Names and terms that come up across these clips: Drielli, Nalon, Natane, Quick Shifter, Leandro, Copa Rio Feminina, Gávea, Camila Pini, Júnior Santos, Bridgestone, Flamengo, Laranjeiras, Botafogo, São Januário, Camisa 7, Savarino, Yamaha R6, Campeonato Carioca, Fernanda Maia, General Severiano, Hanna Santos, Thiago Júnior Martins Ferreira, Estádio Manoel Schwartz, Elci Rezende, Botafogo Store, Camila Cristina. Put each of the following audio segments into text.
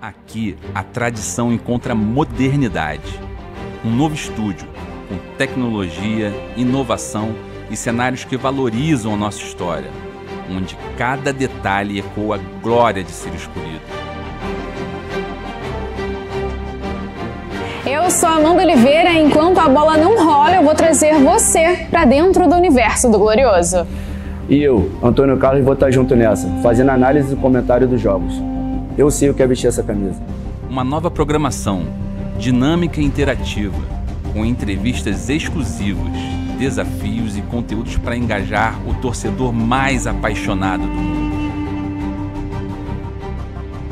Aqui, a tradição encontra modernidade. Um novo estúdio, com tecnologia, inovação e cenários que valorizam a nossa história, onde cada detalhe ecoa a glória de ser escolhido. Eu sou a Amanda Oliveira e enquanto a bola não rola, eu vou trazer você para dentro do universo do Glorioso. E eu, Antônio Carlos, vou estar junto nessa, fazendo análise e comentário dos jogos. Eu sei o que é vestir essa camisa. Uma nova programação, dinâmica e interativa, com entrevistas exclusivas, desafios e conteúdos para engajar o torcedor mais apaixonado do mundo.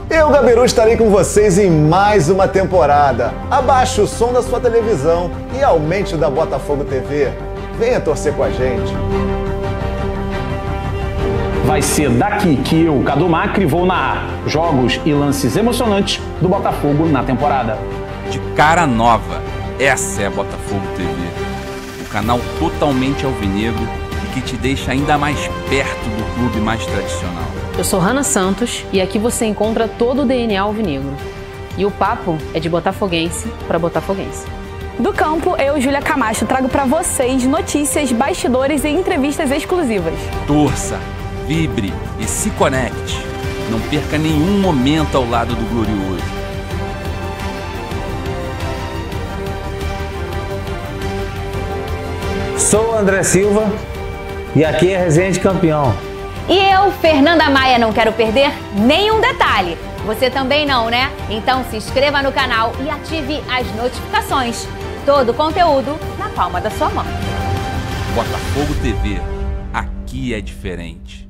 Eu, Gabiru, estarei com vocês em mais uma temporada. Abaixe o som da sua televisão e aumente o da Botafogo TV. Venha torcer com a gente. Vai ser daqui que eu, Kadu Macri, vou narrar jogos e lances emocionantes do Botafogo na temporada. De cara nova, essa é a Botafogo TV. O canal totalmente alvinegro e que te deixa ainda mais perto do clube mais tradicional. Eu sou Hanna Santos e aqui você encontra todo o DNA alvinegro. E o papo é de botafoguense para botafoguense. Do campo, eu, Júlia Camacho, trago para vocês notícias, bastidores e entrevistas exclusivas. Torça, vibre e se conecte. Não perca nenhum momento ao lado do Glorioso. Sou André Silva e aqui é resenha de campeão. E eu, Fernanda Maia, não quero perder nenhum detalhe. Você também não, né? Então se inscreva no canal e ative as notificações. Todo o conteúdo na palma da sua mão. Botafogo TV, aqui é diferente.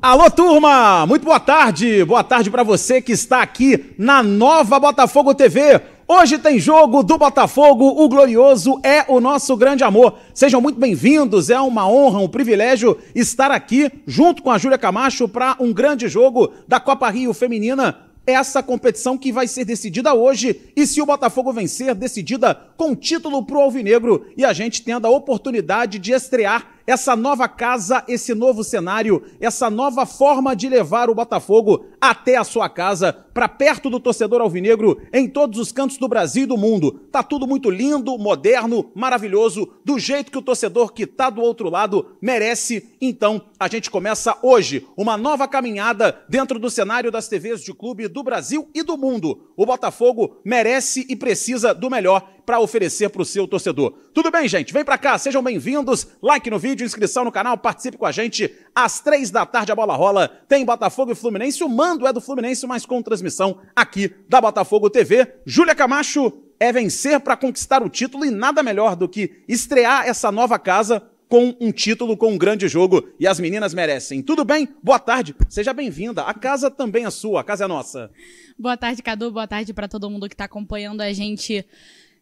Alô, turma! Muito boa tarde! Boa tarde para você que está aqui na nova Botafogo TV. Hoje tem jogo do Botafogo, o Glorioso é o nosso grande amor. Sejam muito bem-vindos, é uma honra, um privilégio estar aqui junto com a Júlia Camacho para um grande jogo da Copa Rio Feminina. Essa competição que vai ser decidida hoje e se o Botafogo vencer, decidida com título pro Alvinegro e a gente tendo a oportunidade de estrear essa nova casa, esse novo cenário, essa nova forma de levar o Botafogo até a sua casa, para perto do torcedor alvinegro em todos os cantos do Brasil e do mundo. Tá tudo muito lindo, moderno, maravilhoso, do jeito que o torcedor que tá do outro lado merece. Então, a gente começa hoje uma nova caminhada dentro do cenário das TVs de clube do Brasil e do mundo. O Botafogo merece e precisa do melhor para oferecer para o seu torcedor. Tudo bem, gente? Vem para cá, sejam bem-vindos. Like no vídeo, inscrição no canal, participe com a gente. Às 3 da tarde a bola rola. Tem Botafogo e Fluminense. O mando é do Fluminense, mas com transmissão aqui da Botafogo TV. Júlia Camacho, é vencer para conquistar o título e nada melhor do que estrear essa nova casa com um título, com um grande jogo, e as meninas merecem. Tudo bem? Boa tarde, seja bem-vinda. A casa também é sua, a casa é nossa. Boa tarde, Kadu, boa tarde para todo mundo que está acompanhando a gente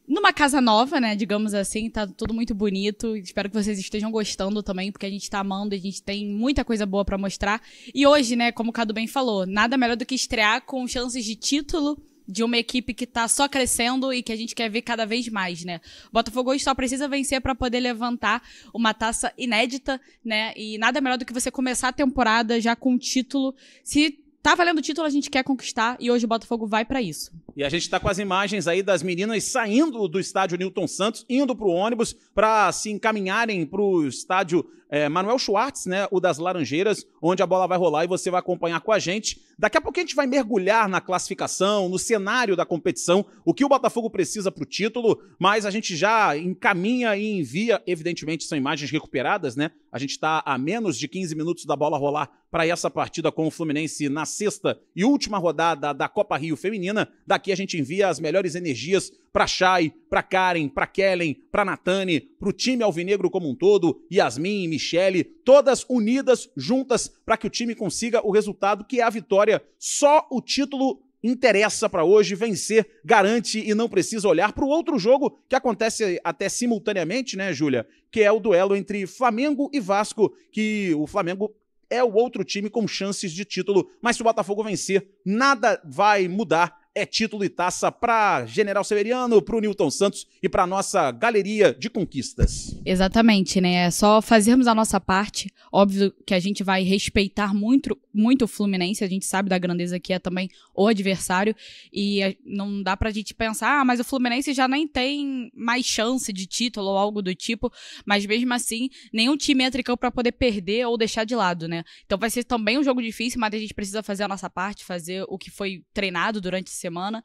numa casa nova, né, digamos assim. Tá tudo muito bonito, espero que vocês estejam gostando também, porque a gente tá amando, a gente tem muita coisa boa pra mostrar. E hoje, né, como o Kadu bem falou, nada melhor do que estrear com chances de título de uma equipe que tá só crescendo e que a gente quer ver cada vez mais, né? O Botafogo só precisa vencer para poder levantar uma taça inédita, né, e nada melhor do que você começar a temporada já com um título. Se tá valendo o título, a gente quer conquistar e hoje o Botafogo vai para isso. E a gente está com as imagens aí das meninas saindo do estádio Nilton Santos, indo para o ônibus para se encaminharem para o estádio Manoel Schwartz, né, o das Laranjeiras, onde a bola vai rolar e você vai acompanhar com a gente. Daqui a pouco a gente vai mergulhar na classificação, no cenário da competição, o que o Botafogo precisa para o título, mas a gente já encaminha e envia, evidentemente são imagens recuperadas, né? A gente está a menos de 15 minutos da bola rolar para essa partida com o Fluminense na 6ª e última rodada da Copa Rio Feminina. Daqui a gente envia as melhores energias para Chay, para Karen, para Kellen, para Natane, para o time alvinegro como um todo, Yasmin e Michele, todas unidas, juntas, para que o time consiga o resultado que é a vitória. Só o título interessa para hoje, vencer garante e não precisa olhar para o outro jogo que acontece até simultaneamente, né, Júlia? Que é o duelo entre Flamengo e Vasco, que o Flamengo é o outro time com chances de título, mas se o Botafogo vencer, nada vai mudar. é título e taça para General Severiano, para o Nilton Santos e para a nossa galeria de conquistas. Exatamente, né? É só fazermos a nossa parte. Óbvio que a gente vai respeitar muito, muito o Fluminense, a gente sabe da grandeza que é também o adversário, e não dá para a gente pensar, ah, mas o Fluminense já nem tem mais chance de título ou algo do tipo, mas mesmo assim, nenhum time entra em campo para poder perder ou deixar de lado, né? Então vai ser também um jogo difícil, mas a gente precisa fazer a nossa parte, fazer o que foi treinado durante esse semana,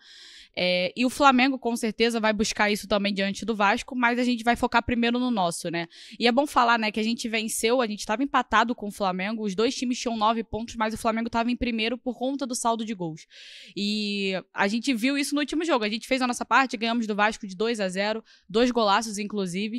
e o Flamengo com certeza vai buscar isso também diante do Vasco, mas a gente vai focar primeiro no nosso, né? E é bom falar, né, que a gente venceu, a gente estava empatado com o Flamengo, os dois times tinham 9 pontos, mas o Flamengo estava em primeiro por conta do saldo de gols, e a gente viu isso no último jogo, a gente fez a nossa parte, ganhamos do Vasco de 2-0, 2 golaços inclusive,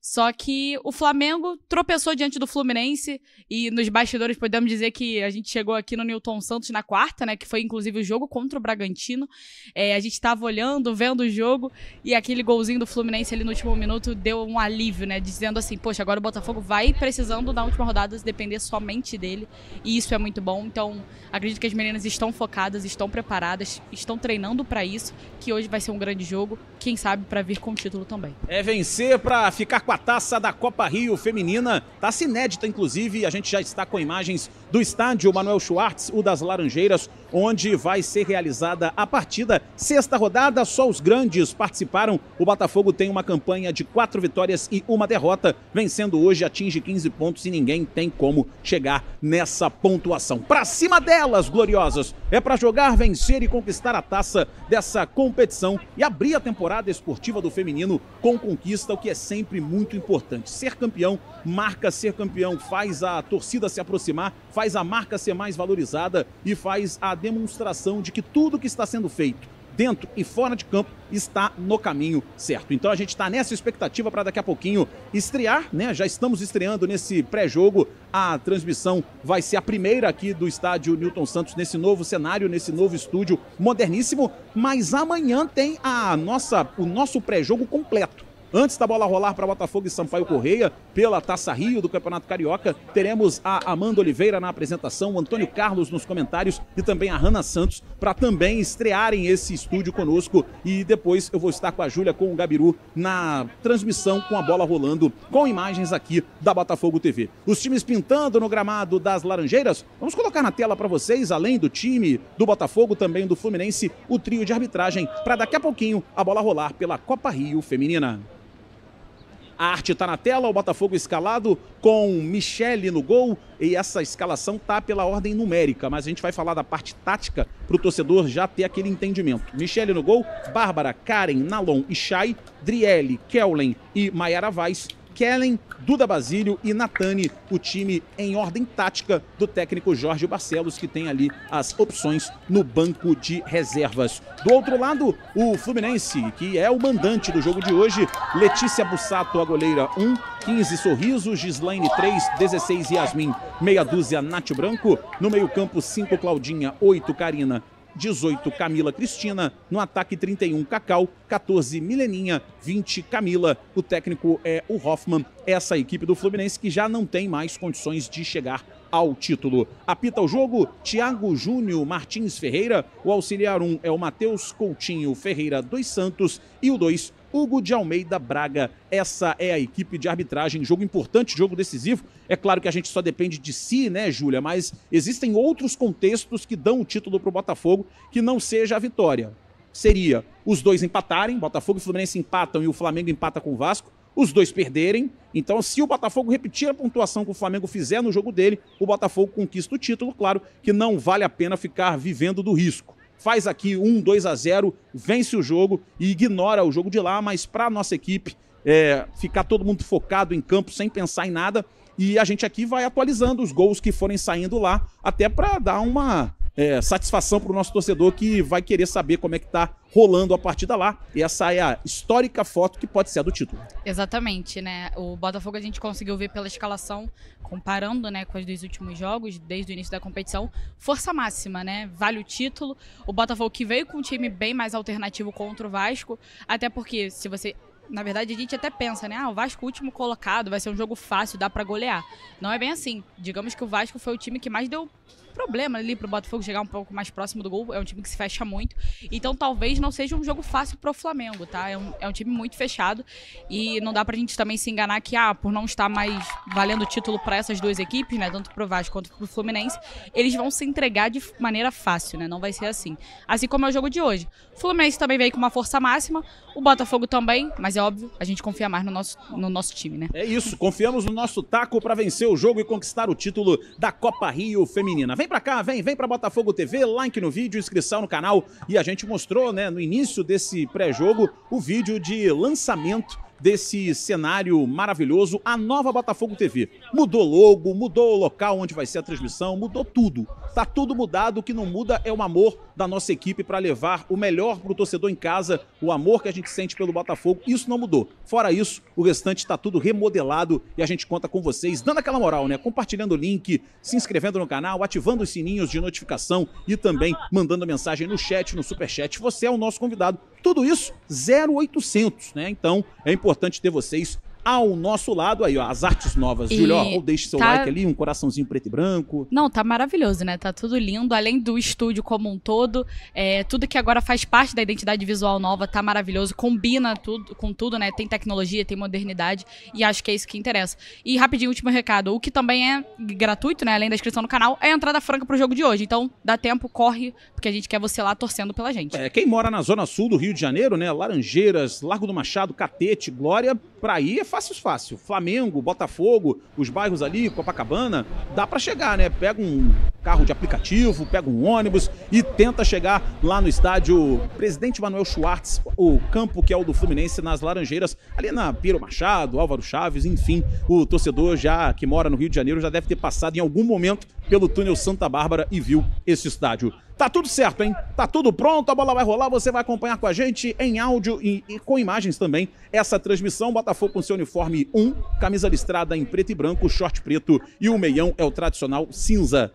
só que o Flamengo tropeçou diante do Fluminense, e nos bastidores podemos dizer que a gente chegou aqui no Nilton Santos na quarta, né, que foi inclusive o jogo contra o Bragantino. A gente estava olhando, vendo o jogo, e aquele golzinho do Fluminense ali no último minuto deu um alívio, né? Dizendo assim, poxa, agora o Botafogo vai precisando na última rodada depender somente dele, e isso é muito bom. Então, acredito que as meninas estão focadas, estão preparadas, estão treinando para isso, que hoje vai ser um grande jogo, quem sabe para vir com o título também. É vencer para ficar com a taça da Copa Rio Feminina, taça inédita inclusive, a gente já está com imagens do estádio Manoel Schwartz, o das Laranjeiras, onde vai ser realizada a partida. Sexta rodada, só os grandes participaram. O Botafogo tem uma campanha de 4 vitórias e 1 derrota. Vencendo hoje, atinge 15 pontos e ninguém tem como chegar nessa pontuação. Pra cima delas, gloriosas! É pra jogar, vencer e conquistar a taça dessa competição e abrir a temporada esportiva do feminino com conquista, o que é sempre muito importante. Ser campeão marca ser campeão, faz a torcida se aproximar, faz a marca ser mais valorizada e faz a demonstração de que tudo que está sendo feito dentro e fora de campo está no caminho certo. Então a gente está nessa expectativa para daqui a pouquinho estrear, né? Já estamos estreando nesse pré-jogo. A transmissão vai ser a primeira aqui do estádio Nilton Santos, nesse novo cenário, nesse novo estúdio moderníssimo. Mas amanhã tem o nosso pré-jogo completo. Antes da bola rolar para Botafogo e Sampaio Correia, pela Taça Rio do Campeonato Carioca, teremos a Amanda Oliveira na apresentação, o Antônio Carlos nos comentários e também a Hanna Santos para também estrearem esse estúdio conosco. E depois eu vou estar com a Júlia, com o Gabiru na transmissão com a bola rolando, com imagens aqui da Botafogo TV. Os times pintando no gramado das Laranjeiras, vamos colocar na tela para vocês, além do time do Botafogo, também do Fluminense, o trio de arbitragem para daqui a pouquinho a bola rolar pela Copa Rio Feminina. A arte está na tela, o Botafogo escalado com Michele no gol, e essa escalação tá pela ordem numérica, mas a gente vai falar da parte tática para o torcedor já ter aquele entendimento. Michele no gol, Bárbara, Karen, Nalon e Chay, Driele, Kellen e Maiara Vaz, Kellen, Duda Basílio e Natane, o time em ordem tática do técnico Jorge Barcelos, que tem ali as opções no banco de reservas. Do outro lado, o Fluminense, que é o mandante do jogo de hoje. Letícia Bussato, a goleira, 1, 15 Sorriso, Gislaine, 3, 16 Yasmin, meia dúzia Nátio Branco, no meio campo 5 Claudinha, 8 Karina, 18 Camila Cristina, no ataque 31 Cacau, 14 Mileninha, 20 Camila. O técnico é o Hoffman, essa equipe do Fluminense que já não tem mais condições de chegar ao título. Apita o jogo Thiago Júnior Martins Ferreira, o auxiliar 1 é o Matheus Coutinho Ferreira dos Santos e o 2 Hugo de Almeida Braga. Essa é a equipe de arbitragem, jogo importante, jogo decisivo. É claro que a gente só depende de si, né, Júlia? Mas existem outros contextos que dão o título para o Botafogo que não seja a vitória. Seria os dois empatarem, Botafogo e Fluminense empatam e o Flamengo empata com o Vasco, os dois perderem. Então, se o Botafogo repetir a pontuação que o Flamengo fizer no jogo dele, o Botafogo conquista o título. Claro que não vale a pena ficar vivendo do risco. Faz aqui 2 a 0, vence o jogo e ignora o jogo de lá, mas para a nossa equipe ficar todo mundo focado em campo sem pensar em nada, e a gente aqui vai atualizando os gols que forem saindo lá, até para dar uma satisfação para o nosso torcedor que vai querer saber como é que tá rolando a partida lá, e essa é a histórica foto que pode ser a do título. Exatamente, né? O Botafogo a gente conseguiu ver pela escalação, comparando, né, com os dois últimos jogos, desde o início da competição, força máxima, né? Vale o título. O Botafogo que veio com um time bem mais alternativo contra o Vasco, até porque se você... Na verdade, a gente até pensa, né? Ah, o Vasco último colocado, vai ser um jogo fácil, dá pra golear. Não é bem assim. Digamos que o Vasco foi o time que mais deu problema ali pro Botafogo chegar um pouco mais próximo do gol, é um time que se fecha muito, então talvez não seja um jogo fácil pro Flamengo, tá? É um time muito fechado e não dá pra gente também se enganar que, por não estar mais valendo o título pra essas duas equipes, né, tanto pro Vasco quanto pro Fluminense, eles vão se entregar de maneira fácil, né, não vai ser assim. Assim como é o jogo de hoje. O Fluminense também veio com uma força máxima, o Botafogo também, mas é óbvio, a gente confia mais no nosso time, né? É isso, confiamos no nosso taco pra vencer o jogo e conquistar o título da Copa Rio Feminina. Vem pra cá, vem pra Botafogo TV, like no vídeo, inscrição no canal. E a gente mostrou, né, no início desse pré-jogo, o vídeo de lançamento desse cenário maravilhoso, a nova Botafogo TV. Mudou logo, mudou o local onde vai ser a transmissão, mudou tudo. Tá tudo mudado, o que não muda é o amor da nossa equipe para levar o melhor pro torcedor em casa, o amor que a gente sente pelo Botafogo, isso não mudou. Fora isso, o restante tá tudo remodelado e a gente conta com vocês, dando aquela moral, né? Compartilhando o link, se inscrevendo no canal, ativando os sininhos de notificação e também mandando mensagem no chat, no superchat. Você é o nosso convidado. Tudo isso 0800, né? Então, é importante ter vocês ao nosso lado aí, ó, as artes novas. Júlia, deixe seu like ali, um coraçãozinho preto e branco. Não, tá maravilhoso, né? Tá tudo lindo, além do estúdio como um todo, tudo que agora faz parte da identidade visual nova tá maravilhoso, combina tudo, com tudo, né? Tem tecnologia, tem modernidade e acho que é isso que interessa. E rapidinho, último recado, o que também é gratuito, né? Além da inscrição no canal, é a entrada franca pro jogo de hoje, então dá tempo, corre, porque a gente quer você lá torcendo pela gente. Quem mora na zona sul do Rio de Janeiro, né? Laranjeiras, Largo do Machado, Catete, Glória, pra ir é fácil. Flamengo, Botafogo, os bairros ali, Copacabana, dá pra chegar, né? Pega um carro de aplicativo, pega um ônibus e tenta chegar lá no estádio Presidente Manoel Schwartz, o campo que é o do Fluminense, nas Laranjeiras, ali na Piro Machado, Álvaro Chaves, enfim, o torcedor já que mora no Rio de Janeiro já deve ter passado em algum momento pelo túnel Santa Bárbara e viu esse estádio. Tá tudo certo, hein? Tá tudo pronto, a bola vai rolar, você vai acompanhar com a gente em áudio e com imagens também essa transmissão. Botafogo com seu uniforme 1, camisa listrada em preto e branco, short preto e o meião é o tradicional cinza.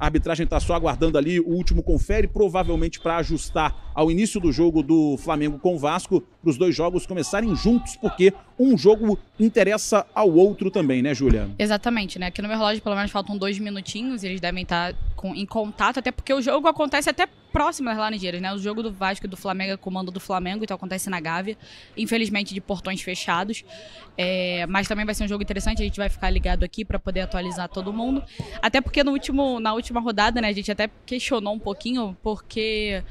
A arbitragem tá só aguardando ali o último confere, provavelmente para ajustar ao início do jogo do Flamengo com o Vasco, para os dois jogos começarem juntos, porque um jogo interessa ao outro também, né, Júlia? Exatamente, né? Aqui no meu relógio pelo menos faltam 2 minutinhos, eles devem estar em contato, até porque o jogo acontece até próximo das Laranjeiras, né? O jogo do Vasco e do Flamengo é comando do Flamengo, então acontece na Gávea, infelizmente de portões fechados, mas também vai ser um jogo interessante, a gente vai ficar ligado aqui para poder atualizar todo mundo, até porque na última rodada, né, a gente até questionou um pouquinho, porque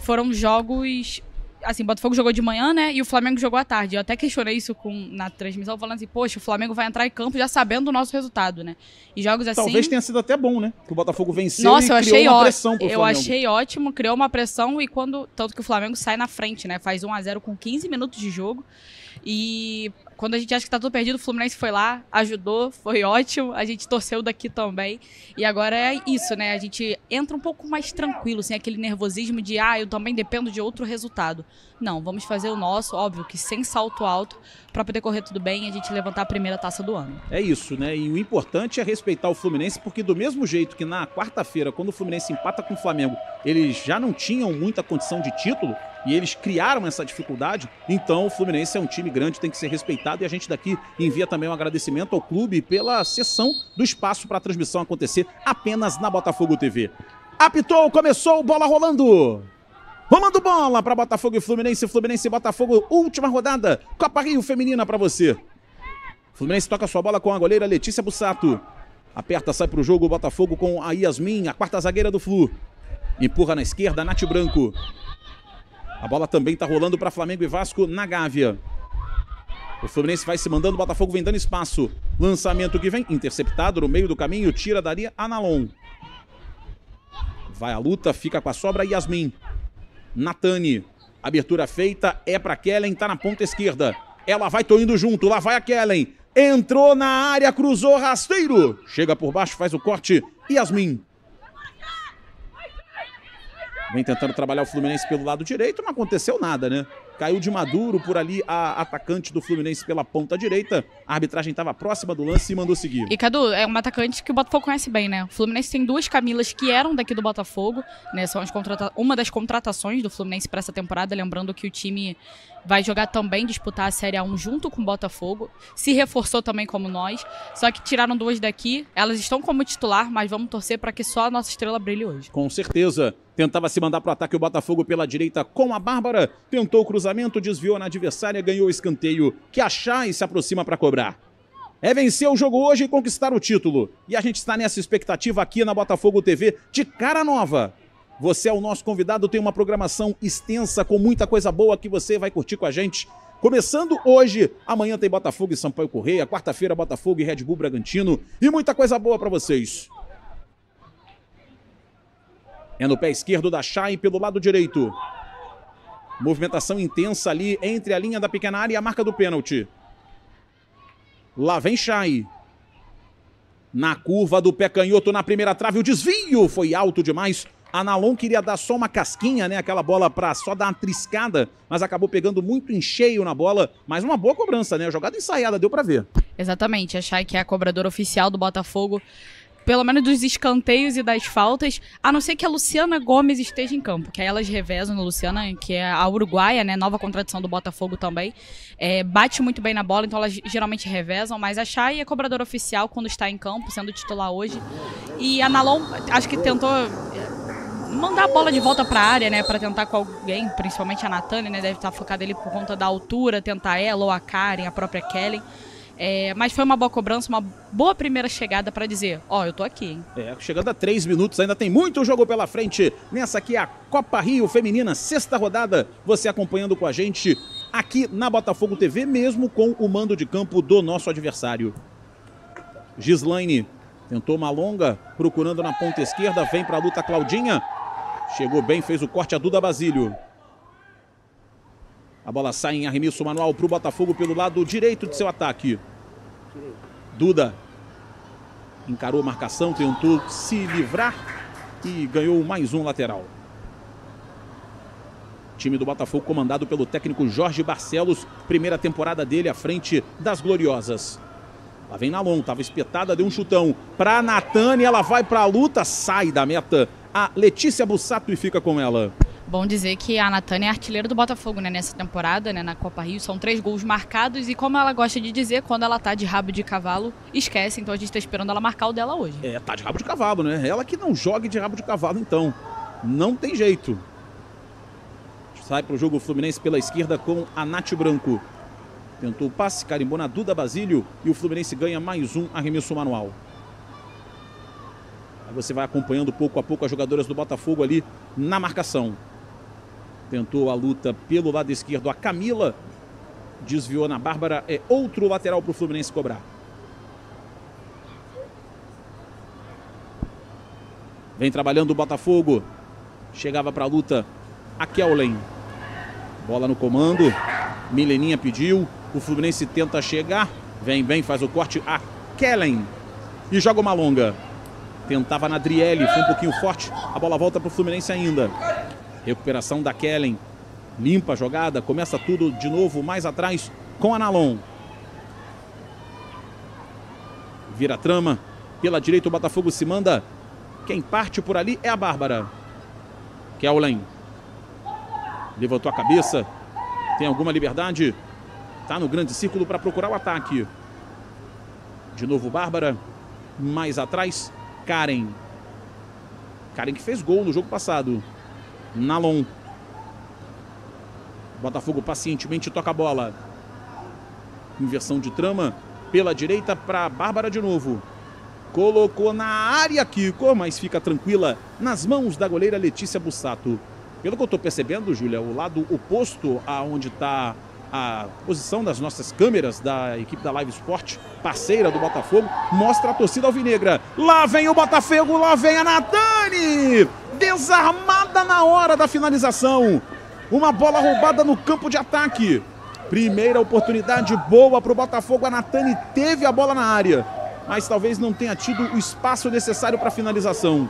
foram jogos... Assim, o Botafogo jogou de manhã, né? E o Flamengo jogou à tarde. Eu até questionei isso na transmissão, falando assim, poxa, o Flamengo vai entrar em campo já sabendo do nosso resultado, né? E jogos assim... Talvez tenha sido até bom, né? Que o Botafogo venceu. Nossa, e criou uma pressão pro Flamengo. Eu achei ótimo, criou uma pressão e quando... Tanto que o Flamengo sai na frente, né? Faz 1 a 0 com 15 minutos de jogo. E quando a gente acha que tá tudo perdido, o Fluminense foi lá, ajudou, foi ótimo, a gente torceu daqui também. E agora é isso, né? A gente entra um pouco mais tranquilo, sem aquele nervosismo de, eu também dependo de outro resultado. Não, vamos fazer o nosso, óbvio que sem salto alto, pra poder correr tudo bem e a gente levantar a primeira taça do ano. É isso, né? E o importante é respeitar o Fluminense, porque do mesmo jeito que na quarta-feira, quando o Fluminense empata com o Flamengo, eles já não tinham muita condição de título, e eles criaram essa dificuldade, então o Fluminense é um time grande, tem que ser respeitado e a gente daqui envia também um agradecimento ao clube pela cessão do espaço para a transmissão acontecer apenas na Botafogo TV. Apitou, começou, bola rolando! Rolando bola para Botafogo e Fluminense, Fluminense e Botafogo, última rodada, Copa Rio Feminina para você. Fluminense toca sua bola com a goleira Letícia Bussato. Aperta, sai para o jogo o Botafogo com a Yasmin, a quarta zagueira do Flu. Empurra na esquerda, Nath Branco. A bola também tá rolando para Flamengo e Vasco na Gávea. O Fluminense vai se mandando, o Botafogo vem dando espaço. Lançamento que vem interceptado no meio do caminho, tira dali Analon. Vai a luta, fica com a sobra Yasmin. Natani, abertura feita, é para Kellen, tá na ponta esquerda. Ela vai indo junto, lá vai a Kellen. Entrou na área, cruzou rasteiro. Chega por baixo, faz o corte, Yasmin. Vem tentando trabalhar o Fluminense pelo lado direito, não aconteceu nada, né? Caiu de maduro por ali a atacante do Fluminense pela ponta direita. A arbitragem estava próxima do lance e mandou seguir. E Kadu, é um atacante que o Botafogo conhece bem, né? O Fluminense tem duas Camilas que eram daqui do Botafogo, né? São uma das contratações do Fluminense para essa temporada. Lembrando que o time vai jogar também, disputar a Série A1 junto com o Botafogo. Se reforçou também como nós. Só que tiraram duas daqui. Elas estão como titular, mas vamos torcer para que só a nossa estrela brilhe hoje. Com certeza. Tentava se mandar para o ataque o Botafogo pela direita com a Bárbara. Tentou o cruzamento, desviou na adversária, ganhou o escanteio. Que achar e se aproxima para cobrar. É vencer o jogo hoje e conquistar o título. E a gente está nessa expectativa aqui na Botafogo TV de cara nova. Você é o nosso convidado, tem uma programação extensa com muita coisa boa que você vai curtir com a gente. Começando hoje, amanhã tem Botafogo e Sampaio Correia, quarta-feira Botafogo e Red Bull Bragantino e muita coisa boa para vocês. É no pé esquerdo da Chay pelo lado direito. Movimentação intensa ali entre a linha da pequena área e a marca do pênalti. Lá vem Chay. Na curva do pé canhoto na primeira trave, o desvio foi alto demais. A Nalon queria dar só uma casquinha, né? Aquela bola para só dar uma triscada, mas acabou pegando muito em cheio na bola. Mas uma boa cobrança, né? A jogada ensaiada, deu para ver. Exatamente, a Chay que é a cobradora oficial do Botafogo, pelo menos dos escanteios e das faltas, a não ser que a Luciana Gomes esteja em campo, que aí elas revezam na Luciana, que é a uruguaia, né, nova contratação do Botafogo também, bate muito bem na bola, então elas geralmente revezam, mas a Chay é cobradora oficial quando está em campo, sendo titular hoje, e a Nalon, acho que tentou mandar a bola de volta para a área, né, para tentar com alguém, principalmente a Natânia, né, deve estar focada ali por conta da altura, tentar ela ou a Karen, a própria Kelly. Mas foi uma boa cobrança, uma boa primeira chegada para dizer, ó, eu tô aqui, hein? Chegando a 3 minutos, ainda tem muito jogo pela frente. Nessa aqui é a Copa Rio Feminina, 6ª rodada. Você acompanhando com a gente aqui na Botafogo TV, mesmo com o mando de campo do nosso adversário. Gislaine tentou uma longa, procurando na ponta esquerda, vem para a luta Claudinha. Chegou bem, fez o corte a Duda Basílio. A bola sai em arremesso manual para o Botafogo pelo lado direito de seu ataque. Duda encarou a marcação, tentou se livrar e ganhou mais um lateral. Time do Botafogo comandado pelo técnico Jorge Barcelos. Primeira temporada dele à frente das Gloriosas. Lá vem Nalon, estava espetada, deu um chutão para Natânia, ela vai para a luta, sai da meta. A Letícia Bussato e fica com ela. Bom dizer que a Natânia é artilheira do Botafogo, né, nessa temporada, né, na Copa Rio. São 3 gols marcados e, como ela gosta de dizer, quando ela tá de rabo de cavalo, esquece. Então a gente tá esperando ela marcar o dela hoje. Tá de rabo de cavalo, né? Ela que não jogue de rabo de cavalo, então. Não tem jeito. Sai pro jogo o Fluminense pela esquerda com a Nath Branco. Tentou o passe, carimbou na Duda Basílio e o Fluminense ganha mais um arremesso manual. Aí você vai acompanhando pouco a pouco as jogadoras do Botafogo ali na marcação. Tentou a luta pelo lado esquerdo a Camila. Desviou na Bárbara. É outro lateral para o Fluminense cobrar. Vem trabalhando o Botafogo. Chegava para a luta a Kellen. Bola no comando. Mileninha pediu. O Fluminense tenta chegar. Vem bem, faz o corte a Kellen. E joga uma longa. Tentava na Drielli. Foi um pouquinho forte. A bola volta para o Fluminense ainda. Recuperação da Kellen, limpa a jogada, começa tudo de novo mais atrás com a Nalon. Vira a trama, pela direita o Botafogo se manda, quem parte por ali é a Bárbara. Kellen levantou a cabeça, tem alguma liberdade, tá no grande círculo para procurar o ataque. De novo Bárbara, mais atrás Karen. Karen que fez gol no jogo passado. Nalon. Botafogo pacientemente toca a bola. Inversão de trama pela direita para Bárbara de novo. Colocou na área Kiko, mas fica tranquila nas mãos da goleira Letícia Bussato. Pelo que eu estou percebendo, Júlia, o lado oposto aonde está a posição das nossas câmeras da equipe da Live Sport, parceira do Botafogo, mostra a torcida alvinegra. Lá vem o Botafogo, lá vem a Natani! Desarmada na hora da finalização. Uma bola roubada no campo de ataque. Primeira oportunidade boa para o Botafogo. A Natani teve a bola na área, mas talvez não tenha tido o espaço necessário para a finalização.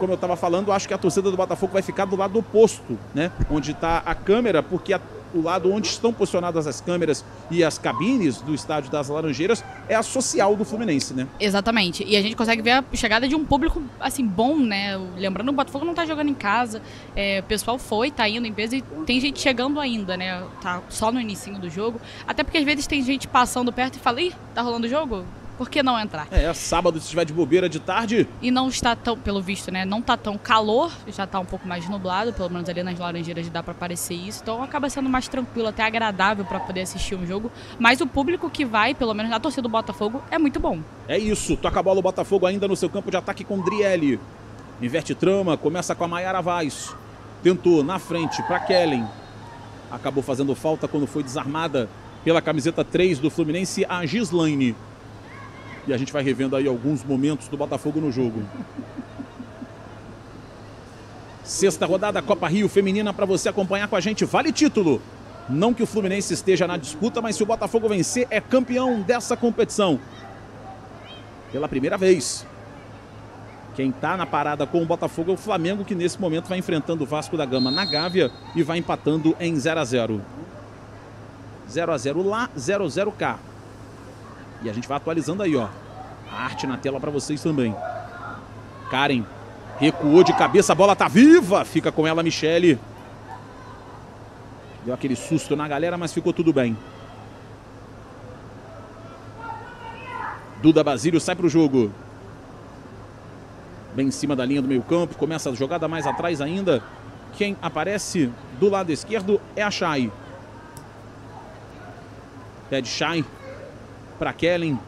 como eu estava falando, acho que a torcida do Botafogo vai ficar do lado oposto, né? Onde está a câmera, porque o lado onde estão posicionadas as câmeras e as cabines do Estádio das Laranjeiras é a social do Fluminense, né? Exatamente. E a gente consegue ver a chegada de um público, assim, bom, né? Lembrando, o Botafogo não tá jogando em casa. É, o pessoal foi, tá indo em peso e tem gente chegando ainda, né? Tá só no inicinho do jogo. Até porque às vezes tem gente passando perto e fala, ih, tá rolando o jogo? Por que não entrar? É sábado, se estiver de bobeira de tarde. E não está tão, pelo visto, né? Não tá tão calor, já tá um pouco mais nublado, pelo menos ali nas Laranjeiras dá para aparecer isso. Então acaba sendo mais tranquilo, até agradável para poder assistir um jogo. Mas o público que vai, pelo menos na torcida do Botafogo, é muito bom. É isso, toca a bola o Botafogo ainda no seu campo de ataque com Drielli. Inverte trama, começa com a Maiara Vaz. Tentou na frente para Kellen. Acabou fazendo falta quando foi desarmada pela camiseta 3 do Fluminense, a Gislaine. E a gente vai revendo aí alguns momentos do Botafogo no jogo. Sexta rodada, Copa Rio Feminina, para você acompanhar com a gente. Vale título. Não que o Fluminense esteja na disputa, mas se o Botafogo vencer, é campeão dessa competição. Pela primeira vez. Quem está na parada com o Botafogo é o Flamengo, que nesse momento vai enfrentando o Vasco da Gama na Gávea e vai empatando em 0 a 0. 0 a 0 lá, 0 a 0 cá. E a gente vai atualizando aí, ó. A arte na tela para vocês também. Karen recuou de cabeça, a bola tá viva. Fica com ela, Michele. Deu aquele susto na galera, mas ficou tudo bem. Duda Basílio sai pro jogo. Bem em cima da linha do meio-campo. Começa a jogada mais atrás ainda. Quem aparece do lado esquerdo é a Chay. Pede Chay. Para Kellen,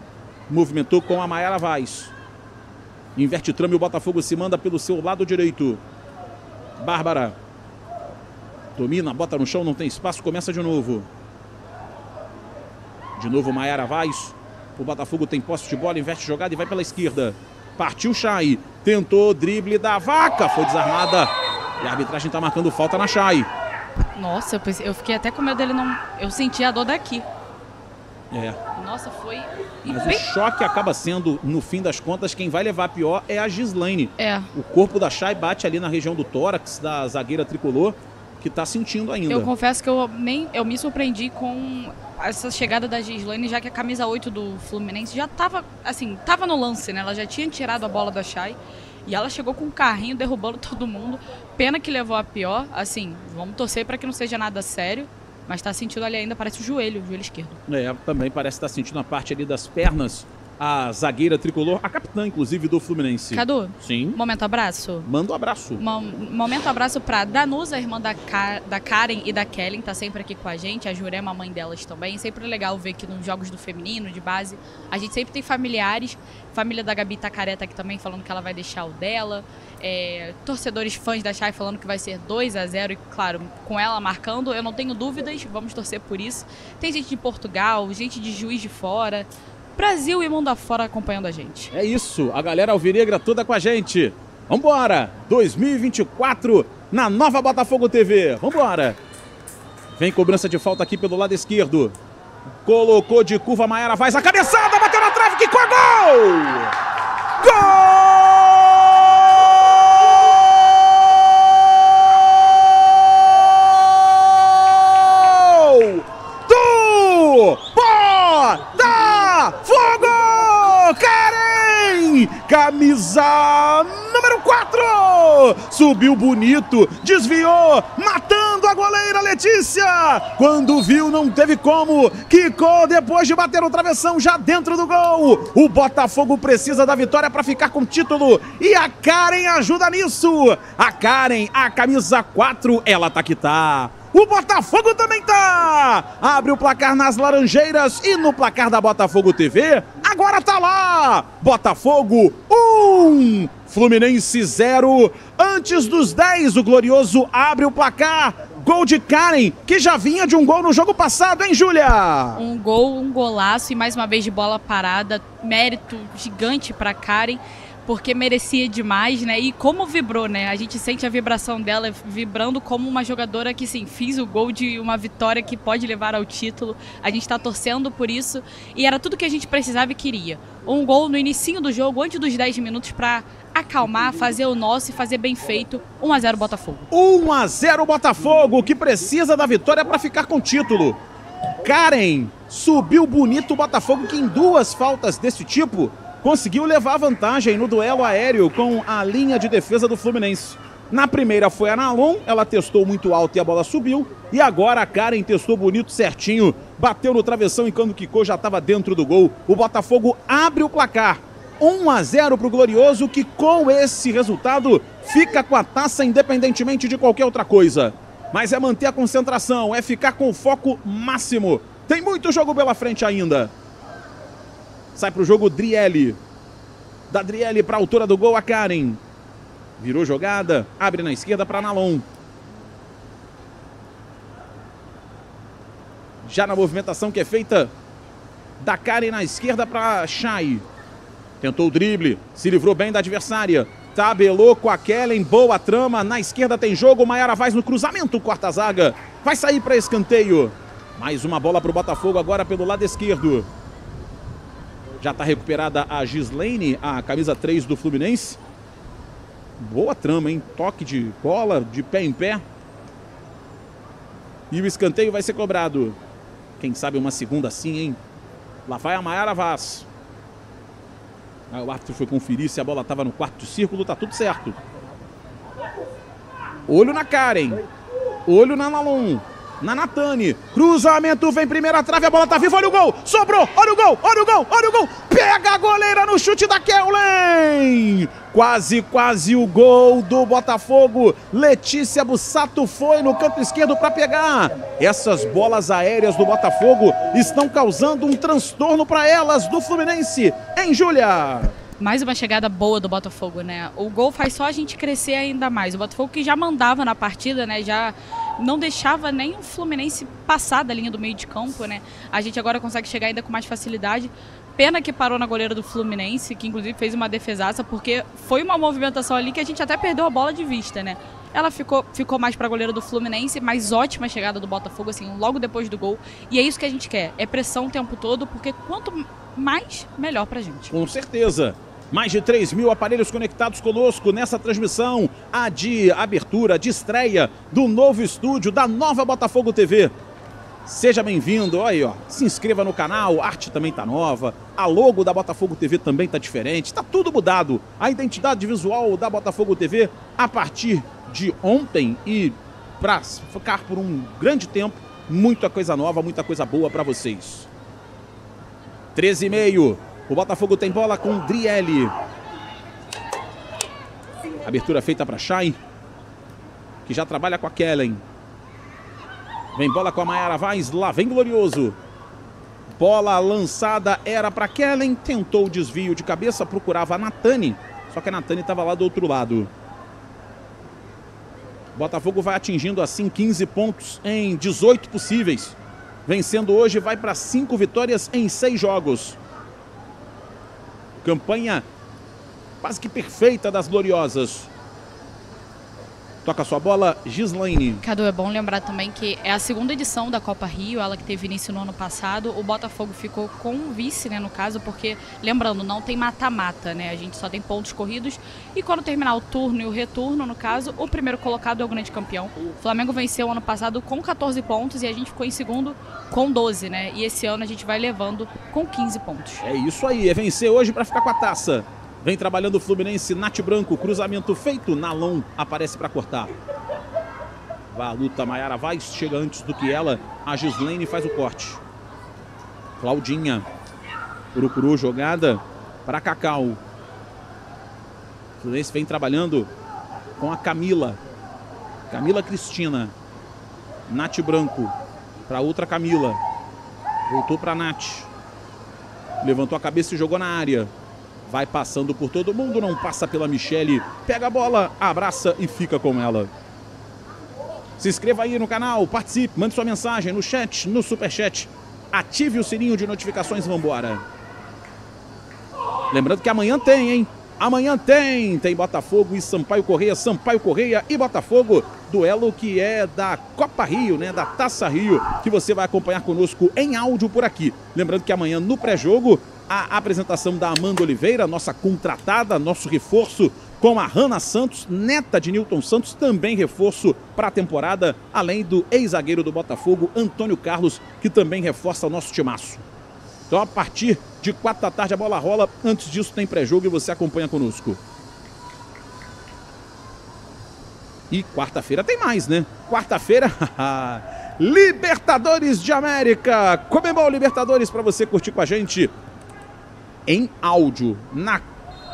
movimentou com a Maiara Vaz. Inverte trama e o Botafogo se manda pelo seu lado direito. Bárbara domina, bota no chão, não tem espaço, começa de novo. De novo Maiara Vaz. O Botafogo tem posse de bola, inverte jogada e vai pela esquerda. Partiu Chay, tentou drible da vaca, foi desarmada. E a arbitragem está marcando falta na Chay. Nossa, eu fiquei até com medo dele não... Eu senti a dor daqui. É. Nossa, foi... Mas o choque acaba sendo, no fim das contas, quem vai levar a pior é a Gislaine. É. O corpo da Chay bate ali na região do tórax, da zagueira tricolor, que tá sentindo ainda. Eu confesso que eu me surpreendi com essa chegada da Gislaine, já que a camisa 8 do Fluminense já tava no lance, né? Ela já tinha tirado a bola da Chay. E ela chegou com um carrinho derrubando todo mundo. Pena que levou a pior. Assim, vamos torcer para que não seja nada sério. Mas está sentindo ali ainda, parece o joelho esquerdo. É, também parece estar sentindo a parte ali das pernas. A zagueira tricolor, a capitã, inclusive, do Fluminense. Kadu? Sim. Momento abraço? Manda um abraço. Momento abraço para Danusa, irmã da Karen e da Kellen, tá sempre aqui com a gente. A Jurema, a mãe delas também. Sempre legal ver que nos jogos do feminino, de base, a gente sempre tem familiares. Família da Gabi Tacareta aqui também, falando que ela vai deixar o dela. Torcedores fãs da Chay falando que vai ser 2 a 0. E claro, com ela marcando, eu não tenho dúvidas, vamos torcer por isso. Tem gente de Portugal, gente de Juiz de Fora, Brasil e mundo afora acompanhando a gente. É isso, a galera alvinegra toda com a gente. Vambora, 2024 na nova Botafogo TV. Vambora. Vem cobrança de falta aqui pelo lado esquerdo. Colocou de curva, Maiara faz a cabeçada, bateu na trave, que quicou, gol! Gol! Camisa número 4, subiu bonito, desviou, matando a goleira Letícia. Quando viu, não teve como, quicou depois de bater o travessão já dentro do gol. O Botafogo precisa da vitória para ficar com o título e a Karen ajuda nisso. A Karen, a camisa 4, ela tá que tá. O Botafogo também tá! Abre o placar nas Laranjeiras e no placar da Botafogo TV, agora tá lá! Botafogo 1, Fluminense 0. Antes dos 10, o Glorioso abre o placar. Gol de Karen, que já vinha de um gol no jogo passado, hein, Júlia? Um gol, um golaço e mais uma vez de bola parada. Mérito gigante pra Karen, porque merecia demais, né? E como vibrou, né? A gente sente a vibração dela vibrando como uma jogadora que, sim, fez o gol de uma vitória que pode levar ao título. A gente tá torcendo por isso e era tudo que a gente precisava e queria. Um gol no inicinho do jogo, antes dos 10 minutos, para a acalmar, fazer o nosso e fazer bem feito. 1 a 0 Botafogo. 1 a 0 Botafogo, que precisa da vitória para ficar com o título. Karen subiu bonito o Botafogo, que em duas faltas desse tipo conseguiu levar vantagem no duelo aéreo com a linha de defesa do Fluminense. Na primeira foi a Nalon, ela testou muito alto e a bola subiu. E agora a Karen testou bonito, certinho. Bateu no travessão e quando quicou já estava dentro do gol. O Botafogo abre o placar. 1 a 0 para o Glorioso, que com esse resultado fica com a taça independentemente de qualquer outra coisa. Mas é manter a concentração, é ficar com o foco máximo. Tem muito jogo pela frente ainda. Sai para o jogo Drielly. Da Drielly para a altura do gol a Karen. Virou jogada, abre na esquerda para Nalon. Já na movimentação que é feita da Karen na esquerda para Chay. Tentou o drible, se livrou bem da adversária. Tabelou com a Kellen, boa trama. Na esquerda tem jogo, Maiara Vaz no cruzamento, corta a zaga. Vai sair para escanteio. Mais uma bola para o Botafogo agora pelo lado esquerdo. Já está recuperada a Gislaine, a camisa 3 do Fluminense. Boa trama, hein? Toque de bola, de pé em pé. E o escanteio vai ser cobrado. Quem sabe uma segunda assim, hein? Lá vai a Maiara Vaz. Aí o árbitro foi conferir se a bola estava no quarto círculo. Tá tudo certo. Olho na Karen. Olho na Nalon. Na Natane. Cruzamento vem primeira trave. A bola tá viva. Olha o gol. Sobrou. Olha o gol. Olha o gol. Olha o gol. Pega a goleira no chute da Kellen. Quase o gol do Botafogo. Letícia Bussato foi no canto esquerdo para pegar. Essas bolas aéreas do Botafogo estão causando um transtorno para elas do Fluminense. Hein, Júlia? Mais uma chegada boa do Botafogo, né? O gol faz só a gente crescer ainda mais. O Botafogo que já mandava na partida, né? Já não deixava nem o Fluminense passar da linha do meio de campo, né? A gente agora consegue chegar ainda com mais facilidade. Pena que parou na goleira do Fluminense, que inclusive fez uma defesaça, porque foi uma movimentação ali que a gente até perdeu a bola de vista, né? Ela ficou mais para a goleira do Fluminense, mas ótima chegada do Botafogo, assim, logo depois do gol. E é isso que a gente quer, é pressão o tempo todo, porque quanto mais, melhor pra gente. Com certeza. Mais de 3.000 aparelhos conectados conosco nessa transmissão, a de abertura, de estreia do novo estúdio, da nova Botafogo TV. Seja bem-vindo, olha aí, ó. Se inscreva no canal, a arte também tá nova, a logo da Botafogo TV também tá diferente, tá tudo mudado. A identidade visual da Botafogo TV, a partir de ontem e pra ficar por um grande tempo, muita coisa nova, muita coisa boa pra vocês. 13,5, o Botafogo tem bola com Drielly. Abertura feita pra Chay, que já trabalha com a Kellen. Vem bola com a Maiara Vaz, lá vem Glorioso. Bola lançada era para Kellen, tentou o desvio de cabeça, procurava a Natane, só que a Natane estava lá do outro lado. Botafogo vai atingindo assim 15 pontos em 18 possíveis. Vencendo hoje vai para 5 vitórias em 6 jogos. Campanha quase que perfeita das Gloriosas. Toca sua bola, Gislaine. Kadu, é bom lembrar também que é a segunda edição da Copa Rio, ela que teve início no ano passado. O Botafogo ficou com o vice, né, no caso, porque, lembrando, não tem mata-mata, né? A gente só tem pontos corridos. E quando terminar o turno e o retorno, no caso, o primeiro colocado é o grande campeão. O Flamengo venceu ano passado com 14 pontos e a gente ficou em segundo com 12, né? E esse ano a gente vai levando com 15 pontos. É isso aí, é vencer hoje para ficar com a taça. Vem trabalhando o Fluminense, Nath Branco, cruzamento feito, Nalon aparece para cortar. Vai a luta, Maiara Vaz, chega antes do que ela, a Gislaine faz o corte. Claudinha, procurou jogada para Cacau. O Fluminense vem trabalhando com a Camila. Camila Cristina, Nath Branco, para outra Camila. Voltou para Nath, levantou a cabeça e jogou na área. Vai passando por todo mundo, não passa pela Michele. Pega a bola, abraça e fica com ela. Se inscreva aí no canal, participe, mande sua mensagem no chat, no superchat. Ative o sininho de notificações, vambora. Lembrando que amanhã tem, hein? Amanhã tem Botafogo e Sampaio Correia. Sampaio Correia e Botafogo. Duelo que é da Copa Rio, né? Da Taça Rio, que você vai acompanhar conosco em áudio por aqui. Lembrando que amanhã no pré-jogo, a apresentação da Amanda Oliveira, nossa contratada, nosso reforço com a Hanna Santos, neta de Nilton Santos, também reforço para a temporada, além do ex-zagueiro do Botafogo, Antônio Carlos, que também reforça o nosso timaço. Então, a partir de 4 da tarde a bola rola. Antes disso tem pré-jogo e você acompanha conosco. E quarta-feira tem mais, né? Quarta-feira, Libertadores de América. Comebol Libertadores para você curtir com a gente em áudio.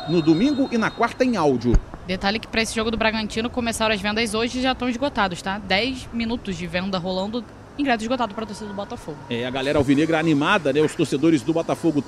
No domingo e na quarta em áudio. Detalhe que para esse jogo do Bragantino começaram as vendas hoje e já estão esgotados, tá? 10 minutos de venda rolando, ingresso esgotado para a torcida do Botafogo. É, a galera alvinegra animada, né? Os torcedores do Botafogo,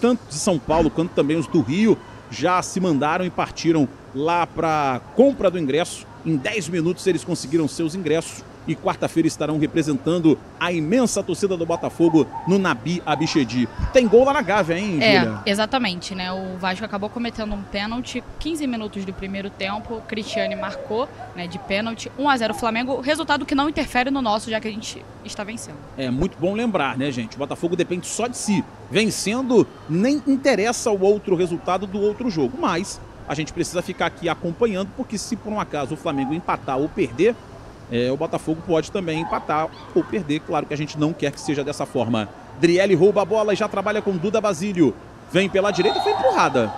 tanto de São Paulo quanto também os do Rio, já se mandaram e partiram lá para a compra do ingresso. Em 10 minutos eles conseguiram seus ingressos e quarta-feira estarão representando a imensa torcida do Botafogo no Nabi Abi Chedid. Tem gol lá na Gávea, hein, Júlia? É, exatamente, né? O Vasco acabou cometendo um pênalti, 15 minutos do primeiro tempo, Cristiane marcou, né, de pênalti, 1 a 0 Flamengo, resultado que não interfere no nosso, já que a gente está vencendo. É muito bom lembrar, né, gente? O Botafogo depende só de si. Vencendo nem interessa o outro resultado do outro jogo, mas a gente precisa ficar aqui acompanhando, porque se por um acaso o Flamengo empatar ou perder, o Botafogo pode também empatar ou perder. Claro que a gente não quer que seja dessa forma. Drielli rouba a bola e já trabalha com Duda Basílio. Vem pela direita, foi empurrada.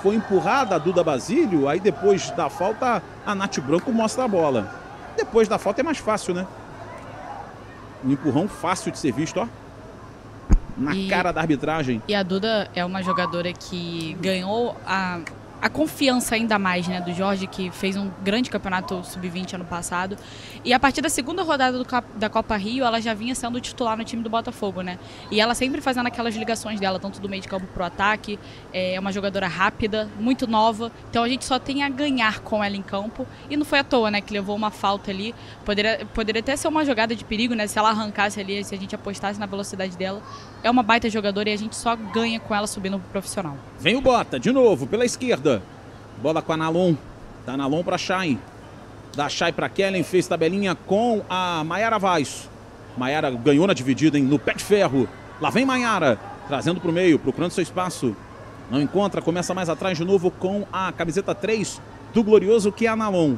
Foi empurrada a Duda Basílio, aí depois da falta a Nath Branco mostra a bola. Depois da falta é mais fácil, né? Um empurrão fácil de ser visto, ó. Na cara da arbitragem. E a Duda é uma jogadora que ganhou a confiança ainda mais, né, do Jorge, que fez um grande campeonato sub-20 ano passado. E a partir da segunda rodada da Copa Rio, ela já vinha sendo titular no time do Botafogo, né? E ela sempre fazendo aquelas ligações dela, tanto do meio de campo pro ataque. É uma jogadora rápida, muito nova. Então a gente só tem a ganhar com ela em campo. E não foi à toa, né, que levou uma falta ali. Poderia até ser uma jogada de perigo, né, se ela arrancasse ali, se a gente apostasse na velocidade dela. É uma baita jogadora e a gente só ganha com ela subindo pro profissional. Vem o Bota, de novo, pela esquerda. Bola com a Nalon. Da Nalon pra Chay. Da Chay pra Kellen. Fez tabelinha com a Maiara Vaz. Maiara ganhou na dividida, hein? No pé de ferro. Lá vem Maiara. Trazendo pro meio, procurando seu espaço. Não encontra, começa mais atrás de novo com a camiseta 3 do Glorioso, que é a Nalon.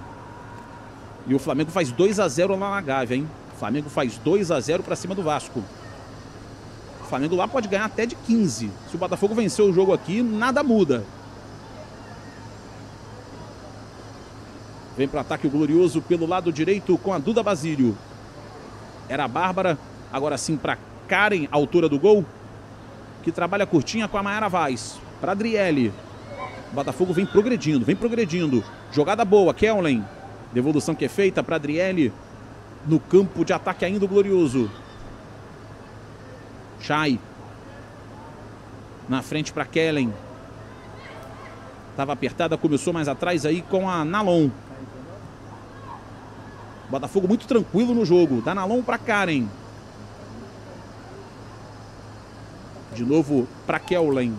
E o Flamengo faz 2 a 0 lá na Gávea, hein? O Flamengo faz 2 a 0 pra cima do Vasco. O Flamengo lá pode ganhar até de 15. Se o Botafogo vencer o jogo aqui, nada muda. Vem para o ataque o Glorioso pelo lado direito com a Duda Basílio. Era a Bárbara, agora sim para Karen, altura do gol, que trabalha curtinha com a Maiara Vaz. Para Adriele. O Botafogo vem progredindo, vem progredindo. Jogada boa, Kellen. Devolução que é feita para Adriele. No campo de ataque ainda o Glorioso. Chay. Na frente para Kellen. Tava apertada, começou mais atrás aí com a Nalon. Botafogo muito tranquilo no jogo. Da Nalon para Karen. De novo para Kellen.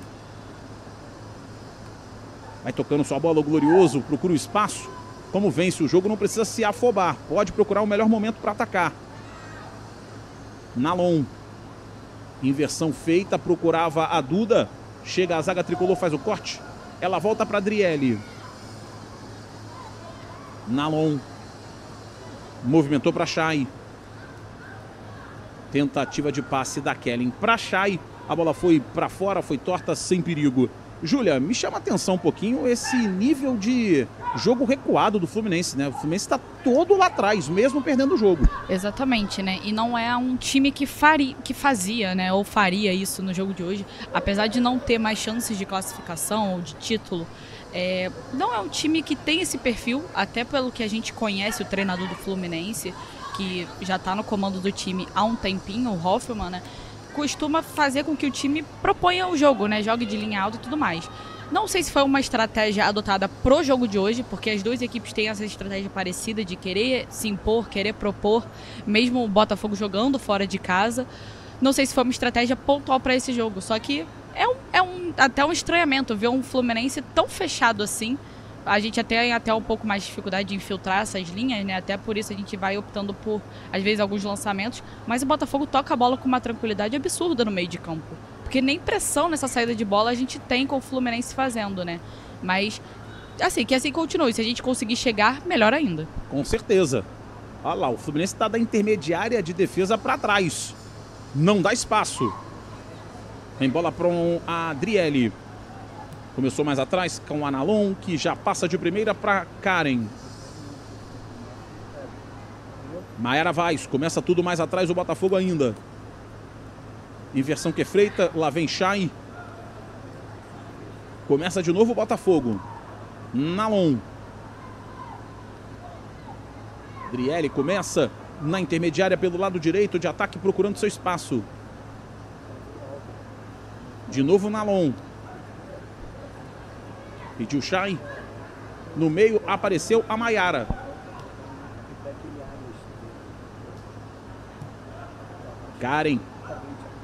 Vai tocando sua bola o Glorioso. Procura o espaço. Como vence o jogo, não precisa se afobar. Pode procurar o melhor momento para atacar. Nalon. Inversão feita, procurava a Duda. Chega a zaga tricolor, faz o corte. Ela volta para Adriele. Nalon. Movimentou para Chay. Tentativa de passe da Kellen para Chay. A bola foi para fora, foi torta, sem perigo. Júlia, me chama a atenção um pouquinho esse nível de jogo recuado do Fluminense, né? O Fluminense está todo lá atrás, mesmo perdendo o jogo. Exatamente, né? E não é um time que fazia, né? Ou faria isso no jogo de hoje. Apesar de não ter mais chances de classificação ou de título, não é um time que tem esse perfil, até pelo que a gente conhece o treinador do Fluminense, que já está no comando do time há um tempinho, o Hoffmann, né? Costuma fazer com que o time proponha o jogo, né? Jogue de linha alta e tudo mais. Não sei se foi uma estratégia adotada pro jogo de hoje, porque as duas equipes têm essa estratégia parecida de querer se impor, querer propor, mesmo o Botafogo jogando fora de casa. Não sei se foi uma estratégia pontual para esse jogo, só que é até um estranhamento ver um Fluminense tão fechado assim. A gente tem até um pouco mais de dificuldade de infiltrar essas linhas, né? Até por isso a gente vai optando por, às vezes, alguns lançamentos. Mas o Botafogo toca a bola com uma tranquilidade absurda no meio de campo. Porque nem pressão nessa saída de bola a gente tem com o Fluminense fazendo, né? Mas assim, que assim continue. Se a gente conseguir chegar, melhor ainda. Com certeza. Olha lá, o Fluminense está da intermediária de defesa para trás. Não dá espaço. Tem bola para a Adriele. Começou mais atrás com o Analon, que já passa de primeira para Karen. Maiara Vaz, começa tudo mais atrás, o Botafogo ainda. Inversão que é feita, lá vem Chay. Começa de novo o Botafogo. Nalon. Drielli começa na intermediária pelo lado direito de ataque, procurando seu espaço. De novo Nalon. Pediu Chay. No meio apareceu a Maiara. Karen.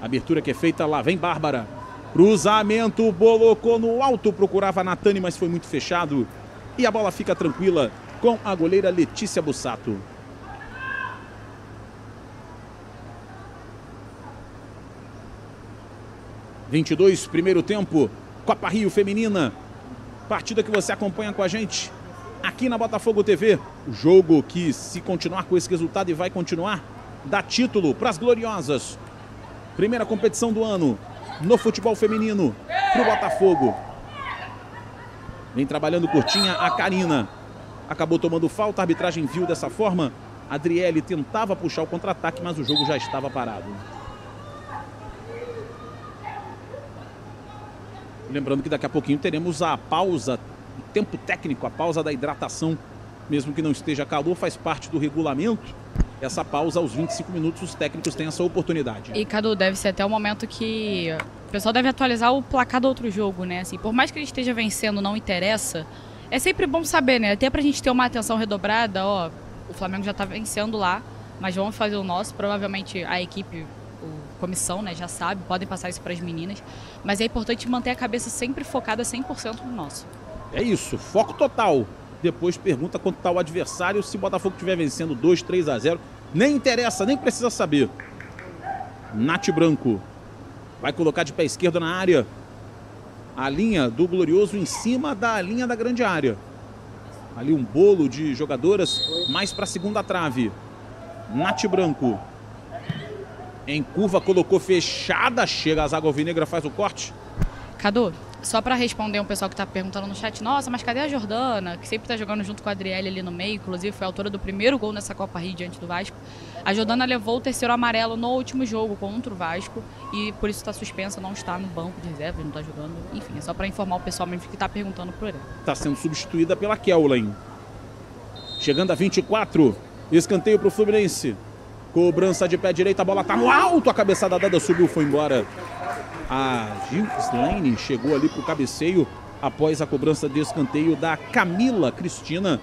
Abertura que é feita, lá vem Bárbara. Cruzamento, bolocou no alto, procurava a Natane, mas foi muito fechado. E a bola fica tranquila com a goleira Letícia Bussato. Primeiro tempo, Copa Rio Feminina. Partida que você acompanha com a gente aqui na Botafogo TV. O jogo que, se continuar com esse resultado, e vai continuar, dá título para as gloriosas. Primeira competição do ano no futebol feminino para o Botafogo. Vem trabalhando curtinha a Karina. Acabou tomando falta, a arbitragem viu dessa forma. A Adriele tentava puxar o contra-ataque, mas o jogo já estava parado. Lembrando que daqui a pouquinho teremos a pausa, o tempo técnico, a pausa da hidratação. Mesmo que não esteja calor, faz parte do regulamento. Essa pausa, aos 25 minutos, os técnicos têm essa oportunidade. E, Kadu, deve ser até o momento que o pessoal deve atualizar o placar do outro jogo, né? Assim, por mais que a gente esteja vencendo, não interessa. É sempre bom saber, né? Até pra gente ter uma atenção redobrada, ó, o Flamengo já tá vencendo lá, mas vamos fazer o nosso. Provavelmente a equipe, a comissão, né, já sabe, podem passar isso para as meninas. Mas é importante manter a cabeça sempre focada 100% no nosso. É isso, foco total. Depois pergunta quanto tá o adversário. Se o Botafogo estiver vencendo 2-3-0, nem interessa, nem precisa saber. Nath Branco vai colocar de pé esquerdo na área. A linha do Glorioso em cima da linha da grande área. Ali um bolo de jogadoras, mais para a segunda trave. Nath Branco em curva, colocou fechada. Chega a zaga alvinegra, faz o corte. Kadu, só para responder um pessoal que está perguntando no chat, nossa, mas cadê a Jordana, que sempre está jogando junto com a Adriele ali no meio, inclusive foi a autora do primeiro gol nessa Copa Rio diante do Vasco. A Jordana levou o terceiro amarelo no último jogo contra o Vasco e por isso está suspensa, não está no banco de reservas, não está jogando. Enfim, é só para informar o pessoal mesmo que está perguntando por ela. Está sendo substituída pela Kellen. Chegando a 24, escanteio para o Fluminense. Cobrança de pé direito, a bola está no alto, a cabeçada dada subiu, foi embora. A Gislaine chegou ali para o cabeceio após a cobrança de escanteio da Camila Cristina.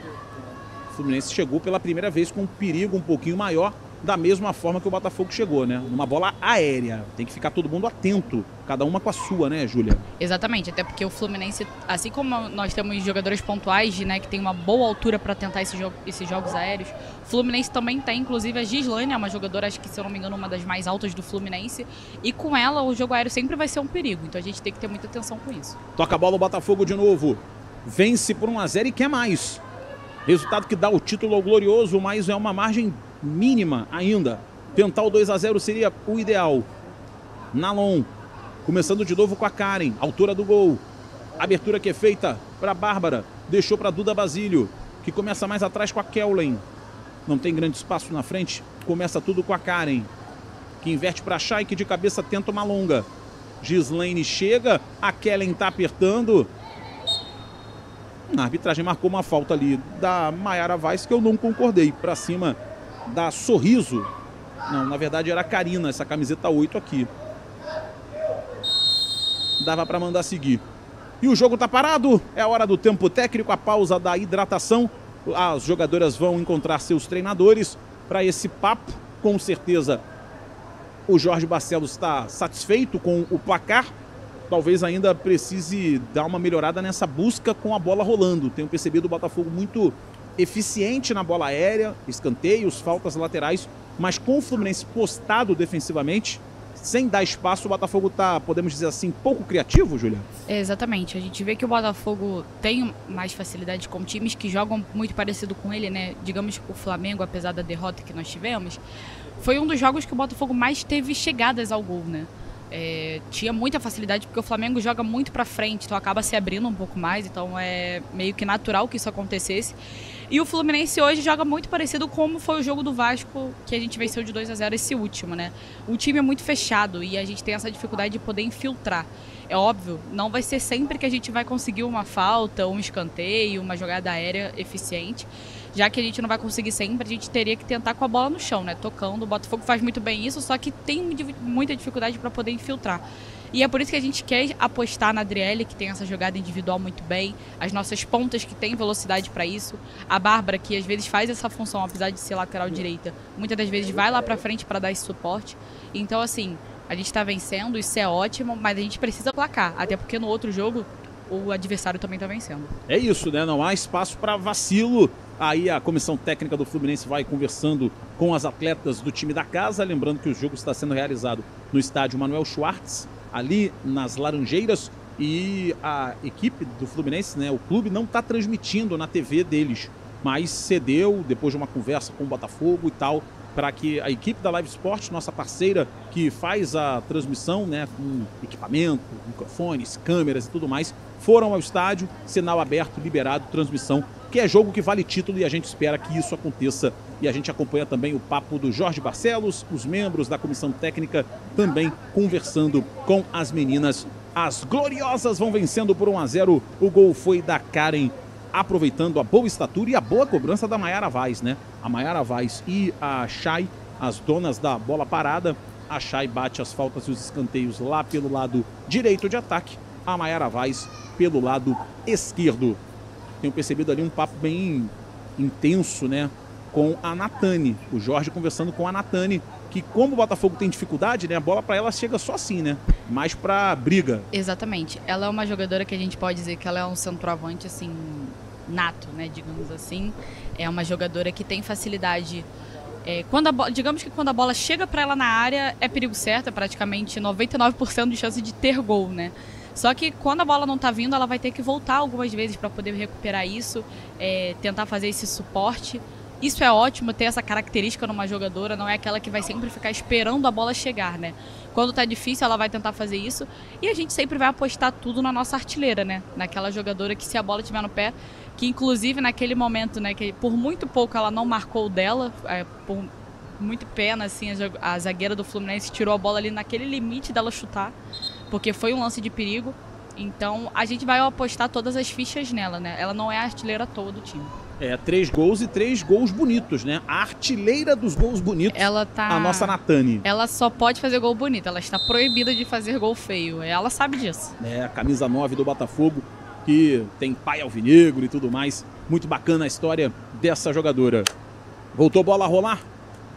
O Fluminense chegou pela primeira vez com um perigo um pouquinho maior, da mesma forma que o Botafogo chegou, né? Numa bola aérea. Tem que ficar todo mundo atento, cada uma com a sua, né, Júlia? Exatamente, até porque o Fluminense, assim como nós temos jogadores pontuais, né, que tem uma boa altura para tentar esses jogos aéreos, o Fluminense também tem, inclusive, a Gislaine, é uma jogadora, acho que, se eu não me engano, uma das mais altas do Fluminense, e com ela o jogo aéreo sempre vai ser um perigo, então a gente tem que ter muita atenção com isso. Toca a bola o Botafogo de novo, vence por 1-0 e quer mais. Resultado que dá o título ao Glorioso, mas é uma margem mínima ainda. Tentar o 2-0 seria o ideal. Nalon, começando de novo com a Karen, autora do gol. Abertura que é feita para Bárbara, deixou para Duda Basílio, que começa mais atrás com a Kellen. Não tem grande espaço na frente, começa tudo com a Karen, que inverte para Chay, que de cabeça tenta uma longa. Gislaine chega, a Kellen tá apertando. A arbitragem marcou uma falta ali da Maiara Vaz, que eu não concordei. Para cima da Sorriso. Não, na verdade era a Karina, essa camiseta 8 aqui. Dava para mandar seguir. E o jogo tá parado. É a hora do tempo técnico, a pausa da hidratação. As jogadoras vão encontrar seus treinadores para esse papo. Com certeza o Jorge Barcelos está satisfeito com o placar. Talvez ainda precise dar uma melhorada nessa busca com a bola rolando. Tenho percebido o Botafogo muito eficiente na bola aérea, escanteios, faltas laterais, mas com o Fluminense postado defensivamente, sem dar espaço, o Botafogo está, podemos dizer assim, pouco criativo, Júlia? É, exatamente. A gente vê que o Botafogo tem mais facilidade com times que jogam muito parecido com ele, né? Digamos, o Flamengo, apesar da derrota que nós tivemos, foi um dos jogos que o Botafogo mais teve chegadas ao gol, né? É, tinha muita facilidade porque o Flamengo joga muito pra frente, então acaba se abrindo um pouco mais, então é meio que natural que isso acontecesse. E o Fluminense hoje joga muito parecido como foi o jogo do Vasco, que a gente venceu de 2-0 esse último, né? O time é muito fechado e a gente tem essa dificuldade de poder infiltrar. É óbvio, não vai ser sempre que a gente vai conseguir uma falta, um escanteio, uma jogada aérea eficiente. Já que a gente não vai conseguir sempre, a gente teria que tentar com a bola no chão, né? Tocando, o Botafogo faz muito bem isso, só que tem muita dificuldade para poder infiltrar. E é por isso que a gente quer apostar na Adriele, que tem essa jogada individual muito bem, as nossas pontas que tem velocidade para isso, a Bárbara, que às vezes faz essa função, apesar de ser lateral direita, muitas das vezes vai lá para frente para dar esse suporte. Então, assim, a gente está vencendo, isso é ótimo, mas a gente precisa placar, até porque no outro jogo o adversário também está vencendo. É isso, né? Não há espaço para vacilo. Aí a comissão técnica do Fluminense vai conversando com as atletas do time da casa. Lembrando que o jogo está sendo realizado no estádio Manoel Schwartz, ali nas Laranjeiras. E a equipe do Fluminense, né, o clube, não está transmitindo na TV deles, mas cedeu depois de uma conversa com o Botafogo e tal, para que a equipe da Live Sport, nossa parceira que faz a transmissão, né, com equipamento, microfones, câmeras e tudo mais, foram ao estádio, sinal aberto, liberado, transmissão, que é jogo que vale título e a gente espera que isso aconteça. E a gente acompanha também o papo do Jorge Barcelos, os membros da comissão técnica também conversando com as meninas. As gloriosas vão vencendo por 1-0, o gol foi da Karen, aproveitando a boa estatura e a boa cobrança da Maiara Vaz, né? A Maiara Vaz e a Chay, as donas da bola parada. A Chay bate as faltas e os escanteios lá pelo lado direito de ataque, a Maiara Vaz pelo lado esquerdo. Tenho percebido ali um papo bem intenso, né, com a Natane. O Jorge conversando com a Natane, que como o Botafogo tem dificuldade, né, a bola para ela chega só assim, né, mais para briga. Exatamente. Ela é uma jogadora que a gente pode dizer que ela é um centroavante, assim, nato, né, digamos assim. É uma jogadora que tem facilidade. É, digamos que quando a bola chega para ela na área, é perigo certo, é praticamente 99% de chance de ter gol, né. Só que quando a bola não está vindo, ela vai ter que voltar algumas vezes para poder recuperar isso, tentar fazer esse suporte. Isso é ótimo, ter essa característica numa jogadora, não é aquela que vai sempre ficar esperando a bola chegar, né? Quando tá difícil, ela vai tentar fazer isso. E a gente sempre vai apostar tudo na nossa artilheira, né? Naquela jogadora que, se a bola estiver no pé, que inclusive naquele momento, né, que por muito pouco ela não marcou o dela, por muito pena, assim, a zagueira do Fluminense tirou a bola ali naquele limite dela chutar, porque foi um lance de perigo. Então a gente vai apostar todas as fichas nela, né? Ela não é a artilheira toda do time. É, 3 gols e 3 gols bonitos, né? A artilheira dos gols bonitos, ela tá... a nossa Natane. Ela só pode fazer gol bonito, ela está proibida de fazer gol feio, ela sabe disso. É, a camisa 9 do Botafogo, que tem pai alvinegro e tudo mais. Muito bacana a história dessa jogadora. Voltou a bola a rolar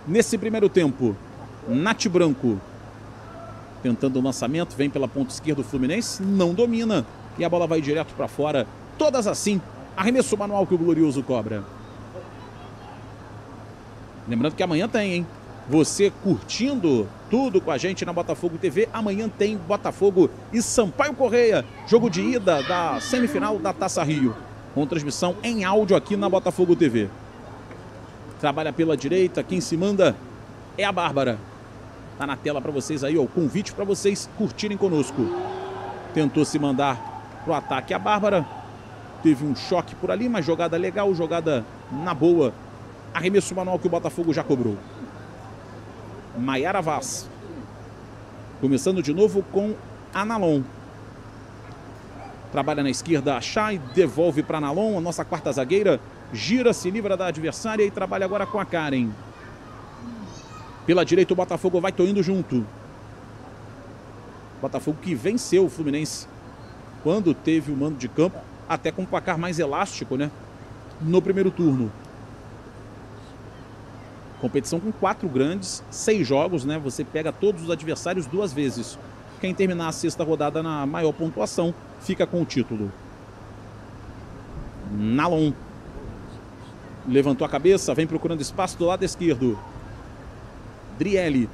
nesse primeiro tempo. Nath Branco tentando o lançamento, vem pela ponta esquerda do Fluminense, não domina e a bola vai direto para fora. Todas assim, arremesso manual que o Glorioso cobra. Lembrando que amanhã tem, hein? Você curtindo tudo com a gente na Botafogo TV, amanhã tem Botafogo e Sampaio Correia, jogo de ida da semifinal da Taça Rio, com transmissão em áudio aqui na Botafogo TV. Trabalha pela direita, quem se manda é a Bárbara. Tá na tela para vocês aí, ó, o convite para vocês curtirem conosco. Tentou se mandar pro ataque a Bárbara. Teve um choque por ali, mas jogada legal, jogada na boa. Arremesso manual que o Botafogo já cobrou. Maiara Vaz. Começando de novo com Analon. Trabalha na esquerda a Chay, devolve para Analon, a nossa quarta zagueira. Gira, se livra da adversária e trabalha agora com a Karen. Pela direita o Botafogo vai toindo junto. Botafogo que venceu o Fluminense quando teve o mando de campo, até com um placar mais elástico, né? No primeiro turno. Competição com 4 grandes, 6 jogos, né? Você pega todos os adversários 2 vezes. Quem terminar a 6ª rodada na maior pontuação fica com o título. Nalon levantou a cabeça, vem procurando espaço do lado esquerdo. Driele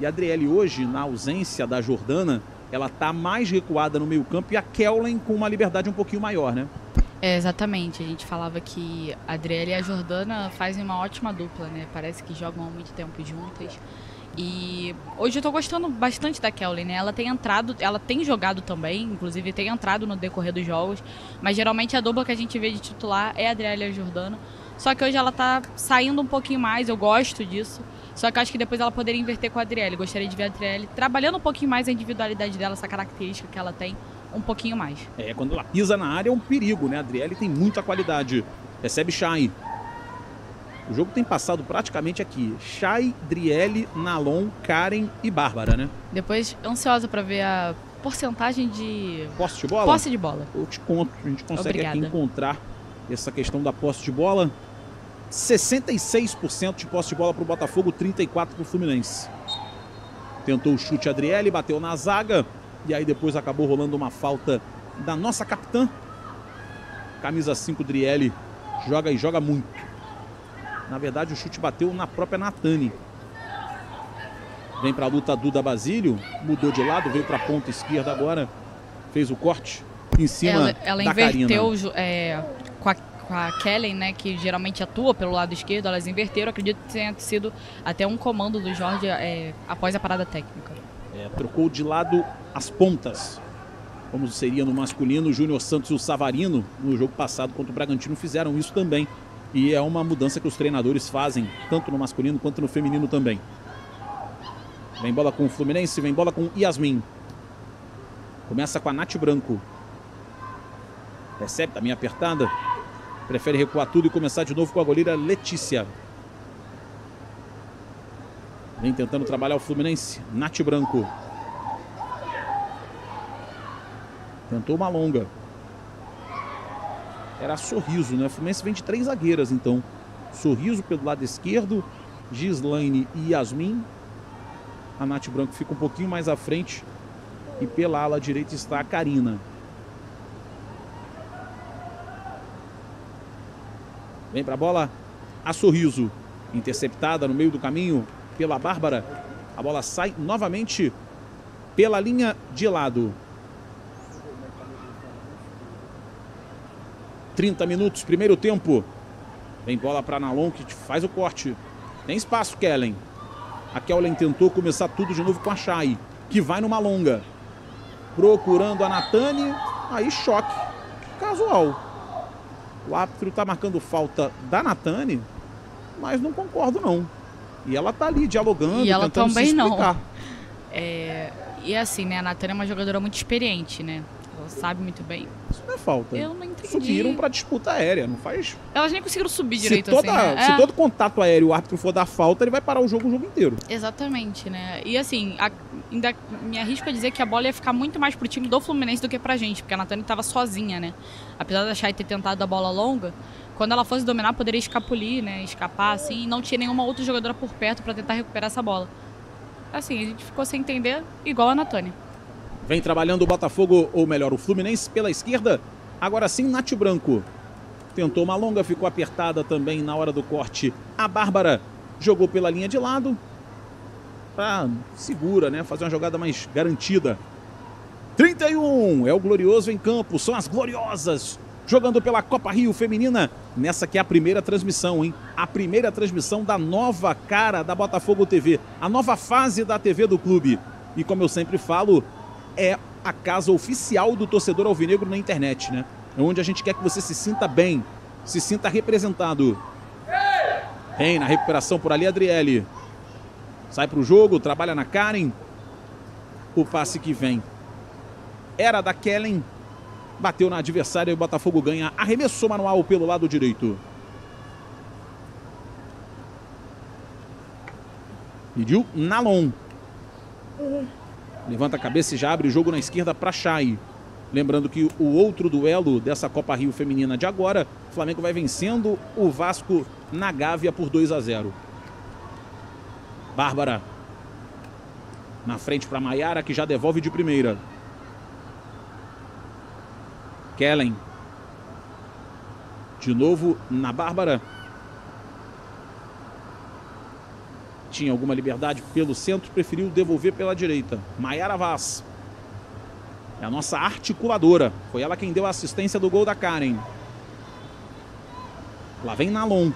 E a Adriele hoje, na ausência da Jordana, ela está mais recuada no meio campo e a Kellen com uma liberdade um pouquinho maior, né? É, exatamente. A gente falava que a Adriele e a Jordana fazem uma ótima dupla, né? Parece que jogam há muito tempo juntas. E hoje eu tô gostando bastante da Kellen, né? Ela tem entrado, ela tem jogado também, inclusive tem entrado no decorrer dos jogos, mas geralmente a dupla que a gente vê de titular é a Adriele e a Jordana. Só que hoje ela tá saindo um pouquinho mais, eu gosto disso. Só que acho que depois ela poderia inverter com a Adriele. Gostaria de ver a Adriele trabalhando um pouquinho mais a individualidade dela, essa característica que ela tem, um pouquinho mais. É, quando ela pisa na área é um perigo, né? A Adriele tem muita qualidade. Recebe Chay. O jogo tem passado praticamente aqui. Chay, Driele, Nalon, Karen e Bárbara, né? Depois, ansiosa para ver a porcentagem de... Posse de bola? Posse de bola. Eu te conto, a gente consegue aqui encontrar essa questão da posse de bola. 66% de posse de bola para o Botafogo, 34% para o Fluminense. Tentou o chute a Driele, bateu na zaga. E aí depois acabou rolando uma falta da nossa capitã. Camisa 5, Driele. Joga e joga muito. Na verdade, o chute bateu na própria Natani. Vem para a luta a Duda Basílio. Mudou de lado, veio para a ponta esquerda agora. Fez o corte em cima da Karina. Ela inverteu com a Kellen, né, que geralmente atua pelo lado esquerdo. Elas inverteram. Acredito que tenha sido até um comando do Jorge após a parada técnica. É, trocou de lado as pontas. Como seria no masculino, o Júnior Santos e o Savarino, no jogo passado contra o Bragantino, fizeram isso também. E é uma mudança que os treinadores fazem, tanto no masculino quanto no feminino também. Vem bola com o Fluminense, vem bola com Yasmin. Começa com a Nath Branco. Recebe, tá meio apertada. Prefere recuar tudo e começar de novo com a goleira Letícia. Vem tentando trabalhar o Fluminense. Nath Branco. Tentou uma longa. Era Sorriso, né? O Fluminense vem de três zagueiras, então. Sorriso pelo lado esquerdo, Gislaine e Yasmin. A Nath Branco fica um pouquinho mais à frente. E pela ala direita está a Karina. Vem para a bola a Sorriso. Interceptada no meio do caminho pela Bárbara. A bola sai novamente pela linha de lado. 30 minutos, primeiro tempo. Vem bola para Nalon, que faz o corte. Tem espaço, Kellen. A Kellen tentou começar tudo de novo com a Chay, que vai numa longa. Procurando a Natani. Aí choque. Casual. O árbitro está marcando falta da Natani, mas não concordo, não. E ela tá ali dialogando, e ela tentando também se explicar. Não. E assim, né? A Natani é uma jogadora muito experiente, né? Ela sabe muito bem. Isso não é falta. Eu não entendi. Subiram para disputa aérea, não faz... Elas nem conseguiram subir direito assim, né? Se todo contato aéreo o árbitro for dar falta, ele vai parar o jogo inteiro. Exatamente, né? E assim, ainda me arrisco a dizer que a bola ia ficar muito mais pro time do Fluminense do que pra gente, porque a Natani tava sozinha, né? Apesar da Chay ter tentado a bola longa, quando ela fosse dominar, poderia escapulir, né? Escapar, assim, e não tinha nenhuma outra jogadora por perto para tentar recuperar essa bola. Assim, a gente ficou sem entender, igual a Natani. Vem trabalhando o Botafogo, ou melhor, o Fluminense pela esquerda. Agora sim, Nath Branco. Tentou uma longa, ficou apertada também na hora do corte. A Bárbara jogou pela linha de lado. Pra segura, né? Fazer uma jogada mais garantida. 31 é o Glorioso em campo. São as Gloriosas jogando pela Copa Rio Feminina. Nessa que é a primeira transmissão, hein? A primeira transmissão da nova cara da Botafogo TV. A nova fase da TV do clube. E como eu sempre falo... é a casa oficial do torcedor alvinegro na internet, né? É onde a gente quer que você se sinta bem, se sinta representado. Vem na recuperação por ali, Adriele. Sai pro jogo, trabalha na Karen. O passe que vem era da Kellen. Bateu na adversária e o Botafogo ganha. Arremesso manual pelo lado direito. Pediu Nalon. Levanta a cabeça e já abre o jogo na esquerda para Chay. Lembrando que o outro duelo dessa Copa Rio Feminina de agora, o Flamengo vai vencendo o Vasco na Gávea por 2-0. Bárbara. Na frente para Maiara, que já devolve de primeira. Kellen. De novo na Bárbara. tinha alguma liberdade pelo centro, preferiu devolver pela direita. Maiara Vaz. É a nossa articuladora. Foi ela quem deu a assistência do gol da Karen. Lá vem Nalon.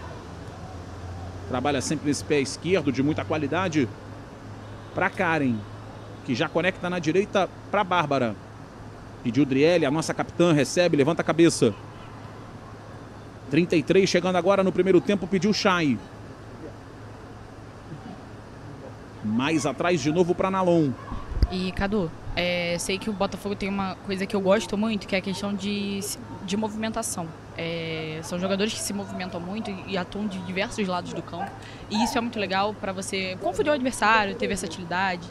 Trabalha sempre nesse pé esquerdo de muita qualidade para Karen, que já conecta na direita para Bárbara. Pediu Drielli, a nossa capitã, recebe, levanta a cabeça. 33 chegando agora no primeiro tempo, pediu Chay. Mais atrás de novo para Nalon. E Kadu, sei que o Botafogo tem uma coisa que eu gosto muito, que é a questão de movimentação. São jogadores que se movimentam muito e atuam de diversos lados do campo. E isso é muito legal para você confundir o adversário, ter versatilidade,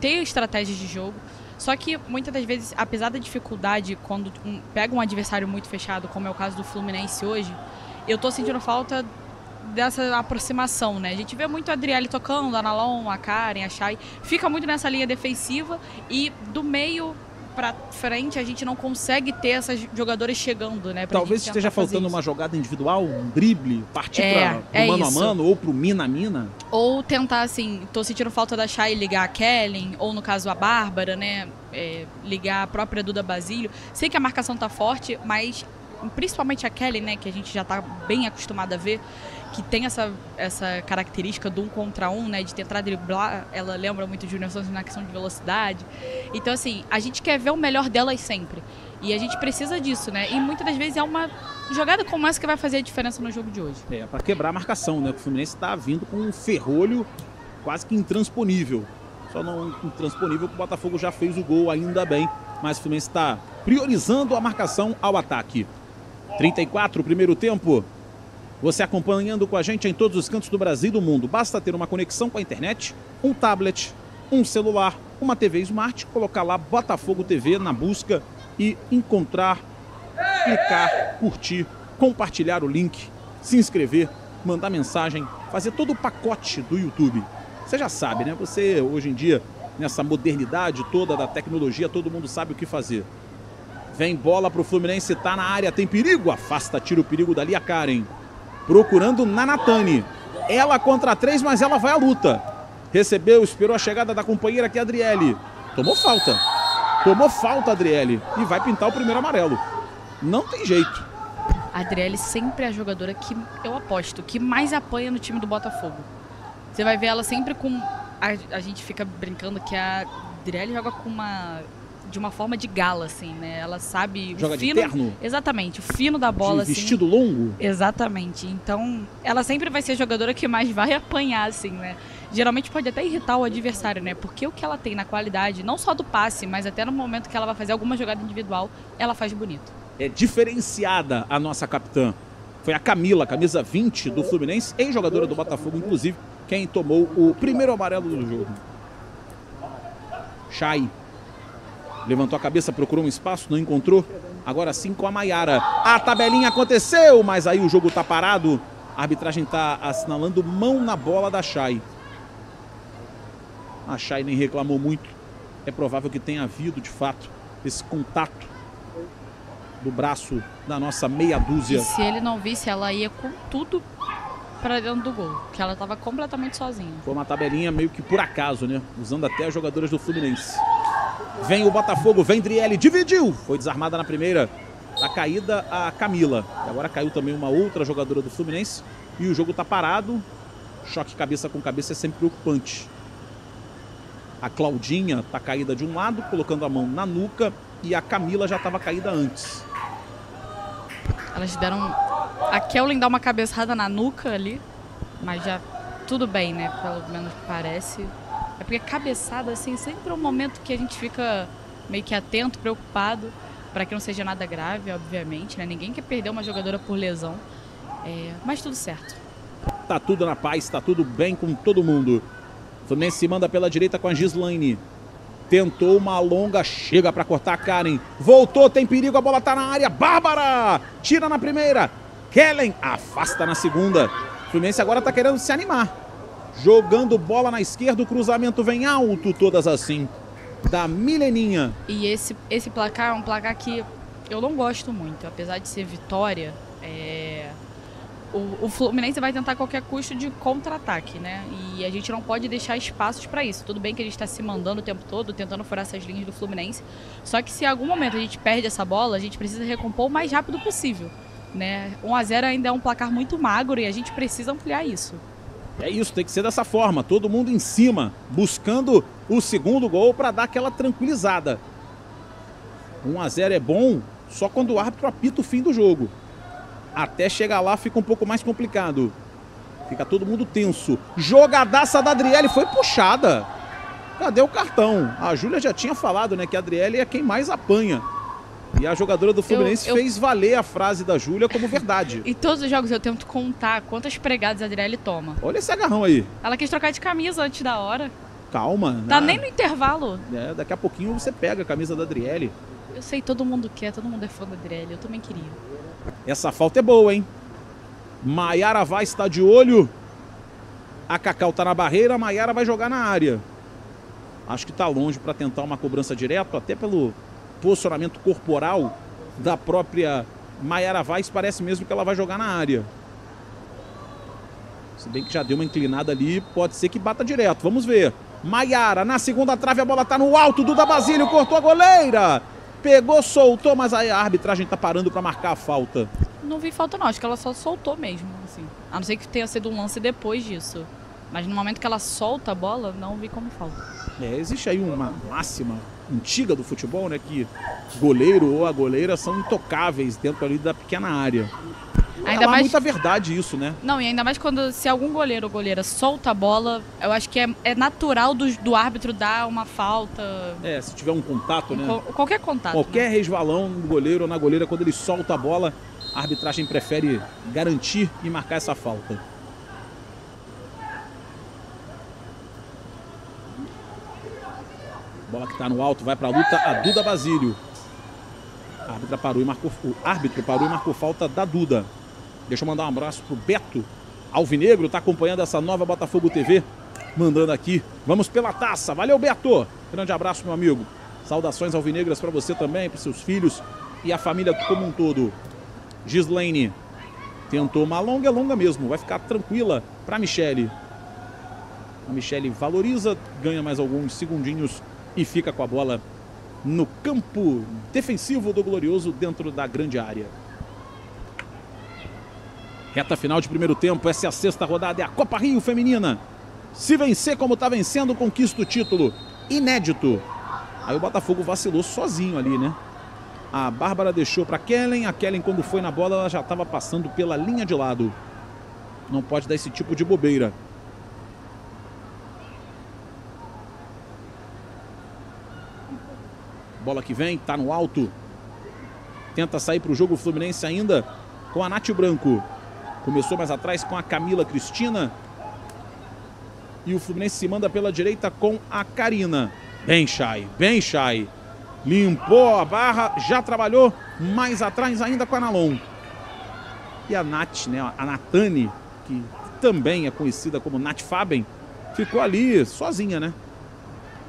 ter estratégias de jogo. Só que muitas das vezes, apesar da dificuldade, quando pega um adversário muito fechado, como é o caso do Fluminense hoje, eu tô sentindo falta dessa aproximação, né? A gente vê muito a Adriele tocando, a Nalon, a Karen, a Chay, fica muito nessa linha defensiva e do meio pra frente a gente não consegue ter essas jogadoras chegando, né? Talvez esteja faltando uma jogada individual, um drible, partir para o mano a mano ou pro mina a mina. Ou tentar, assim, tô sentindo falta da Chay ligar a Kellen, ou no caso a Bárbara, né? Ligar a própria Duda Basílio. Sei que a marcação tá forte, mas principalmente a Kellen, né? Que a gente já tá bem acostumada a ver, que tem essa característica do um contra um, né, de tentar driblar, ela lembra muito de Júnior Santos na questão de velocidade. Então, assim, a gente quer ver o melhor delas sempre. E a gente precisa disso, né? E muitas das vezes é uma jogada como essa que vai fazer a diferença no jogo de hoje. Para quebrar a marcação, né? O Fluminense está vindo com um ferrolho quase que intransponível. Só não intransponível que o Botafogo já fez o gol, ainda bem. Mas o Fluminense está priorizando a marcação ao ataque. 34, primeiro tempo. Você acompanhando com a gente em todos os cantos do Brasil e do mundo. Basta ter uma conexão com a internet, um tablet, um celular, uma TV Smart, colocar lá Botafogo TV na busca e encontrar, clicar, curtir, compartilhar o link, se inscrever, mandar mensagem, fazer todo o pacote do YouTube. Você já sabe, né? Você, hoje em dia, nessa modernidade toda da tecnologia, todo mundo sabe o que fazer. Vem bola pro Fluminense, tá na área, tem perigo, afasta, tira o perigo dali a Karen. Procurando Nanatani. Ela contra três, mas ela vai à luta. Recebeu, esperou a chegada da companheira aqui, Adriele. Tomou falta. Tomou falta, Adriele. E vai pintar o primeiro amarelo. Não tem jeito. A Adriele sempre é a jogadora que, eu aposto, que mais apanha no time do Botafogo. Você vai ver ela sempre com... A gente fica brincando que a Adriele joga com uma... de uma forma de gala, assim, né? Ela sabe... Joga de terno? Exatamente, o fino da bola, assim. Vestido longo? Exatamente. Então, ela sempre vai ser a jogadora que mais vai apanhar, assim, né? Geralmente pode até irritar o adversário, né? Porque o que ela tem na qualidade, não só do passe, mas até no momento que ela vai fazer alguma jogada individual, ela faz bonito. É diferenciada a nossa capitã. Foi a Camila, camisa 20 do Fluminense, ex-jogadora do Botafogo, inclusive, quem tomou o primeiro amarelo do jogo. Chay. Levantou a cabeça, procurou um espaço, não encontrou. Agora sim com a Maiara. A tabelinha aconteceu, mas aí o jogo tá parado. A arbitragem tá assinalando mão na bola da Chay. A Chay nem reclamou muito. É provável que tenha havido, de fato, esse contato do braço da nossa meia dúzia. E se ele não visse, ela ia com tudo para dentro do gol, que ela tava completamente sozinha. Foi uma tabelinha meio que por acaso, né? Usando até as jogadoras do Fluminense. Vem o Botafogo, vem Drielli, dividiu. Foi desarmada na primeira. A caída, a Camila. E agora caiu também uma outra jogadora do Fluminense. E o jogo tá parado. Choque cabeça com cabeça é sempre preocupante. A Claudinha tá caída de um lado, colocando a mão na nuca. E a Camila já estava caída antes. Elas deram... A Kellen dá uma cabeçada na nuca ali. Mas já tudo bem, né? Pelo menos parece... É porque cabeçada, assim, sempre é um momento que a gente fica meio que atento, preocupado, para que não seja nada grave, obviamente, né? Ninguém quer perder uma jogadora por lesão, mas tudo certo. Tá tudo na paz, tá tudo bem com todo mundo. O Fluminense se manda pela direita com a Gislaine. Tentou uma longa, chega para cortar a Karen. Voltou, tem perigo, a bola tá na área. Bárbara! Tira na primeira. Kellen afasta na segunda. O Fluminense agora tá querendo se animar. Jogando bola na esquerda, o cruzamento vem alto, todas assim, da Mileninha. E esse placar é um placar que eu não gosto muito, apesar de ser vitória. o Fluminense vai tentar a qualquer custo de contra-ataque, né? E a gente não pode deixar espaços para isso. Tudo bem que a gente está se mandando o tempo todo, tentando furar essas linhas do Fluminense. Só que se em algum momento a gente perde essa bola, a gente precisa recompor o mais rápido possível, né? 1-0 ainda é um placar muito magro e a gente precisa ampliar isso. É isso, tem que ser dessa forma. Todo mundo em cima, buscando o segundo gol para dar aquela tranquilizada. 1-0 é bom só quando o árbitro apita o fim do jogo. Até chegar lá fica um pouco mais complicado. Fica todo mundo tenso. Jogadaça da Adriele, foi puxada. Cadê o cartão? A Júlia já tinha falado, né, que a Adriele é quem mais apanha. E a jogadora do Fluminense fez valer a frase da Júlia como verdade. Em todos os jogos eu tento contar quantas pregadas a Adriele toma. Olha esse agarrão aí. Ela quis trocar de camisa antes da hora. Calma. Tá nem no intervalo. É, daqui a pouquinho você pega a camisa da Adriele. Eu sei, todo mundo quer, todo mundo é fã da Adriele. Eu também queria. Essa falta é boa, hein? Maiara vai estar de olho. A Cacau tá na barreira, a Maiara vai jogar na área. Acho que tá longe para tentar uma cobrança direta, até pelo posicionamento corporal da própria Maiara Vaz, parece mesmo que ela vai jogar na área. Se bem que já deu uma inclinada ali, pode ser que bata direto, vamos ver. Maiara na segunda trave, a bola tá no alto, Duda Basílio cortou a goleira. Pegou, soltou, mas a arbitragem tá parando para marcar a falta. Não vi falta não, acho que ela só soltou mesmo, assim. A não ser que tenha sido um lance depois disso. Mas no momento que ela solta a bola, não vi como falta. É, existe aí uma máxima antiga do futebol, né? Que goleiro ou a goleira são intocáveis dentro ali da pequena área. Ainda é mais... muita verdade isso, né? Não, e ainda mais quando, se algum goleiro ou goleira solta a bola, eu acho que é natural do árbitro dar uma falta. É, se tiver um contato, né? Qualquer contato. Qualquer, né, resvalão no goleiro ou na goleira, quando ele solta a bola, a arbitragem prefere garantir e marcar essa falta. Bola que tá no alto, vai pra luta, a Duda Basílio. O árbitro parou e marcou falta da Duda. Deixa eu mandar um abraço pro Beto Alvinegro, tá acompanhando essa nova Botafogo TV, mandando aqui. Vamos pela taça, valeu, Beto! Grande abraço, meu amigo. Saudações alvinegras pra você também, pros seus filhos e a família como um todo. Gislaine tentou uma longa, é longa mesmo, vai ficar tranquila pra Michele. A Michele valoriza, ganha mais alguns segundinhos e fica com a bola no campo defensivo do Glorioso, dentro da grande área. Reta final de primeiro tempo, essa é a 6ª rodada, é a Copa Rio Feminina. Se vencer como está vencendo, conquista o título inédito. Aí o Botafogo vacilou sozinho ali, né? A Bárbara deixou para Kellen, a Kellen quando foi na bola ela já estava passando pela linha de lado. Não pode dar esse tipo de bobeira. Bola que vem, tá no alto. Tenta sair pro jogo o Fluminense ainda com a Nath Branco. Começou mais atrás com a Camila Cristina. E o Fluminense se manda pela direita com a Karina. Bem, Chay, bem, Chay. Limpou a barra, já trabalhou. Mais atrás ainda com a Nalon. E a Nath, né, a Natane, que também é conhecida como Nath Faben, ficou ali sozinha, né?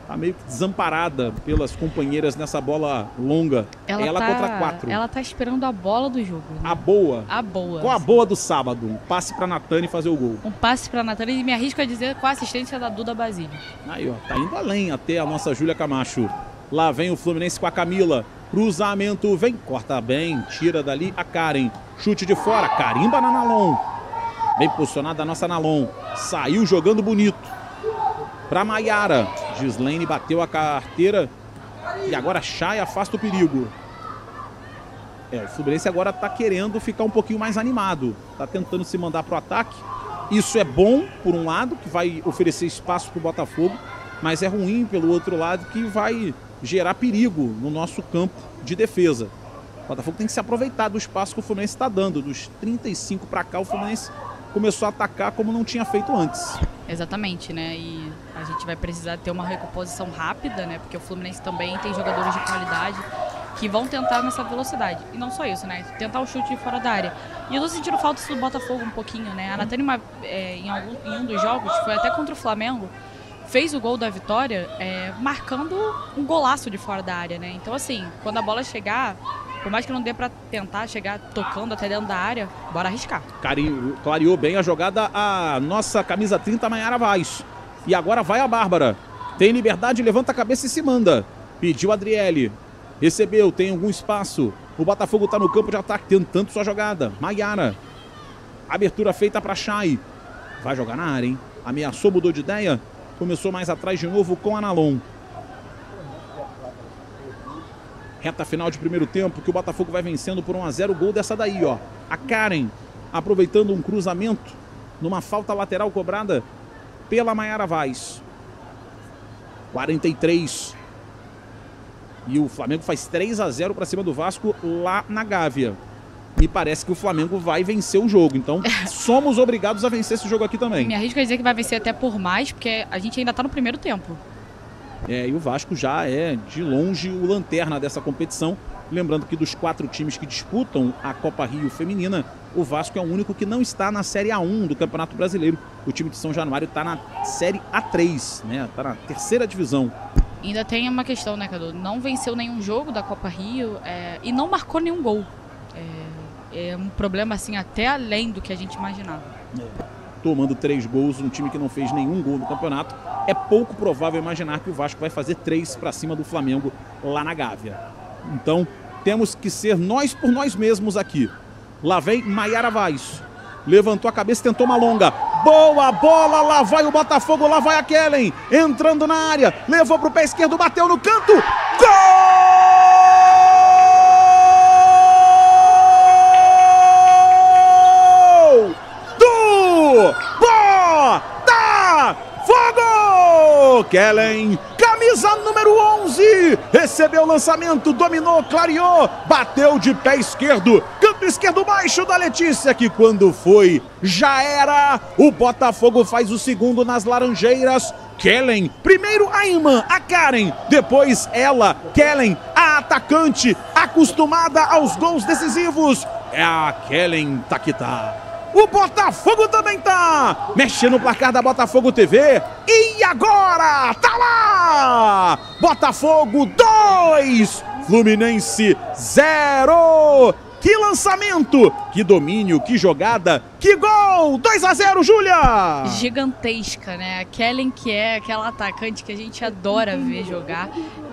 Tá meio que desamparada pelas companheiras nessa bola longa. Ela tá contra 4. Ela tá esperando a bola do jogo. Né? A boa. A boa. Qual a boa do sábado? Um passe pra Natane fazer o gol. Um passe pra Natane e me arrisco a dizer com a assistência da Duda Basílio. Aí, ó. Tá indo além até a nossa Júlia Camacho. Lá vem o Fluminense com a Camila. Cruzamento. Vem. Corta bem. Tira dali a Karen. Chute de fora. Carimba na Nalon. Bem posicionada a nossa Nalon. Saiu jogando bonito. Para Maiara, Gislaine bateu a carteira e agora Chay afasta o perigo. É, o Fluminense agora está querendo ficar um pouquinho mais animado, está tentando se mandar para o ataque. Isso é bom por um lado, que vai oferecer espaço para o Botafogo, mas é ruim pelo outro lado, que vai gerar perigo no nosso campo de defesa. O Botafogo tem que se aproveitar do espaço que o Fluminense está dando. Dos 35 para cá o Fluminense começou a atacar como não tinha feito antes. Exatamente, né? E a gente vai precisar ter uma recomposição rápida, né? Porque o Fluminense também tem jogadores de qualidade que vão tentar nessa velocidade. E não só isso, né? Tentar o chute de fora da área. E eu tô sentindo falta do Botafogo um pouquinho, né? A Natane, em um dos jogos, foi até contra o Flamengo, fez o gol da vitória marcando um golaço de fora da área, né? Então, assim, quando a bola chegar, por mais que não dê pra tentar chegar tocando até dentro da área, bora arriscar. Clareou bem a jogada a nossa camisa 30, Maiara Vaz. E agora vai a Bárbara. Tem liberdade, levanta a cabeça e se manda. Pediu a Adriele. Recebeu, tem algum espaço. O Botafogo tá no campo de ataque, tentando sua jogada. Maiara. Abertura feita pra Chay. Vai jogar na área, hein? Ameaçou, mudou de ideia. Começou mais atrás de novo com a Nalon. Reta final de primeiro tempo que o Botafogo vai vencendo por 1 a 0. Gol dessa daí, ó. A Karen aproveitando um cruzamento numa falta lateral cobrada pela Maiara Vaz. 43. E o Flamengo faz 3 a 0 para cima do Vasco lá na Gávea. Me parece que o Flamengo vai vencer o jogo. Então, somos obrigados a vencer esse jogo aqui também. Me arrisco a dizer que vai vencer até por mais, porque a gente ainda está no primeiro tempo. É, e o Vasco já é, de longe, o lanterna dessa competição. Lembrando que dos 4 times que disputam a Copa Rio Feminina, o Vasco é o único que não está na Série A1 do Campeonato Brasileiro. O time de São Januário está na Série A3, né? Está na terceira divisão. Ainda tem uma questão, né, Kadu? Não venceu nenhum jogo da Copa Rio e não marcou nenhum gol. É um problema, assim, até além do que a gente imaginava. Tomando 3 gols, um time que não fez nenhum gol no campeonato, é pouco provável imaginar que o Vasco vai fazer 3 para cima do Flamengo lá na Gávea. Então, temos que ser nós por nós mesmos aqui. Lá vem Maiara Vaz. Levantou a cabeça, tentou uma longa. Boa bola, lá vai o Botafogo, lá vai a Kellen. Entrando na área, levou para o pé esquerdo, bateu no canto. Gol! Botafogo! Kellen, camisa número 11, recebeu o lançamento, dominou, clareou, bateu de pé esquerdo, canto esquerdo baixo da Letícia, que quando foi, já era. O Botafogo faz o segundo nas Laranjeiras. Kellen, primeiro a irmã, a Karen, depois ela, Kellen, a atacante, acostumada aos gols decisivos, é a Kellen Taquita. O Botafogo também tá mexendo no placar da Botafogo TV. E agora, tá lá! Botafogo 2, Fluminense 0. Que lançamento, que domínio, que jogada, que gol! 2 a 0, Júlia! Gigantesca, né? A Kellen, que é aquela atacante que a gente adora ver jogar.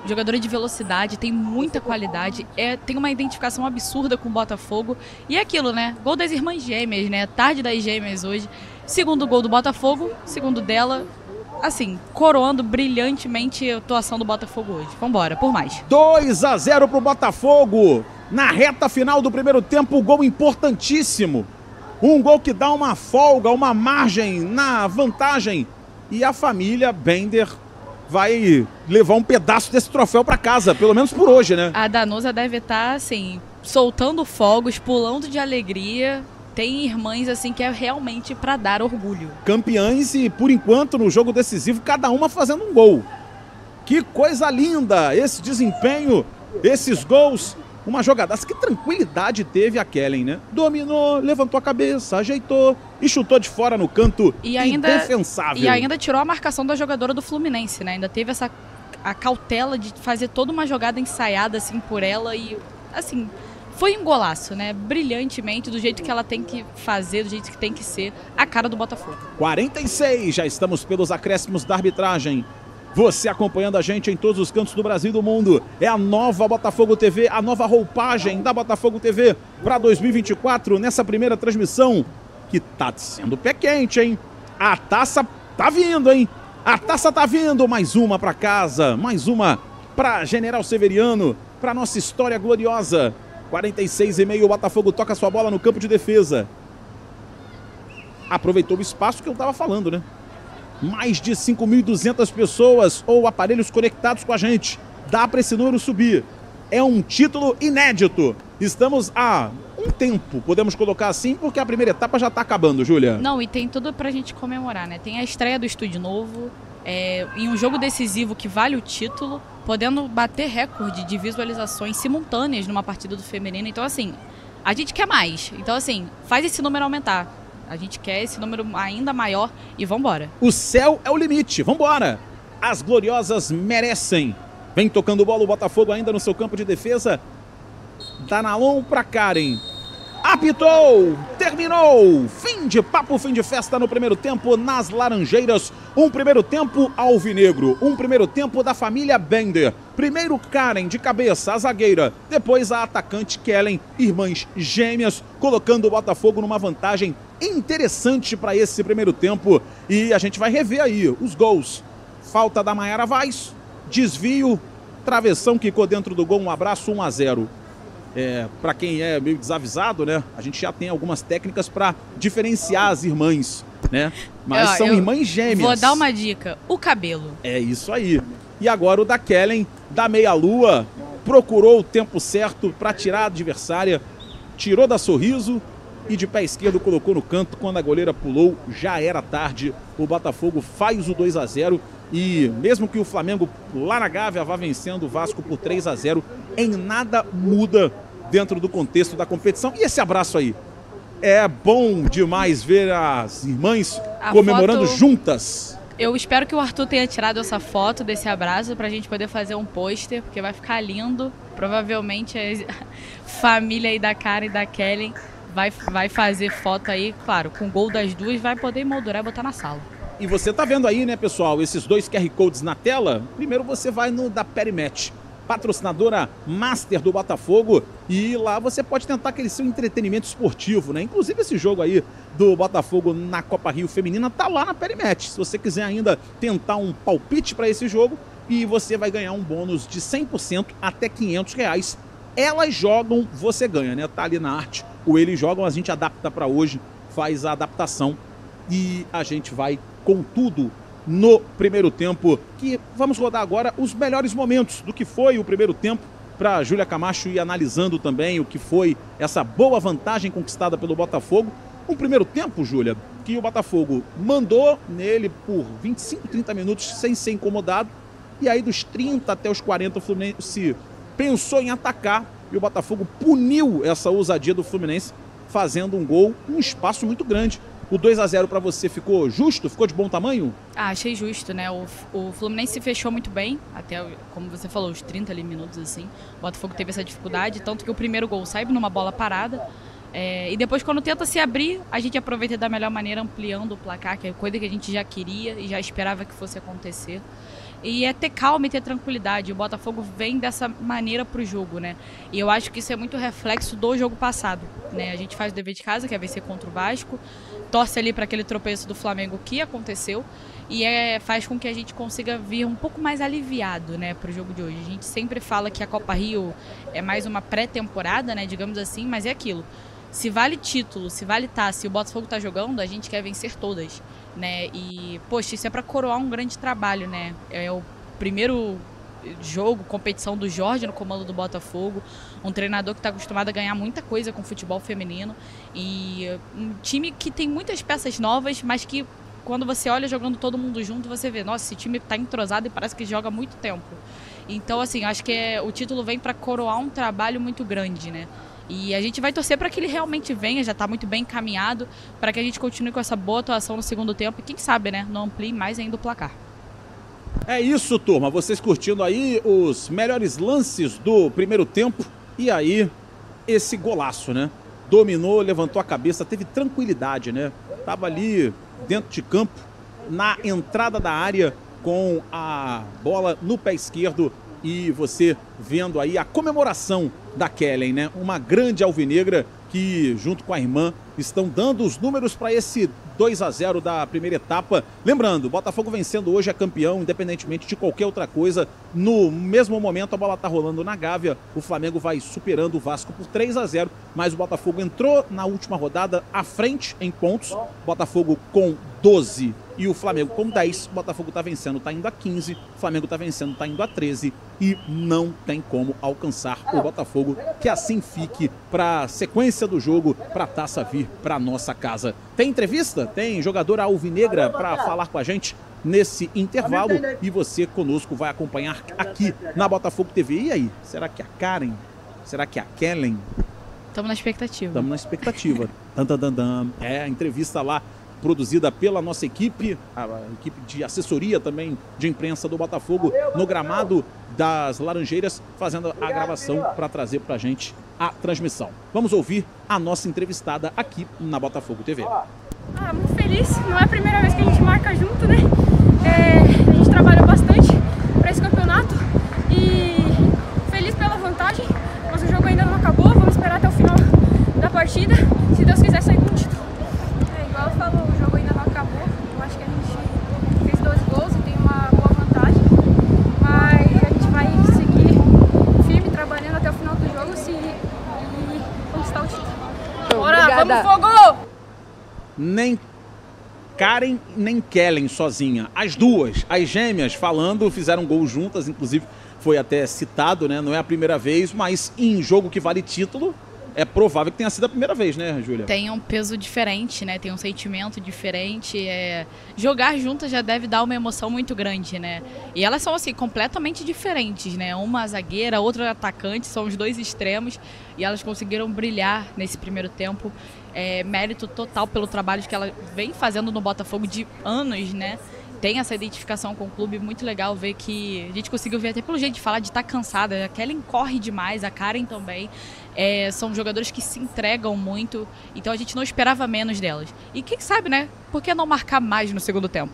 Jogadora de velocidade, tem muita qualidade, tem uma identificação absurda com o Botafogo. E é aquilo, né? Gol das irmãs gêmeas, né? Tarde das gêmeas hoje. Segundo gol do Botafogo, segundo dela. Assim, coroando brilhantemente a atuação do Botafogo hoje. Vambora, por mais. 2 a 0 pro Botafogo. Na reta final do primeiro tempo, um gol importantíssimo. Um gol que dá uma folga, uma margem na vantagem. E a família Bender vai levar um pedaço desse troféu para casa, pelo menos por hoje, né? A Danosa deve estar, assim, soltando fogos, pulando de alegria. Tem irmãs, assim, que é realmente para dar orgulho. Campeãs e, por enquanto, no jogo decisivo, cada uma fazendo um gol. Que coisa linda esse desempenho, esses gols. Uma jogadaça, que tranquilidade teve a Kellen, né? Dominou, levantou a cabeça, ajeitou e chutou de fora no canto indefensável. E ainda tirou a marcação da jogadora do Fluminense, né? Ainda teve a cautela de fazer toda uma jogada ensaiada, assim, por ela e, assim, foi um golaço, né? Brilhantemente, do jeito que ela tem que fazer, do jeito que tem que ser, a cara do Botafogo. 46, já estamos pelos acréscimos da arbitragem. Você acompanhando a gente em todos os cantos do Brasil e do mundo. É a nova Botafogo TV, a nova roupagem da Botafogo TV para 2024, nessa primeira transmissão, que tá sendo pé quente, hein? A taça tá vindo, hein? A taça tá vindo. Mais uma para casa, mais uma para General Severiano, para nossa história gloriosa. 46,5, o Botafogo toca sua bola no campo de defesa. Aproveitou o espaço que eu tava falando, né? Mais de 5.200 pessoas ou aparelhos conectados com a gente. Dá para esse número subir. É um título inédito. Estamos há um tempo, podemos colocar assim, porque a primeira etapa já está acabando, Júlia. Não, e tem tudo para a gente comemorar, né? Tem a estreia do estúdio novo, em um jogo decisivo que vale o título, podendo bater recorde de visualizações simultâneas numa partida do feminino. Então, assim, a gente quer mais. Então, assim, faz esse número aumentar. A gente quer esse número ainda maior e vambora. O céu é o limite, vambora. As gloriosas merecem. Vem tocando bola o Botafogo ainda no seu campo de defesa. Danalon para Karen. Apitou, terminou. Fim de papo, fim de festa no primeiro tempo nas Laranjeiras. Um primeiro tempo alvinegro, um primeiro tempo da família Bender. Primeiro Karen de cabeça, a zagueira, depois a atacante Kellen, irmãs gêmeas, colocando o Botafogo numa vantagem interessante para esse primeiro tempo. E a gente vai rever aí os gols. Falta da Maiara Vaz, desvio, travessão que ficou dentro do gol, um abraço, 1 a 0. Para quem é meio desavisado, né? A gente já tem algumas técnicas para diferenciar as irmãs, né? Mas são irmãs gêmeas. Vou dar uma dica, o cabelo. É isso aí. E agora o da Kellen, da meia-lua, procurou o tempo certo para tirar a adversária, tirou da sorriso e de pé esquerdo colocou no canto. Quando a goleira pulou, já era tarde. O Botafogo faz o 2 a 0. E mesmo que o Flamengo lá na Gávea vá vencendo o Vasco por 3 a 0, em nada muda dentro do contexto da competição. E esse abraço aí? É bom demais ver as irmãs comemorando juntas. Eu espero que o Arthur tenha tirado essa foto desse abraço pra gente poder fazer um pôster, porque vai ficar lindo. Provavelmente a família aí da Karen e da Kellen vai fazer foto aí, claro, com o gol das duas, vai poder emoldurar e botar na sala. E você tá vendo aí, né, pessoal, esses dois QR Codes na tela. Primeiro você vai no da Parimatch, patrocinadora master do Botafogo, e lá você pode tentar aquele seu entretenimento esportivo, né? Inclusive esse jogo aí do Botafogo na Copa Rio Feminina tá lá na Parimatch. Se você quiser ainda tentar um palpite para esse jogo, e você vai ganhar um bônus de 100% até R$500. Elas jogam, você ganha, né? Tá ali na arte, ou eles jogam, a gente adapta para hoje, faz a adaptação, e a gente vai com tudo no primeiro tempo, que vamos rodar agora os melhores momentos do que foi o primeiro tempo, para Júlia Camacho ir analisando também o que foi essa boa vantagem conquistada pelo Botafogo. Um primeiro tempo, Júlia, que o Botafogo mandou nele por 25, 30 minutos sem ser incomodado, e aí dos 30 até os 40 o Fluminense pensou em atacar, e o Botafogo puniu essa ousadia do Fluminense, fazendo um gol, um espaço muito grande. O 2 a 0 para você ficou justo? Ficou de bom tamanho? Ah, achei justo, né? O Fluminense se fechou muito bem, até, como você falou, os 30 ali, minutos assim. O Botafogo teve essa dificuldade, tanto que o primeiro gol sai numa bola parada. E depois, quando tenta se abrir, a gente aproveita da melhor maneira, ampliando o placar, que é coisa que a gente já queria e já esperava que fosse acontecer. E é ter calma e ter tranquilidade. O Botafogo vem dessa maneira pro jogo, né? E eu acho que isso é muito reflexo do jogo passado, né? A gente faz o dever de casa, que é vencer contra o Vasco, torce ali para aquele tropeço do Flamengo que aconteceu, e faz com que a gente consiga vir um pouco mais aliviado, né, para o jogo de hoje. A gente sempre fala que a Copa Rio é mais uma pré-temporada, né, digamos assim, mas é aquilo. Se vale título, se vale taça, e o Botafogo tá jogando, a gente quer vencer todas, né? E poxa, isso é para coroar um grande trabalho, né? É o primeiro jogo, competição do Jorge no comando do Botafogo, um treinador que está acostumado a ganhar muita coisa com futebol feminino, e um time que tem muitas peças novas, mas que quando você olha jogando todo mundo junto, você vê, nossa, esse time está entrosado e parece que joga há muito tempo. Então, assim, acho que o título vem para coroar um trabalho muito grande, né? E a gente vai torcer para que ele realmente venha, já está muito bem encaminhado, para que a gente continue com essa boa atuação no segundo tempo e quem sabe, né, não amplie mais ainda o placar. É isso, turma. Vocês curtindo aí os melhores lances do primeiro tempo. E aí, esse golaço, né? Dominou, levantou a cabeça, teve tranquilidade, né? Tava ali dentro de campo, na entrada da área, com a bola no pé esquerdo. E você vendo aí a comemoração da Kellen, né? Uma grande alvinegra que, junto com a irmã, estão dando os números para esse 2 a 0 da primeira etapa. Lembrando, o Botafogo vencendo hoje é campeão, independentemente de qualquer outra coisa. No mesmo momento, a bola está rolando na Gávea. O Flamengo vai superando o Vasco por 3 a 0, mas o Botafogo entrou na última rodada à frente em pontos. O Botafogo com 12 e o Flamengo com 10. O Botafogo está vencendo, está indo a 15. O Flamengo está vencendo, está indo a 13. E não tem como alcançar o Botafogo, que assim fique para a sequência do jogo, para a taça vir para nossa casa. Tem entrevista? Tem jogadora alvinegra para falar com a gente nesse intervalo, e você conosco vai acompanhar aqui na Botafogo TV. E aí, será que a Karen? Será que a Kellen? Estamos na expectativa. É a entrevista lá produzida pela nossa equipe, a equipe de assessoria também de imprensa do Botafogo, no gramado das Laranjeiras, fazendo a gravação para trazer para a gente a transmissão. Vamos ouvir a nossa entrevistada aqui na Botafogo TV. Ah, muito feliz. Não é a primeira vez que a gente marca junto, né? É, a gente trabalhou bastante para esse campeonato e feliz pela vantagem, mas o jogo ainda não acabou. Vamos esperar até o final da partida, se Deus quiser sair com o título. Igual ela falou, o jogo ainda não acabou, eu acho que a gente fez 2 gols e tem uma boa vantagem, mas a gente vai seguir firme, trabalhando até o final do jogo e conquistar o título. Bora, vamos Fogo! Nem Karen, nem Kellen sozinha, as duas, as gêmeas falando, fizeram gol juntas, inclusive foi até citado, né? Não é a primeira vez, mas em jogo que vale título... É provável que tenha sido a primeira vez, né, Júlia? Tem um peso diferente, né? Tem um sentimento diferente. Jogar juntas já deve dar uma emoção muito grande, né? E elas são, assim, completamente diferentes, né? Uma zagueira, outra atacante, são os 2 extremos. E elas conseguiram brilhar nesse primeiro tempo. Mérito total pelo trabalho que ela vem fazendo no Botafogo de anos, né? Tem essa identificação com o clube, muito legal ver que a gente conseguiu ver até pelo jeito de falar, de estar cansada. A Kellen corre demais, a Karen também. São jogadores que se entregam muito, então a gente não esperava menos delas. E quem sabe, né? Por que não marcar mais no segundo tempo?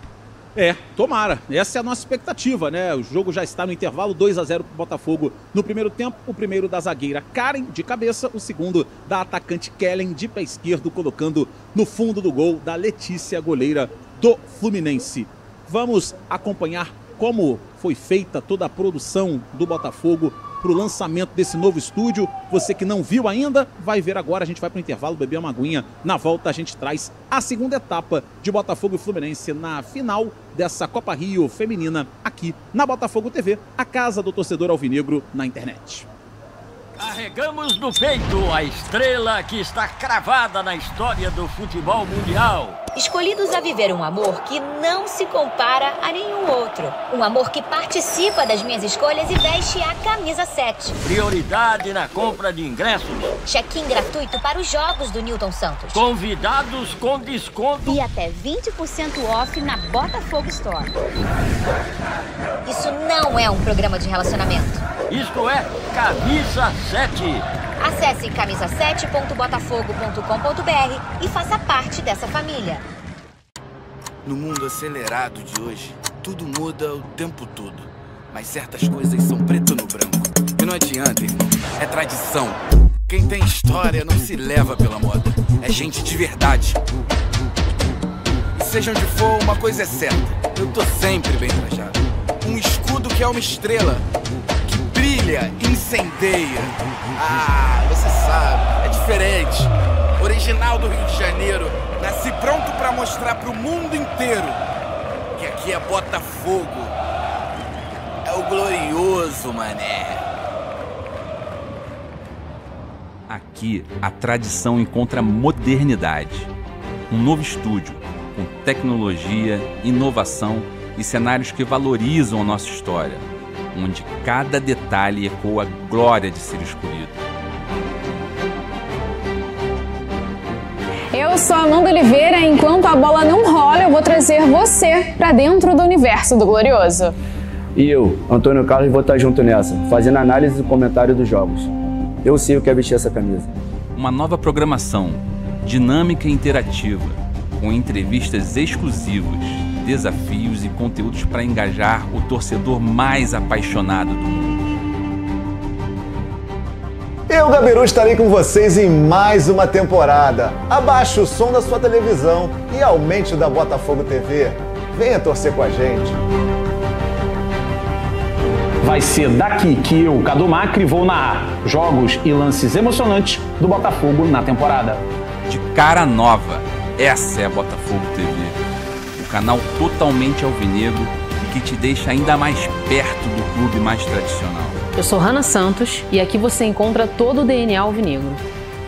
Tomara. Essa é a nossa expectativa, né? O jogo já está no intervalo, 2 a 0 para o Botafogo no primeiro tempo. O primeiro da zagueira Karen, de cabeça. O segundo da atacante Kellen, de pé esquerdo, colocando no fundo do gol da Letícia, goleira do Fluminense. Vamos acompanhar como foi feita toda a produção do Botafogo para o lançamento desse novo estúdio. Você que não viu ainda, vai ver agora. A gente vai para o intervalo, beber uma aguinha. Na volta a gente traz a segunda etapa de Botafogo e Fluminense na final dessa Copa Rio Feminina aqui na Botafogo TV, a casa do torcedor alvinegro na internet. Carregamos no peito a estrela que está cravada na história do futebol mundial. Escolhidos a viver um amor que não se compara a nenhum outro. Um amor que participa das minhas escolhas e veste a camisa 7. Prioridade na compra de ingressos. Check-in gratuito para os jogos do Nilton Santos. Convidados com desconto. E até 20% off na Botafogo Store. Isso não é um programa de relacionamento. Isto é Camisa 7. Acesse camisa7.botafogo.com.br e faça parte dessa família. No mundo acelerado de hoje, tudo muda o tempo todo. Mas certas coisas são preto no branco. E não adianta, irmão. É tradição. Quem tem história não se leva pela moda. É gente de verdade. E seja onde for, uma coisa é certa. Eu tô sempre bem trajado. Um escudo que é uma estrela. Que brilha, incendeia. Ah, você sabe. É diferente. Original do Rio de Janeiro. Nasci pronto pra mostrar pro mundo inteiro que aqui é Botafogo. É o glorioso, mané. Aqui, a tradição encontra modernidade. Um novo estúdio, com tecnologia, inovação e cenários que valorizam a nossa história, onde cada detalhe ecoa a glória de ser escolhido. Eu sou a Amanda Oliveira e enquanto a bola não rola, eu vou trazer você para dentro do universo do Glorioso. E eu, Antônio Carlos, vou estar junto nessa, fazendo análise e comentário dos jogos. Eu sei o que é vestir essa camisa. Uma nova programação, dinâmica e interativa, com entrevistas exclusivas, desafios e conteúdos para engajar o torcedor mais apaixonado do mundo. Eu, Gabiru, estarei com vocês em mais uma temporada. Abaixe o som da sua televisão e aumente o da Botafogo TV. Venha torcer com a gente. Vai ser daqui que eu, Kadu Macri, vou narrar jogos e lances emocionantes do Botafogo na temporada. De cara nova, essa é a Botafogo TV. O canal totalmente alvinegro que te deixa ainda mais perto do clube mais tradicional. Eu sou Hanna Santos e aqui você encontra todo o DNA alvinegro.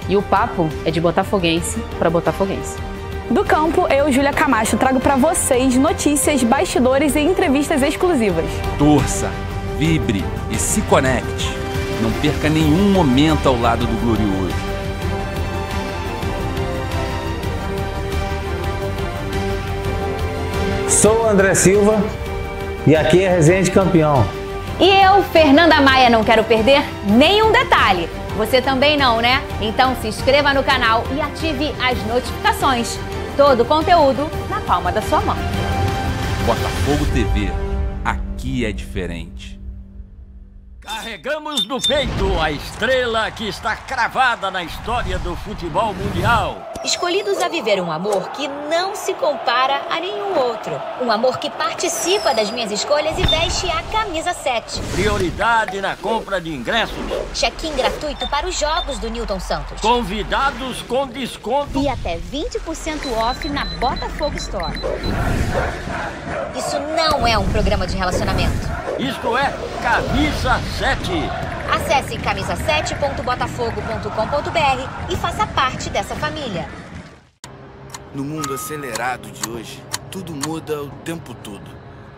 E o papo é de botafoguense para botafoguense. Do campo, eu, Júlia Camacho, trago para vocês notícias, bastidores e entrevistas exclusivas. Torça, vibre e se conecte. Não perca nenhum momento ao lado do Glorioso. Sou o André Silva e aqui é Resenha de Campeão. E eu, Fernanda Maia, não quero perder nenhum detalhe. Você também não, né? Então se inscreva no canal e ative as notificações. Todo o conteúdo na palma da sua mão. Botafogo TV, aqui é diferente. Carregamos no peito a estrela que está cravada na história do futebol mundial. Escolhidos a viver um amor que não se compara a nenhum outro. Um amor que participa das minhas escolhas e veste a camisa 7. Prioridade na compra de ingressos. Check-in gratuito para os jogos do Nilton Santos. Convidados com desconto. E até 20% off na Botafogo Store. Isso não é um programa de relacionamento. Isto é Camisa 7. Acesse camisa7.botafogo.com.br e faça parte dessa família. No mundo acelerado de hoje, tudo muda o tempo todo.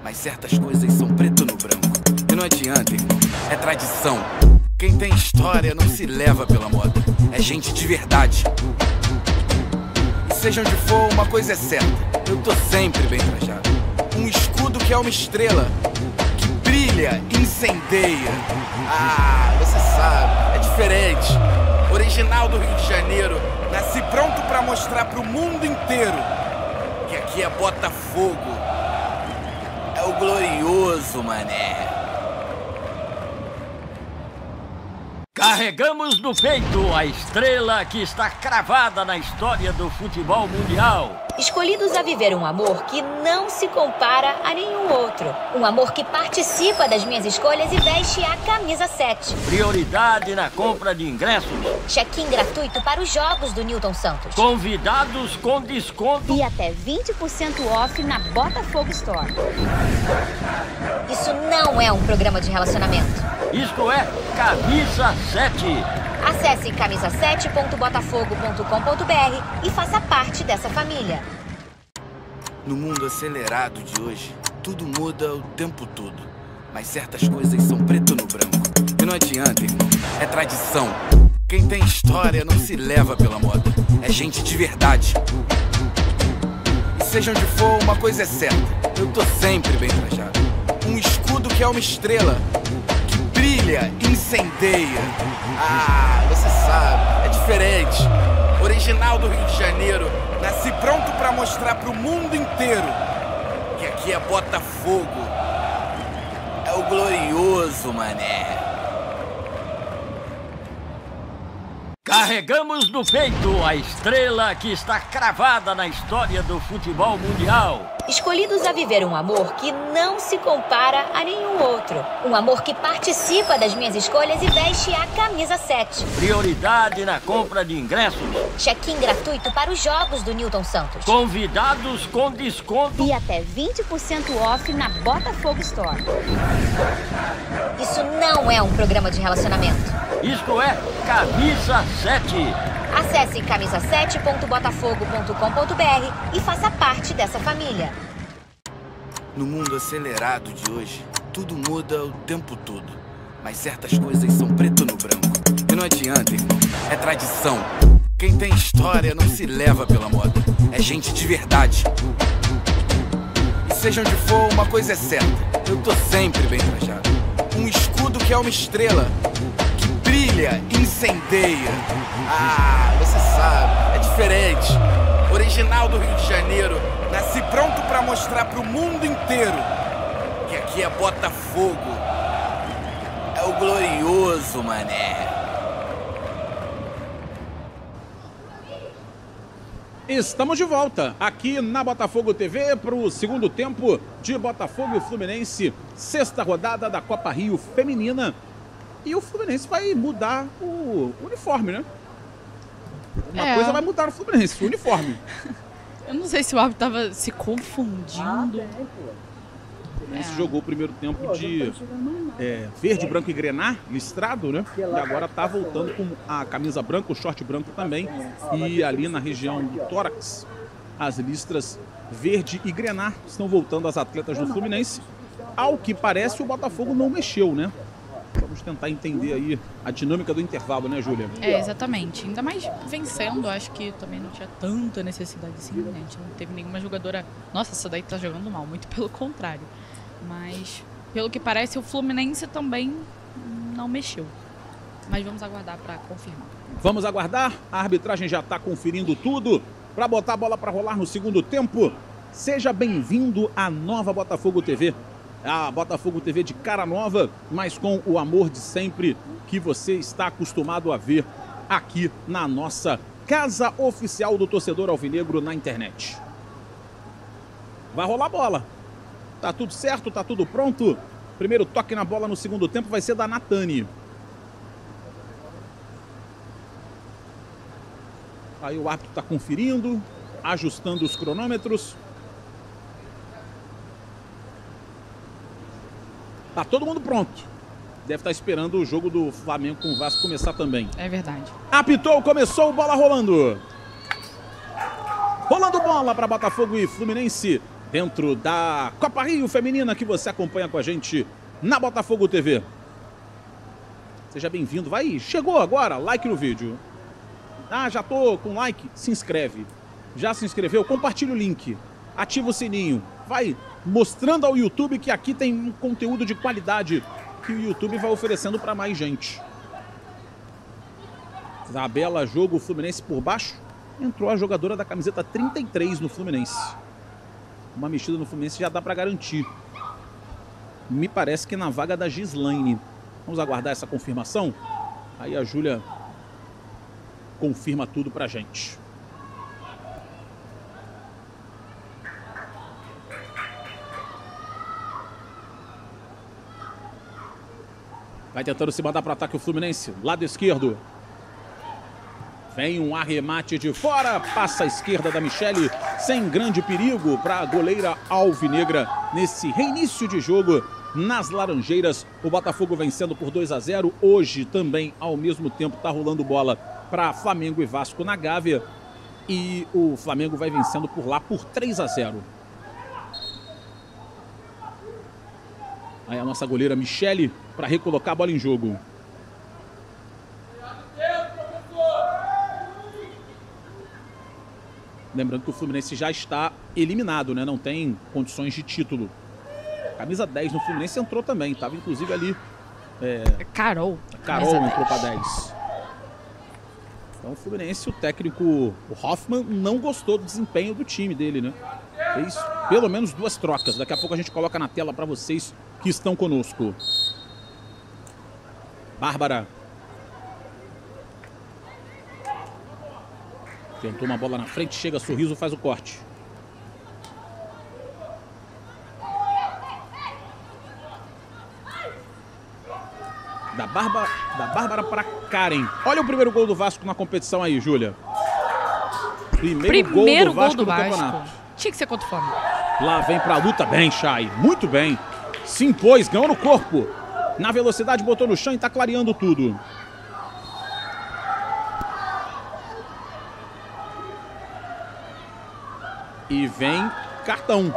Mas certas coisas são preto no branco. E não adianta, irmão. É tradição. Quem tem história não se leva pela moda. É gente de verdade. E seja onde for, uma coisa é certa. Eu tô sempre bem trajado. Um escudo que é uma estrela. Brilha, incendeia. Ah, você sabe, é diferente. Original do Rio de Janeiro, nasci pronto pra mostrar pro mundo inteiro que aqui é Botafogo. É o glorioso, mané. Carregamos no peito a estrela que está cravada na história do futebol mundial. Escolhidos a viver um amor que não se compara a nenhum outro. Um amor que participa das minhas escolhas e veste a camisa 7. Prioridade na compra de ingressos. Check-in gratuito para os jogos do Nilton Santos. Convidados com desconto. E até 20% off na Botafogo Store. Isso não é um programa de relacionamento. Isto é Camisa 7. Acesse camisa7.botafogo.com.br e faça parte dessa família. No mundo acelerado de hoje, tudo muda o tempo todo. Mas certas coisas são preto no branco. E não adianta, irmão. É tradição. Quem tem história não se leva pela moda. É gente de verdade. E seja onde for, uma coisa é certa. Eu tô sempre bem trajado. Um escudo que é uma estrela. Brilha, incendeia. Ah, você sabe, é diferente. Original do Rio de Janeiro, nasci pronto pra mostrar pro mundo inteiro que aqui é Botafogo. É o glorioso, mané. Carregamos no peito a estrela que está cravada na história do futebol mundial. Escolhidos a viver um amor que não se compara a nenhum outro. Um amor que participa das minhas escolhas e veste a camisa 7. Prioridade na compra de ingressos. Check-in gratuito para os jogos do Nilton Santos. Convidados com desconto. E até 20% off na Botafogo Store. Isso não é um programa de relacionamento. Isto é Camisa 7. Acesse camisa7.botafogo.com.br e faça parte dessa família. No mundo acelerado de hoje, tudo muda o tempo todo. Mas certas coisas são preto no branco. E não adianta, irmão. É tradição. Quem tem história não se leva pela moda. É gente de verdade. E seja onde for, uma coisa é certa. Eu tô sempre bem trajado. Um escudo que é uma estrela. Brilha, incendeia. Ah, você sabe, é diferente. Original do Rio de Janeiro, nasci pronto pra mostrar pro mundo inteiro que aqui é Botafogo. É o glorioso, mané. Estamos de volta aqui na Botafogo TV para o segundo tempo de Botafogo e Fluminense, sexta rodada da Copa Rio Feminina. E o Fluminense vai mudar o uniforme, né? Uma coisa vai mudar o Fluminense, o uniforme. Eu não sei se o árbitro tava se confundindo. O Fluminense jogou o primeiro tempo de verde, branco e grená, listrado, né? E agora tá voltando com a camisa branca, o short branco também. E ali na região do tórax, as listras verde e grená estão voltando às atletas do Fluminense. Ao que parece, o Botafogo não mexeu, né? vamos tentar entender aí a dinâmica do intervalo, né, Júlia? É, exatamente. Ainda mais vencendo, acho que também não tinha tanta necessidade assim, né? A gente não teve nenhuma jogadora... Nossa, essa daí tá jogando mal, muito pelo contrário. Mas, pelo que parece, o Fluminense também não mexeu. Mas vamos aguardar para confirmar. Vamos aguardar. A arbitragem já está conferindo tudo para botar a bola para rolar no segundo tempo. Seja bem-vindo à nova Botafogo TV. A Botafogo TV de cara nova, mas com o amor de sempre que você está acostumado a ver aqui na nossa casa oficial do torcedor alvinegro na internet. Vai rolar a bola. Tá tudo certo, tá tudo pronto. Primeiro toque na bola no segundo tempo vai ser da Natani. Aí o árbitro está conferindo, ajustando os cronômetros. Tá todo mundo pronto. Deve estar esperando o jogo do Flamengo com o Vasco começar também. É verdade. Apitou, começou, bola rolando. Rolando bola para Botafogo e Fluminense dentro da Copa Rio Feminina que você acompanha com a gente na Botafogo TV. Seja bem-vindo. Vai, chegou agora, like no vídeo. Ah, já tô com like, se inscreve. Já se inscreveu? Compartilha o link. Ativa o sininho. Vai mostrando ao YouTube que aqui tem um conteúdo de qualidade que o YouTube vai oferecendo para mais gente. Isabela joga o Fluminense por baixo. Entrou a jogadora da camiseta 33 no Fluminense. Uma mexida no Fluminense já dá para garantir. Me parece que na vaga da Gislaine. Vamos aguardar essa confirmação. Aí a Júlia confirma tudo pra gente. Vai tentando se mandar para ataque o Fluminense. Lado esquerdo. Vem um arremate de fora. Passa a esquerda da Michele. Sem grande perigo para a goleira alvinegra. Nesse reinício de jogo nas Laranjeiras. O Botafogo vencendo por 2-0. Hoje também ao mesmo tempo tá rolando bola para Flamengo e Vasco na Gávea, e o Flamengo vai vencendo por lá por 3-0. Aí a nossa goleira Michele para recolocar a bola em jogo. Lembrando que o Fluminense já está eliminado, né? Não tem condições de título. Camisa 10 no Fluminense entrou também, estava inclusive ali. Carol entrou para 10. Então o Fluminense, o técnico Hoffmann, não gostou do desempenho do time dele, né? Fez pelo menos duas trocas. Daqui a pouco a gente coloca na tela para vocês que estão conosco. Bárbara. Tentou uma bola na frente, chega, Sorriso, faz o corte. Da Bárbara para Karen. Olha o primeiro gol do Vasco na competição aí, Júlia. Primeiro gol do Vasco no campeonato. Tinha que ser contra o Flamengo. Lá vem para a luta. Bem, Chay. Muito bem. Se impôs, ganhou no corpo. Na velocidade, botou no chão e está clareando tudo. E vem cartão.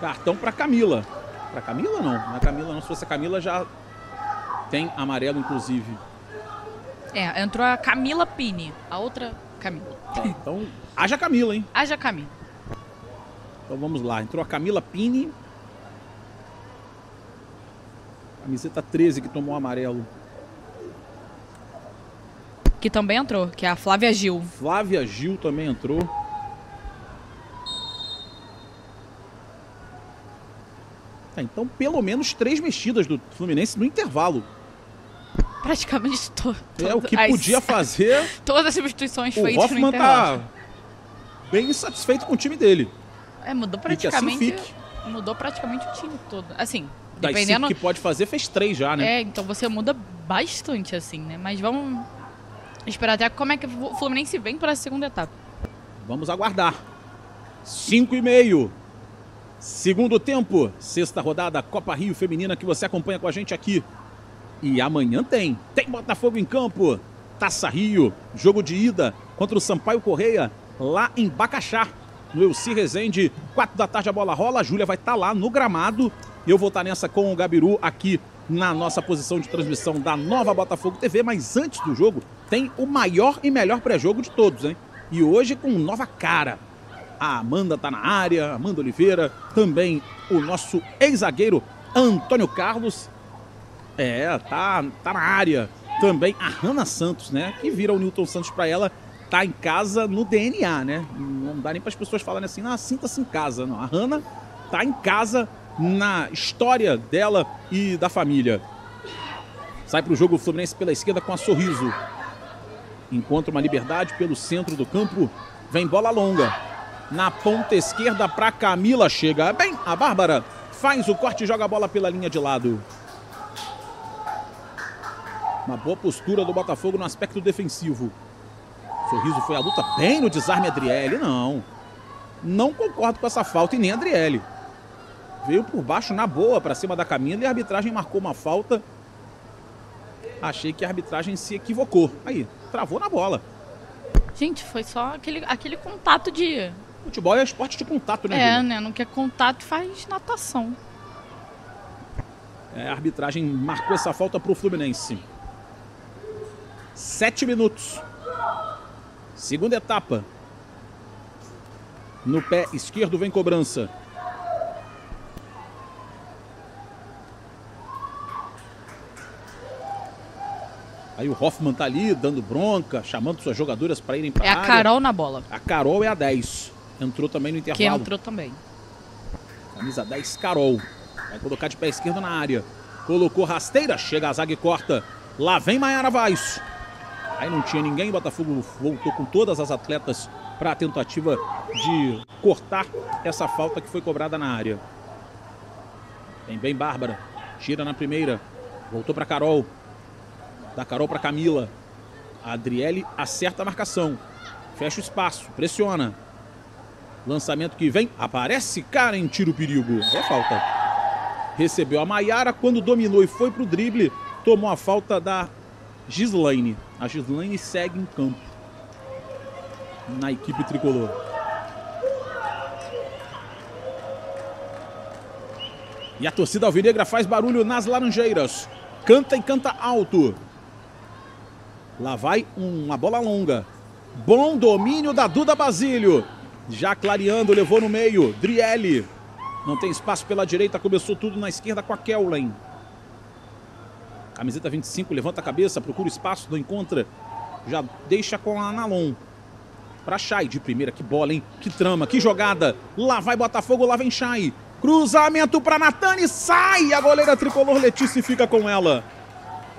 Cartão para Camila. Para Camila, não. Não é Camila, não. Se fosse a Camila, já... Tem amarelo, inclusive. É, entrou a Camila Pini. A outra Camila. Tá, então, haja Camila, hein? Haja Camila. Então vamos lá. Entrou a Camila Pini. Camiseta 13 que tomou amarelo. Que também entrou, que é a Flávia Gil. Flávia Gil também entrou. Tá, então pelo menos 3 mexidas do Fluminense no intervalo. Praticamente todo. É o que podia fazer. Todas as substituições feitas no intervalo. Tá bem insatisfeito com o time dele. É, mudou praticamente. E que assim fique. Mudou praticamente o time todo. Assim, dependendo do que pode fazer, fez 3 já, né? É, então você muda bastante assim, né? Mas vamos esperar até como é que o Fluminense vem para a segunda etapa. Vamos aguardar. 5,5. Segundo tempo, sexta rodada, Copa Rio Feminina, que você acompanha com a gente aqui. E amanhã tem Botafogo em campo, Taça Rio, jogo de ida contra o Sampaio Correia, lá em Bacaxá, no Elci Rezende, 4 da tarde a bola rola, a Júlia vai estar lá no gramado, eu vou estar nessa com o Gabiru aqui na nossa posição de transmissão da nova Botafogo TV. Mas antes do jogo, tem o maior e melhor pré-jogo de todos, hein? E hoje com nova cara. A Amanda está na área, Amanda Oliveira, também o nosso ex-zagueiro Antônio Carlos. Tá na área. Também a Hanna Santos, né? Que vira o Nilton Santos para ela. Tá em casa no DNA, né? Não dá nem para as pessoas falarem assim, ah, sinta-se em casa. Não, a Hanna tá em casa na história dela e da família. Sai para o jogo o Fluminense pela esquerda com a Sorriso. Encontra uma liberdade pelo centro do campo. Vem bola longa. Na ponta esquerda para Camila. Chega bem a Bárbara. Faz o corte e joga a bola pela linha de lado. Uma boa postura do Botafogo no aspecto defensivo. Sorriso foi à luta bem no desarme. Adriele, não concordo com essa falta e nem Adriele. Veio por baixo na boa para cima da Camila e a arbitragem marcou uma falta. Achei que a arbitragem se equivocou. Aí, travou na bola. Gente, foi só aquele contato de... Futebol é esporte de contato, né, Júlia? Né? Não quer contato, faz natação. A arbitragem marcou essa falta para o Fluminense. 7 minutos. Segunda etapa. No pé esquerdo vem cobrança. Aí o Hoffman tá ali dando bronca, chamando suas jogadoras para irem para a área. É a Carol na bola. A Carol é a 10. Entrou também no intervalo. Que entrou também. Camisa 10, Carol. Vai colocar de pé esquerdo na área. Colocou rasteira, chega a zaga e corta. Lá vem Maiara Vaz. Aí não tinha ninguém, o Botafogo voltou com todas as atletas para a tentativa de cortar essa falta que foi cobrada na área. Tem bem Bárbara, tira na primeira, voltou para Carol. Da Carol para Camila. A Adriele acerta a marcação, fecha o espaço, pressiona. Lançamento que vem, aparece Karen, tira o perigo. É falta. Recebeu a Maiara, quando dominou e foi para o drible, tomou a falta da Gislaine. A Gislaine segue em campo na equipe tricolor. E a torcida alvinegra faz barulho nas Laranjeiras. Canta e canta alto. Lá vai uma bola longa. Bom domínio da Duda Basílio. Já clareando, levou no meio. Driele. Não tem espaço pela direita. Começou tudo na esquerda com a Kellen. Camiseta 25, levanta a cabeça, procura espaço, não encontra. Já deixa com a Analon. Pra Chay de primeira, que bola, hein? Que trama, que jogada. Lá vai Botafogo, lá vem Chay. Cruzamento pra Natane, sai! A goleira tricolor Letícia fica com ela.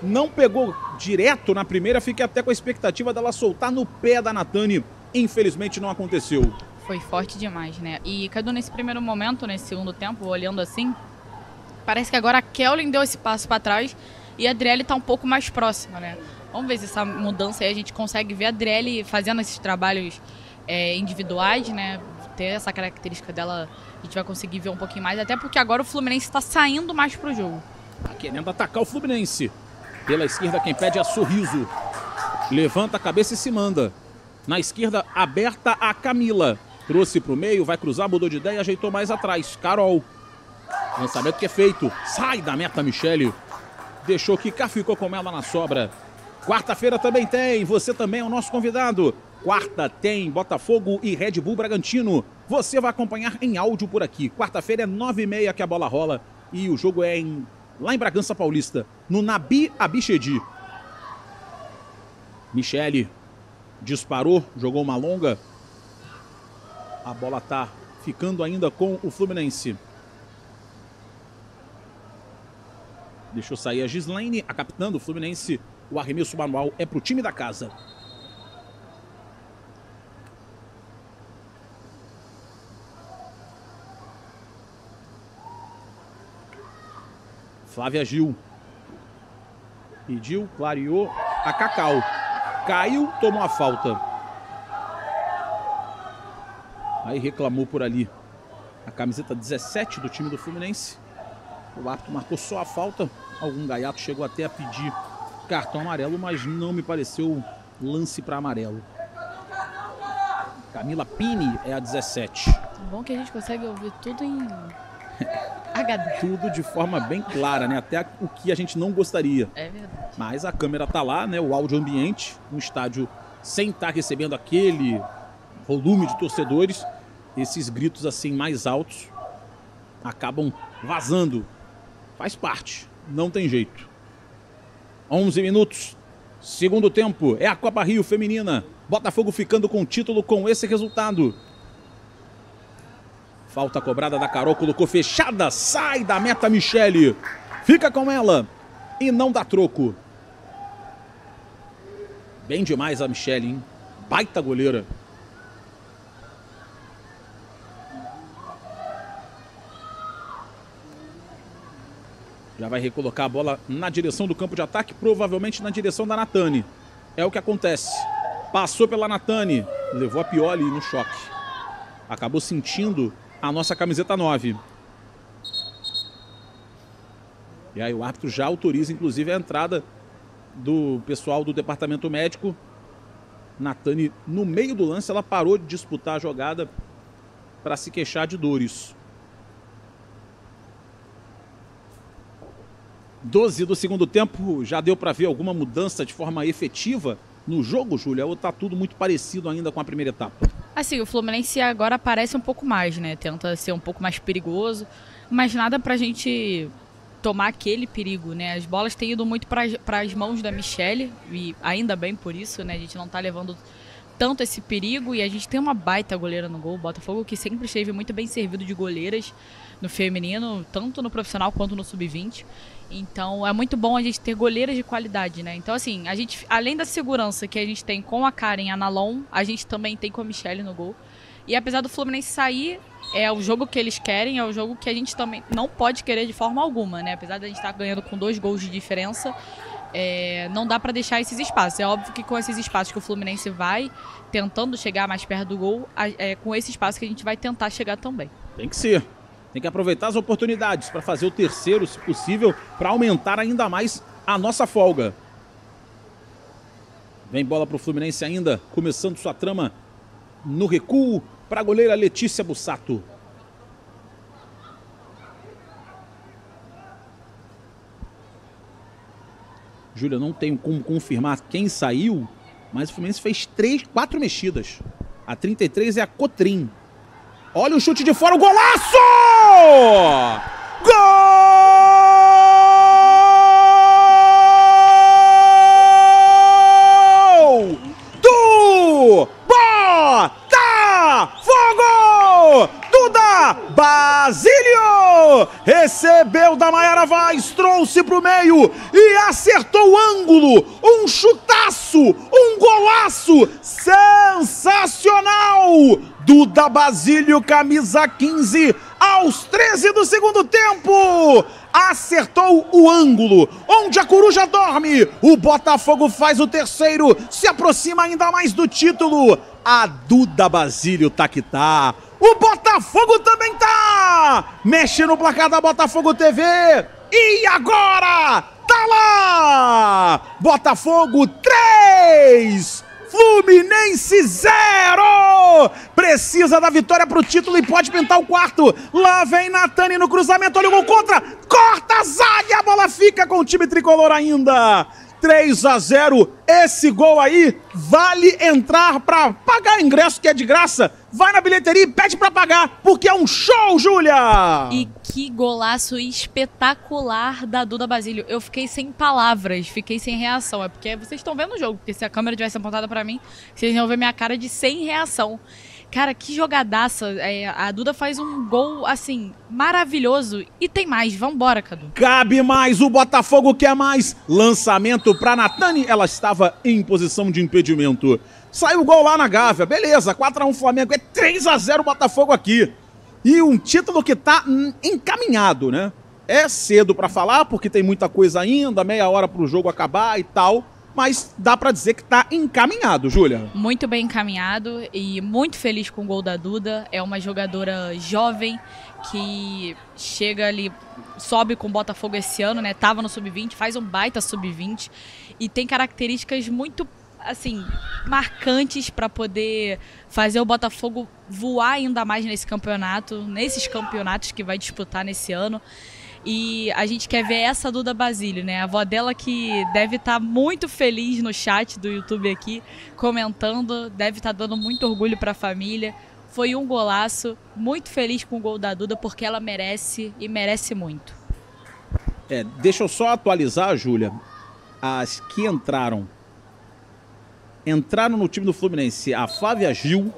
Não pegou direto na primeira, fiquei até com a expectativa dela soltar no pé da Natane. Infelizmente não aconteceu. Foi forte demais, né? E Kadu, nesse primeiro momento, nesse segundo tempo, olhando assim, parece que agora a Kellen deu esse passo pra trás. E a Adriele está um pouco mais próxima, né? Vamos ver se essa mudança aí a gente consegue ver a Adriele fazendo esses trabalhos individuais, né? Ter essa característica dela, a gente vai conseguir ver um pouquinho mais. Até porque agora o Fluminense está saindo mais pro jogo. Tá querendo atacar o Fluminense. Pela esquerda quem pede é Sorriso. Levanta a cabeça e se manda. Na esquerda aberta a Camila. Trouxe pro meio, vai cruzar, mudou de ideia, ajeitou mais atrás. Carol. Lançamento que é feito. Sai da meta, Michele. Deixou que cá ficou com ela na sobra. Quarta-feira também tem. Você também é o nosso convidado. Quarta tem Botafogo e Red Bull Bragantino. Você vai acompanhar em áudio por aqui. Quarta-feira é 9h30 que a bola rola. E o jogo é lá em Bragança Paulista. No Nabi Abi Chedid. Michele disparou. Jogou uma longa. A bola tá ficando ainda com o Fluminense. Deixou sair a Gislaine, a capitã do Fluminense. O arremesso manual é para o time da casa. Flávia Gil. Pediu, clareou a Cacau. Caiu, tomou a falta. Aí reclamou por ali a camiseta 17 do time do Fluminense. O árbitro marcou só a falta. Algum gaiato chegou até a pedir cartão amarelo, mas não me pareceu lance para amarelo. Camila Pini é a 17. Bom que a gente consegue ouvir tudo em HD. Tudo de forma bem clara, né? Até o que a gente não gostaria. É verdade. Mas a câmera tá lá, né? O áudio ambiente, um estádio sem estar recebendo aquele volume de torcedores, esses gritos assim mais altos acabam vazando. Faz parte, não tem jeito. 11 minutos, segundo tempo, é a Copa Rio Feminina. Botafogo ficando com o título com esse resultado. Falta cobrada da Carol, colocou fechada, sai da meta Michele. Fica com ela e não dá troco. Bem demais a Michele, hein? Baita goleira. Já vai recolocar a bola na direção do campo de ataque, provavelmente na direção da Natane. É o que acontece. Passou pela Natane, levou a Pioli no choque. Acabou sentindo a nossa camiseta 9. E aí o árbitro já autoriza, inclusive, a entrada do pessoal do departamento médico. Natane, no meio do lance, ela parou de disputar a jogada para se queixar de dores. 12 do segundo tempo, já deu para ver alguma mudança de forma efetiva no jogo, Júlia? Ou tá tudo muito parecido ainda com a primeira etapa? Assim, o Fluminense agora aparece um pouco mais, né? Tenta ser um pouco mais perigoso, mas nada pra gente tomar aquele perigo, né? As bolas têm ido muito para as mãos da Michele, e ainda bem por isso, né? A gente não tá levando tanto esse perigo, e a gente tem uma baita goleira no gol, o Botafogo, que sempre esteve muito bem servido de goleiras no feminino, tanto no profissional quanto no sub-20. Então é muito bom a gente ter goleiras de qualidade, né? Então assim, a gente, além da segurança que a gente tem com a Karen, a Nalon, a gente também tem com a Michele no gol. E apesar do Fluminense sair, é o jogo que eles querem, é o jogo que a gente também não pode querer de forma alguma, né? Apesar de a gente estar ganhando com 2 gols de diferença, não dá para deixar esses espaços. É óbvio que com esses espaços que o Fluminense vai tentando chegar mais perto do gol, com esse espaço que a gente vai tentar chegar também. Tem que ser. Tem que aproveitar as oportunidades para fazer o terceiro, se possível, para aumentar ainda mais a nossa folga. Vem bola para o Fluminense ainda, começando sua trama no recuo para a goleira Letícia Bussato. Júlia, não tenho como confirmar quem saiu, mas o Fluminense fez 4 mexidas. A 33 é a Cotrim. Olha o chute de fora, o golaço! Gol do Botafogo! Duda Basílio recebeu da Maiara Vaz, trouxe pro meio e acertou o ângulo. Um chutaço, um golaço sensacional! Duda Basílio, camisa 15, aos 13 do segundo tempo, acertou o ângulo, onde a coruja dorme, o Botafogo faz o terceiro, se aproxima ainda mais do título, a Duda Basílio tá que tá, o Botafogo também tá, mexe no placar da Botafogo TV, e agora, tá lá, Botafogo 3, Fluminense 0! Precisa da vitória para o título e pode pintar o quarto. Lá vem Natane no cruzamento, olha o gol contra. Corta a zaga e a bola fica com o time tricolor ainda. 3-0. Esse gol aí vale entrar para pagar ingresso, que é de graça. Vai na bilheteria e pede para pagar, porque é um show, Júlia! E que golaço espetacular da Duda Basílio. Eu fiquei sem palavras, fiquei sem reação. É porque vocês estão vendo o jogo, porque se a câmera tivesse apontada para mim, vocês iam ver minha cara de sem reação. Cara, que jogadaça. A Duda faz um gol, assim, maravilhoso. E tem mais. Vambora, Kadu. Cabe mais. O Botafogo quer mais. Lançamento para Natane. Ela estava em posição de impedimento. Saiu o gol lá na Gávea. Beleza. 4-1 Flamengo. É 3-0 Botafogo aqui. E um título que tá encaminhado, né? É cedo para falar, porque tem muita coisa ainda. Meia hora pro jogo acabar e tal. Mas dá pra dizer que tá encaminhado, Júlia. Muito bem encaminhado e muito feliz com o gol da Duda. É uma jogadora jovem que chega ali, sobe com o Botafogo esse ano, né? Tava no sub-20, faz um baita sub-20 e tem características muito assim, marcantes para poder fazer o Botafogo voar ainda mais nesse campeonato, nesses campeonatos que vai disputar nesse ano. E a gente quer ver essa Duda Basílio, né? A avó dela, que deve estar muito feliz no chat do YouTube aqui, comentando, deve estar dando muito orgulho para a família. Foi um golaço, muito feliz com o gol da Duda, porque ela merece e merece muito. É, deixa eu só atualizar, Júlia, as que entraram no time do Fluminense: a Flávia Gil,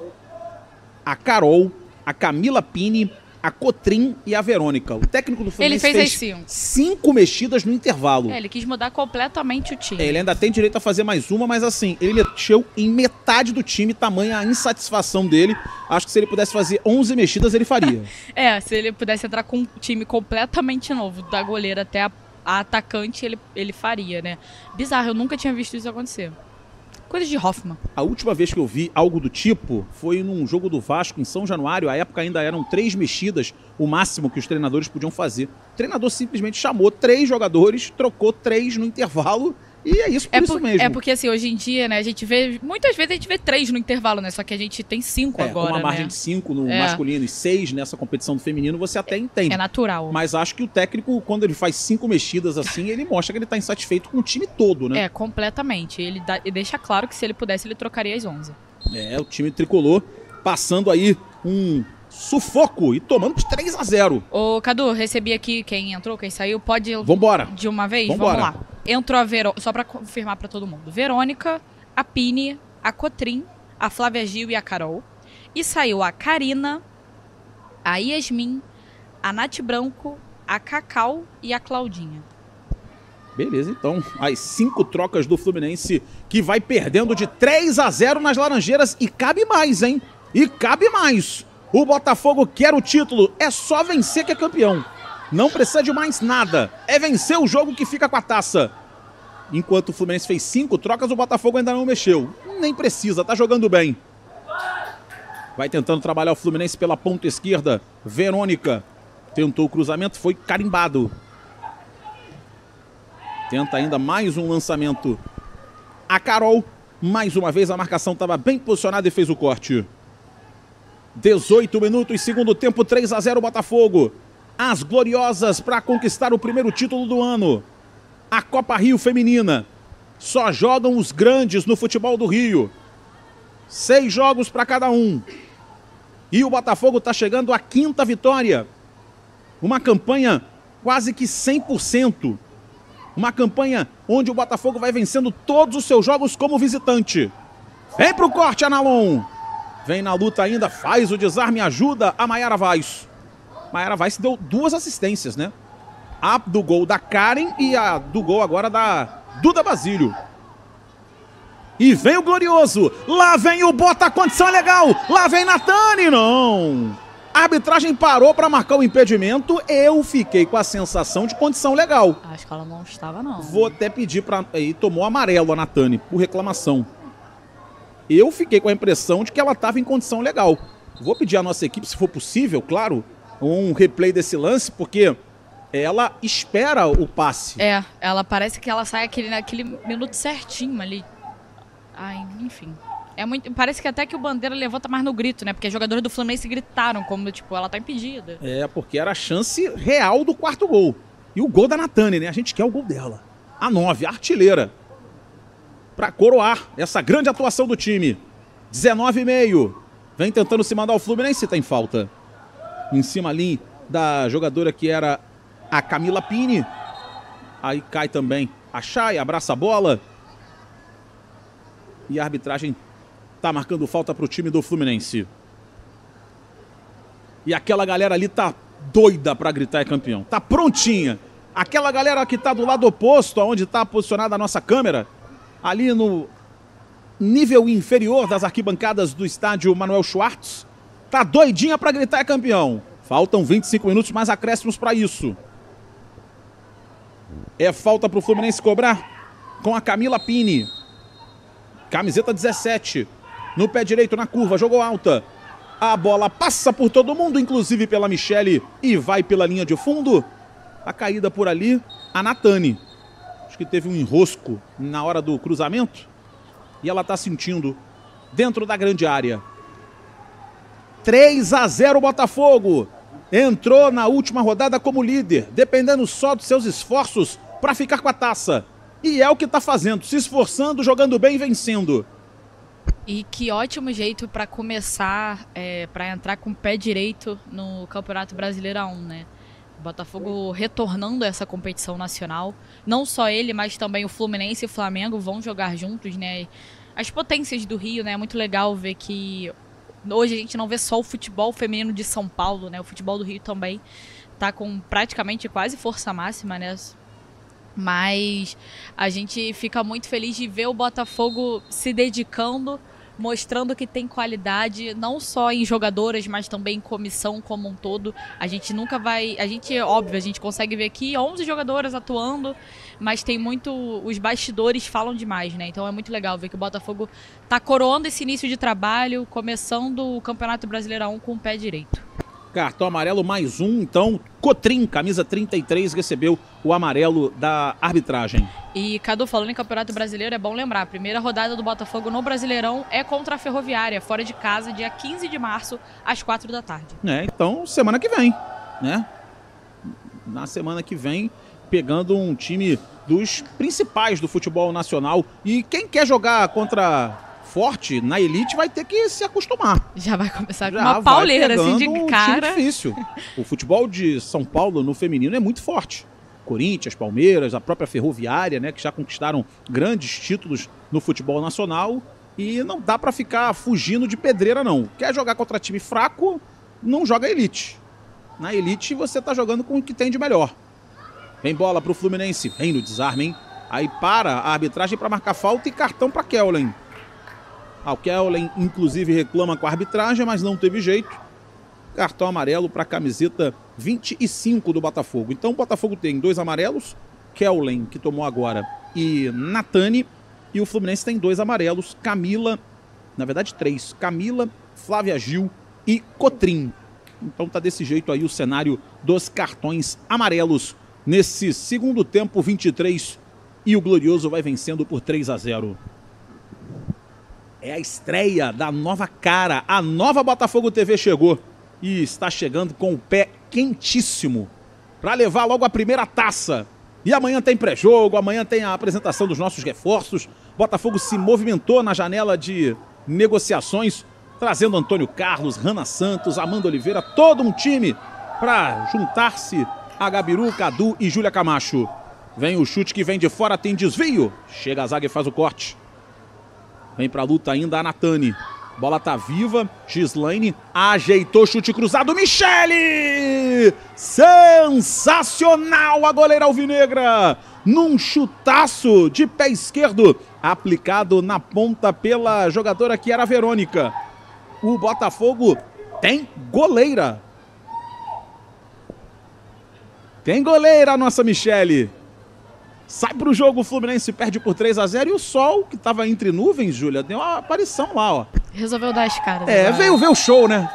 a Carol, a Camila Pini, a Cotrim e a Verônica. O técnico do Fluminense ele fez as cinco mexidas no intervalo. É, ele quis mudar completamente o time. É, ele ainda tem direito a fazer mais uma, mas assim, ele mexeu em metade do time, tamanha a insatisfação dele. Acho que se ele pudesse fazer 11 mexidas, ele faria. É, se ele pudesse entrar com um time completamente novo, da goleira até a atacante, ele faria, né? Bizarro, eu nunca tinha visto isso acontecer. Coisa de Hoffmann. A última vez que eu vi algo do tipo foi num jogo do Vasco em São Januário. À época ainda eram 3 mexidas, o máximo que os treinadores podiam fazer. O treinador simplesmente chamou 3 jogadores, trocou 3 no intervalo e é isso, isso mesmo. É porque assim, hoje em dia, né, a gente vê, muitas vezes a gente vê 3 no intervalo, né, só que a gente tem 5 agora, uma margem, né? De 5 no masculino e 6 nessa competição do feminino, você até entende. É natural. Mas acho que o técnico, quando ele faz 5 mexidas assim, ele mostra que ele tá insatisfeito com o time todo, né? É, completamente. Ele deixa claro que se ele pudesse, ele trocaria as 11. É, o time tricolor passando aí um sufoco e tomando de 3-0. Ô, Kadu, recebi aqui quem entrou, quem saiu. Pode ir de uma vez? Vambora. Vamos lá. Entrou a Verônica, só para confirmar para todo mundo. Verônica, a Pini, a Cotrim, a Flávia Gil e a Carol. E saiu a Karina, a Yasmin, a Nath Branco, a Cacau e a Claudinha. Beleza, então, as 5 trocas do Fluminense, que vai perdendo de 3-0 nas Laranjeiras. E cabe mais, hein? E cabe mais! O Botafogo quer o título, é só vencer que é campeão. Não precisa de mais nada, é vencer o jogo que fica com a taça. Enquanto o Fluminense fez 5 trocas, o Botafogo ainda não mexeu. Nem precisa, tá jogando bem. Vai tentando trabalhar o Fluminense pela ponta esquerda. Verônica tentou o cruzamento, foi carimbado. Tenta ainda mais um lançamento. A Carol, mais uma vez, a marcação estava bem posicionada e fez o corte. 18 minutos, segundo tempo, 3-0 Botafogo. As gloriosas para conquistar o primeiro título do ano. A Copa Rio Feminina. Só jogam os grandes no futebol do Rio. 6 jogos para cada um. E o Botafogo está chegando à 5ª vitória. Uma campanha quase que 100%. Uma campanha onde o Botafogo vai vencendo todos os seus jogos como visitante. Vem para o corte, Analon. Vem na luta ainda, faz o desarme, ajuda a Maiara Vaz. Maiara Vaz deu 2 assistências, né? A do gol da Karen e a do gol agora da Duda Basílio. E vem o glorioso. Lá vem o Bota, condição legal. Lá vem Natane, não. A arbitragem parou para marcar o impedimento. Eu fiquei com a sensação de condição legal. Acho que ela não estava, não. Vou até pedir para... E tomou amarelo a Natane, por reclamação. Eu fiquei com a impressão de que ela estava em condição legal. Vou pedir à nossa equipe, se for possível, claro, um replay desse lance, porque ela espera o passe. É, ela parece que ela sai naquele minuto certinho ali. Ai, enfim. É muito, parece que até que o Bandeira levanta mais no grito, né? Porque os jogadores do Fluminense gritaram, como tipo, ela tá impedida. É, porque era a chance real do 4º gol. E o gol da Natane, né? A gente quer o gol dela. A 9, a artilheira. Pra coroar essa grande atuação do time. 19,5. Vem tentando se mandar o Fluminense, tem falta. Em cima ali da jogadora que era a Camila Pini. Aí cai também a Chay, abraça a bola. E a arbitragem tá marcando falta pro time do Fluminense. E aquela galera ali tá doida pra gritar é campeão. Tá prontinha. Aquela galera que tá do lado oposto, aonde tá posicionada a nossa câmera, ali no nível inferior das arquibancadas do estádio Manoel Schwartz, tá doidinha pra gritar é campeão. Faltam 25 minutos, mais acréscimos pra isso. É falta pro Fluminense cobrar com a Camila Pini. Camiseta 17. No pé direito, na curva, jogou alta. A bola passa por todo mundo, inclusive pela Michele, e vai pela linha de fundo. A caída por ali, a Natane. Acho que teve um enrosco na hora do cruzamento. E ela está sentindo dentro da grande área. 3-0 Botafogo. Entrou na última rodada como líder, dependendo só dos seus esforços para ficar com a taça. E é o que está fazendo, se esforçando, jogando bem e vencendo. E que ótimo jeito para começar, para entrar com o pé direito no Campeonato Brasileiro A1, né? O Botafogo retornando a essa competição nacional. Não só ele, mas também o Fluminense e o Flamengo vão jogar juntos, né? As potências do Rio, né? É muito legal ver que hoje a gente não vê só o futebol feminino de São Paulo, né? O futebol do Rio também tá com praticamente quase força máxima, né? Mas a gente fica muito feliz de ver o Botafogo se dedicando, mostrando que tem qualidade, não só em jogadoras, mas também em comissão como um todo. A gente nunca vai... A gente, óbvio, a gente consegue ver aqui 11 jogadoras atuando, mas tem muito... Os bastidores falam demais, né? Então é muito legal ver que o Botafogo tá coroando esse início de trabalho, começando o Campeonato Brasileiro A1 com o pé direito. Cartão amarelo mais um, então, Cotrim, camisa 33, recebeu o amarelo da arbitragem. E, Kadu, falando em Campeonato Brasileiro, é bom lembrar, a primeira rodada do Botafogo no Brasileirão é contra a Ferroviária, fora de casa, dia 15 de março, às 4 da tarde. É, então, semana que vem, né? Na semana que vem, pegando um time dos principais do futebol nacional. E quem quer jogar contra... forte, na elite, vai ter que se acostumar. Já vai começar com uma pauleira, assim, de cara. Um time difícil. O futebol de São Paulo no feminino é muito forte. Corinthians, Palmeiras, a própria Ferroviária, né, que já conquistaram grandes títulos no futebol nacional. E não dá pra ficar fugindo de pedreira, não. Quer jogar contra time fraco, não joga elite. Na elite, você tá jogando com o que tem de melhor. Vem bola pro Fluminense. Vem no desarme, hein? Aí para a arbitragem pra marcar falta e cartão pra Kellen. O Kellen, inclusive, reclama com a arbitragem, mas não teve jeito. Cartão amarelo para a camiseta 25 do Botafogo. Então, o Botafogo tem dois amarelos, Kellen, que tomou agora, e Natani. E o Fluminense tem dois amarelos, Camila, na verdade três, Camila, Flávia Gil e Cotrim. Então, tá desse jeito aí o cenário dos cartões amarelos nesse segundo tempo, 23. E o Glorioso vai vencendo por 3-0. É a estreia da nova cara, a nova Botafogo TV chegou e está chegando com o pé quentíssimo para levar logo a primeira taça. E amanhã tem pré-jogo, amanhã tem a apresentação dos nossos reforços. Botafogo se movimentou na janela de negociações, trazendo Antônio Carlos, Hanna Santos, Amanda Oliveira, todo um time para juntar-se a Gabiru, Kadu e Júlia Camacho. Vem o chute que vem de fora, tem desvio, chega a zaga e faz o corte. Vem pra luta ainda a Natani. Bola tá viva. Gislaine ajeitou, chute cruzado. Michele! Sensacional a goleira alvinegra! Num chutaço de pé esquerdo, aplicado na ponta pela jogadora que era a Verônica. O Botafogo tem goleira. Tem goleira a nossa Michele. Sai pro jogo, o Fluminense perde por 3-0 e o sol, que tava entre nuvens, Júlia, deu uma aparição lá, ó. Resolveu dar as caras. Veio ver o show, né?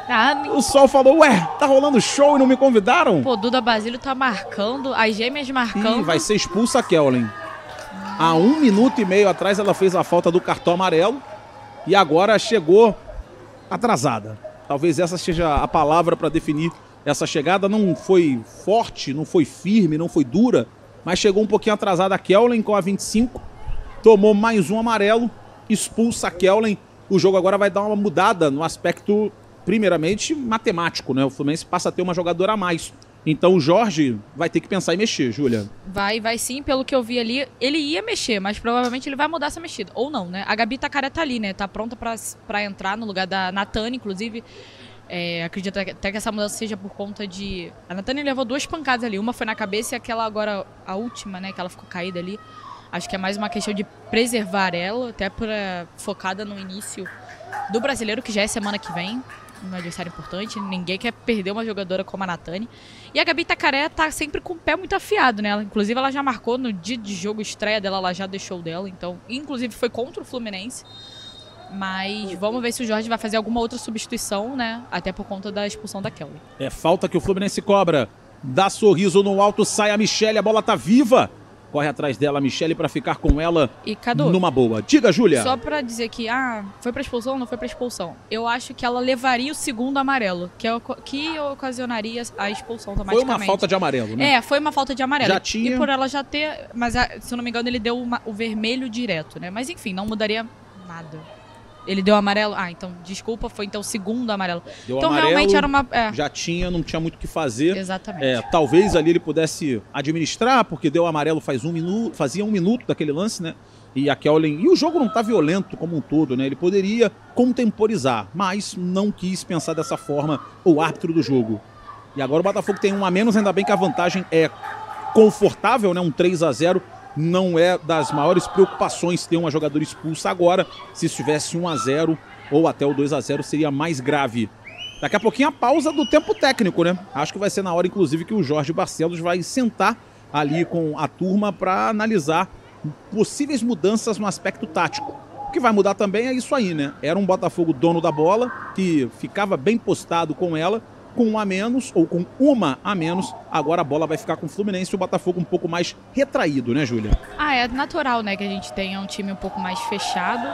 O sol falou, ué, tá rolando show e não me convidaram? Pô, Duda Basílio tá marcando, as gêmeas marcando. Ih, vai ser expulsa a Kellen. Há 1 minuto e meio atrás ela fez a falta do cartão amarelo e agora chegou atrasada. Talvez essa seja a palavra para definir essa chegada. Não foi forte, não foi firme, não foi dura. Mas chegou um pouquinho atrasada a Kellen com a 25. Tomou mais um amarelo. Expulsa a Kellen. O jogo agora vai dar uma mudada no aspecto, primeiramente, matemático, né? O Fluminense passa a ter uma jogadora a mais. Então o Jorge vai ter que pensar em mexer, Júlia. Vai sim, pelo que eu vi ali. Ele ia mexer, mas provavelmente ele vai mudar essa mexida. Ou não, né? A Gabi Tacaré tá ali, né? Tá pronta pra entrar no lugar da Natani, inclusive. Acredito até que essa mudança seja por conta de... A Natani levou 2 pancadas ali. Uma foi na cabeça e aquela agora, a última, né? Que ela ficou caída ali. Acho que é mais uma questão de preservar ela. Até pra... focada no início do Brasileiro, que já é semana que vem. Um adversário importante. Ninguém quer perder uma jogadora como a Natani. E a Gabi Tacaré tá sempre com o pé muito afiado, né? Inclusive, ela já marcou no dia de jogo, estreia dela. Ela já deixou dela. Então, inclusive, foi contra o Fluminense. Mas vamos ver se o Jorge vai fazer alguma outra substituição, né? Até por conta da expulsão da Kellen. É falta que o Fluminense cobra. Dá sorriso no alto, sai a Michele, a bola tá viva. Corre atrás dela, Michele, para ficar com ela e, Kadu, numa boa. Diga, Júlia. Só para dizer que, foi para expulsão, não foi para expulsão. Eu acho que ela levaria o segundo amarelo, que ocasionaria a expulsão automaticamente. Foi uma falta de amarelo, né? É, foi uma falta de amarelo. Já tinha... E por ela já ter... Mas, se eu não me engano, ele deu o vermelho direto, né? Mas, enfim, não mudaria nada. Ele deu amarelo? Então, desculpa, foi então o segundo amarelo. Deu então, amarelo, realmente era uma... É. Já tinha, não tinha muito o que fazer. Exatamente. Talvez ali ele pudesse administrar, porque deu amarelo fazia um minuto daquele lance, né? E a Kellen... E o jogo não tá violento como um todo, né? Ele poderia contemporizar, mas não quis pensar dessa forma o árbitro do jogo. E agora o Botafogo tem um a menos, ainda bem que a vantagem é confortável, né? Um 3-0. Não é das maiores preocupações ter uma jogadora expulsa agora. Se estivesse 1-0 ou até o 2-0 seria mais grave. Daqui a pouquinho a pausa do tempo técnico, né? Acho que vai ser na hora, inclusive, que o Jorge Barcelos vai sentar ali com a turma para analisar possíveis mudanças no aspecto tático. O que vai mudar também é isso aí, né? Era um Botafogo dono da bola, que ficava bem postado com ela. Com um a menos, ou com uma a menos, agora a bola vai ficar com o Fluminense e o Botafogo um pouco mais retraído, né, Júlia? É natural, né, que a gente tenha um time um pouco mais fechado.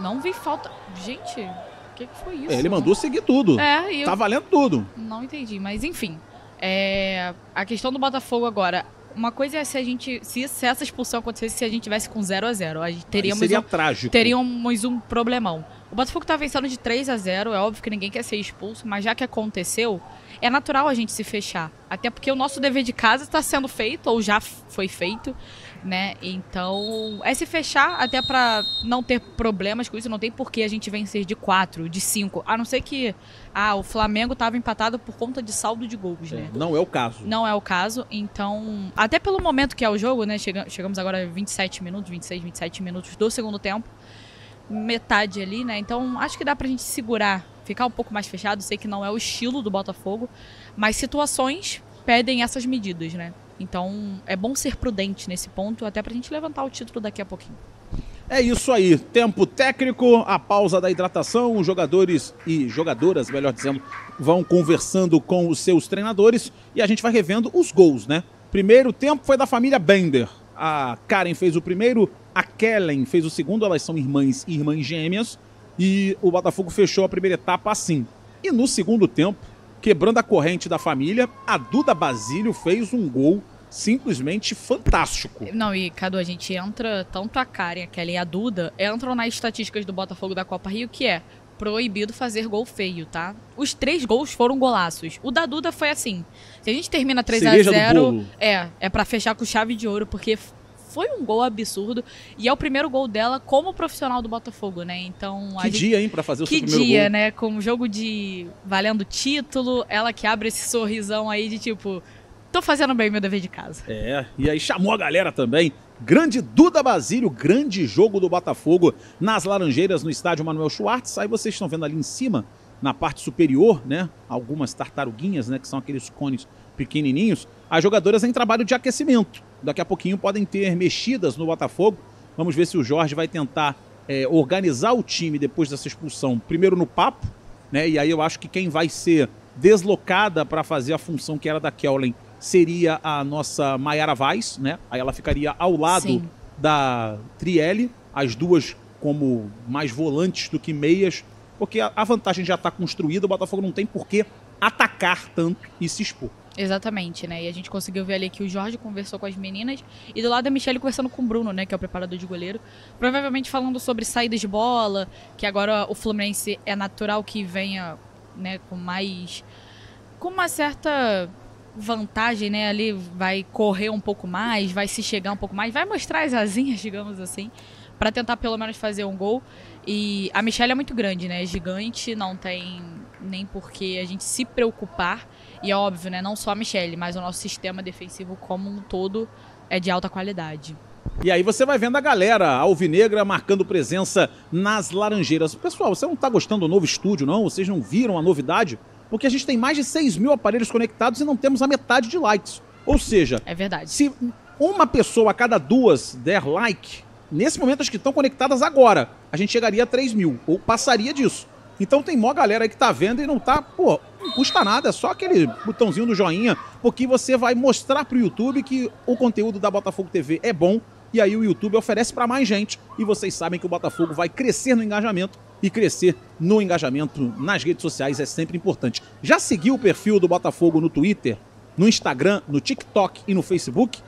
Não vi falta... Gente, o que foi isso? Ele mandou seguir tudo. Tá valendo tudo. Não entendi, mas enfim. A questão do Botafogo agora... Uma coisa é se essa expulsão acontecesse, se a gente tivesse com 0-0. Seria trágico. Teríamos um problemão. O Botafogo tá vencendo de 3-0, é óbvio que ninguém quer ser expulso, mas já que aconteceu, é natural a gente se fechar. Até porque o nosso dever de casa está sendo feito, ou já foi feito, né? Então, se fechar até para não ter problemas com isso, não tem por que a gente vencer de 4, de 5, a não ser que o Flamengo estava empatado por conta de saldo de gols, né? Não é o caso. Não é o caso, então, até pelo momento que é o jogo, né? Chegamos agora a 27 minutos, 26, 27 minutos do segundo tempo. Metade ali, né? Então, acho que dá pra gente segurar, ficar um pouco mais fechado. Sei que não é o estilo do Botafogo, mas situações pedem essas medidas, né? Então, é bom ser prudente nesse ponto, até pra gente levantar o título daqui a pouquinho. É isso aí, tempo técnico, a pausa da hidratação, os jogadores e jogadoras, melhor dizendo, vão conversando com os seus treinadores e a gente vai revendo os gols, né? Primeiro tempo foi da família Bender. A Karen fez o primeiro, a Kellen fez o segundo, elas são irmãs e irmãs gêmeas, e o Botafogo fechou a primeira etapa assim. E no segundo tempo, quebrando a corrente da família, a Duda Basílio fez um gol simplesmente fantástico. Não, e Kadu, a gente entra, tanto a Karen, a Kellen e a Duda, entram nas estatísticas do Botafogo da Copa Rio, que é proibido fazer gol feio, tá? Os 3 gols foram golaços. O da Duda foi assim, se a gente termina 3-0, é pra fechar com chave de ouro, porque... Foi um gol absurdo e é o primeiro gol dela como profissional do Botafogo, né? Então, dia, hein, pra fazer o seu primeiro gol. Que dia, né? Com um jogo de valendo título, ela que abre esse sorrisão aí de tipo, tô fazendo bem meu dever de casa. E aí chamou a galera também. Grande Duda Basílio, grande jogo do Botafogo nas Laranjeiras, no Estádio Manoel Schwartz. Aí vocês estão vendo ali em cima, na parte superior, né? Algumas tartaruguinhas, né? Que são aqueles cones pequenininhos. As jogadoras em trabalho de aquecimento. Daqui a pouquinho podem ter mexidas no Botafogo. Vamos ver se o Jorge vai tentar organizar o time depois dessa expulsão. Primeiro no papo, né? E aí eu acho que quem vai ser deslocada para fazer a função que era da Kellen seria a nossa Maiara Vaz, né? Aí ela ficaria ao lado da Trielli, as duas como mais volantes do que meias, porque a vantagem já está construída, o Botafogo não tem por que atacar tanto e se expor. Exatamente, né? E a gente conseguiu ver ali que o Jorge conversou com as meninas e do lado a Michele conversando com o Bruno, né? Que é o preparador de goleiro. Provavelmente falando sobre saídas de bola, que agora o Fluminense é natural que venha, né? Com uma certa vantagem, né? Ali vai correr um pouco mais, vai se chegar um pouco mais, vai mostrar as asinhas, digamos assim, pra tentar pelo menos fazer um gol. E a Michele é muito grande, né? É gigante, não tem nem por que a gente se preocupar. E é óbvio, né? Não só a Michele, mas o nosso sistema defensivo como um todo é de alta qualidade. E aí você vai vendo a galera alvinegra marcando presença nas Laranjeiras. Pessoal, você não tá gostando do novo estúdio, não? Vocês não viram a novidade? Porque a gente tem mais de 6.000 aparelhos conectados e não temos a metade de likes. Ou seja... É verdade. Se uma pessoa a cada 2 der like, nesse momento as que estão conectadas agora, a gente chegaria a 3.000, ou passaria disso. Então tem mó galera aí que tá vendo e não tá... Pô, Não custa nada, só aquele botãozinho do joinha, porque você vai mostrar para o YouTube que o conteúdo da Botafogo TV é bom, e aí o YouTube oferece para mais gente, e vocês sabem que o Botafogo vai crescer no engajamento, e crescer no engajamento nas redes sociais é sempre importante. Já seguiu o perfil do Botafogo no Twitter, no Instagram, no TikTok e no Facebook?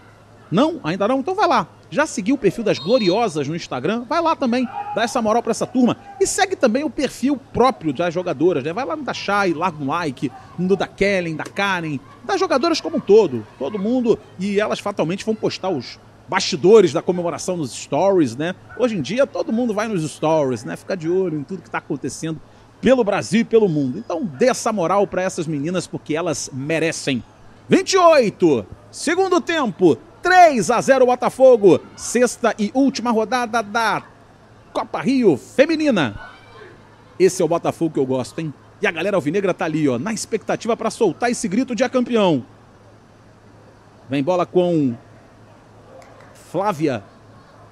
Não? Ainda não? Então vai lá. Já seguiu o perfil das Gloriosas no Instagram? Vai lá também, dá essa moral pra essa turma. E segue também o perfil próprio das jogadoras, né? Vai lá no da Chay, larga um like, no da Kellen, da Karen, das jogadoras como um todo. Todo mundo, e elas fatalmente vão postar os bastidores da comemoração nos stories, né? Hoje em dia todo mundo vai nos stories, né? Fica de olho em tudo que tá acontecendo pelo Brasil e pelo mundo. Então dê essa moral pra essas meninas, porque elas merecem. 28, segundo tempo. 3-0 Botafogo, sexta e última rodada da Copa Rio Feminina. Esse é o Botafogo que eu gosto, hein? E a galera alvinegra tá ali, ó, na expectativa para soltar esse grito de é campeão. Vem bola com Flávia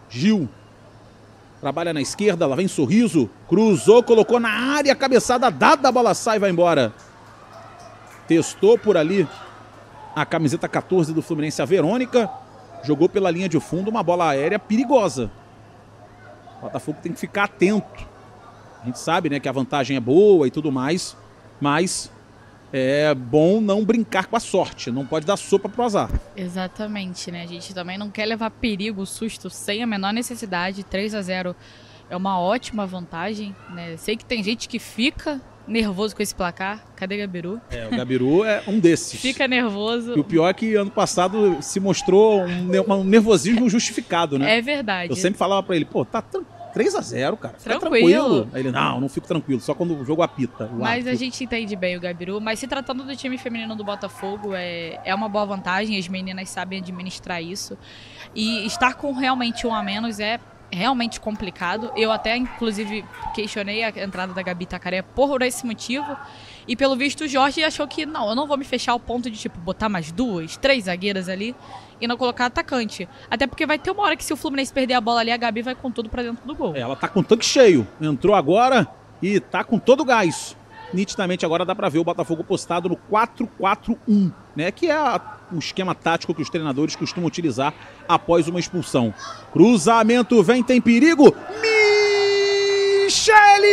Gil. Trabalha na esquerda, lá vem Sorriso, cruzou, colocou na área, cabeçada dada, a bola sai e vai embora. Testou por ali a camiseta 14 do Fluminense, a Verônica, jogou pela linha de fundo, uma bola aérea perigosa. O Botafogo tem que ficar atento. A gente sabe, né, que a vantagem é boa e tudo mais, mas é bom não brincar com a sorte, não pode dar sopa pro azar. Exatamente, né? A gente também não quer levar perigo, susto, sem a menor necessidade. 3-0 é uma ótima vantagem, né? Sei que tem gente que fica nervoso com esse placar. Cadê Gabiru? É, o Gabiru é um desses. Fica nervoso. E o pior é que ano passado se mostrou um nervosismo justificado, né? É verdade. Eu sempre falava pra ele, pô, tá 3-0, cara. Fica tranquilo. Aí ele, não fico tranquilo, só quando o jogo apita. Mas a gente entende bem o Gabiru. Mas se tratando do time feminino do Botafogo, é uma boa vantagem. As meninas sabem administrar isso. E estar com realmente um a menos é realmente complicado. Eu até, inclusive, questionei a entrada da Gabi Tacaré por esse motivo. E, pelo visto, o Jorge achou que, não, eu não vou me fechar ao ponto de, tipo, botar mais 2, 3 zagueiras ali e não colocar atacante. Até porque vai ter uma hora que, se o Fluminense perder a bola ali, a Gabi vai com tudo pra dentro do gol. Ela tá com o tanque cheio. Entrou agora e tá com todo o gás. Nitidamente, agora dá pra ver o Botafogo postado no 4-4-1, né? Que é um esquema tático que os treinadores costumam utilizar após uma expulsão. Cruzamento vem, tem perigo. Michele!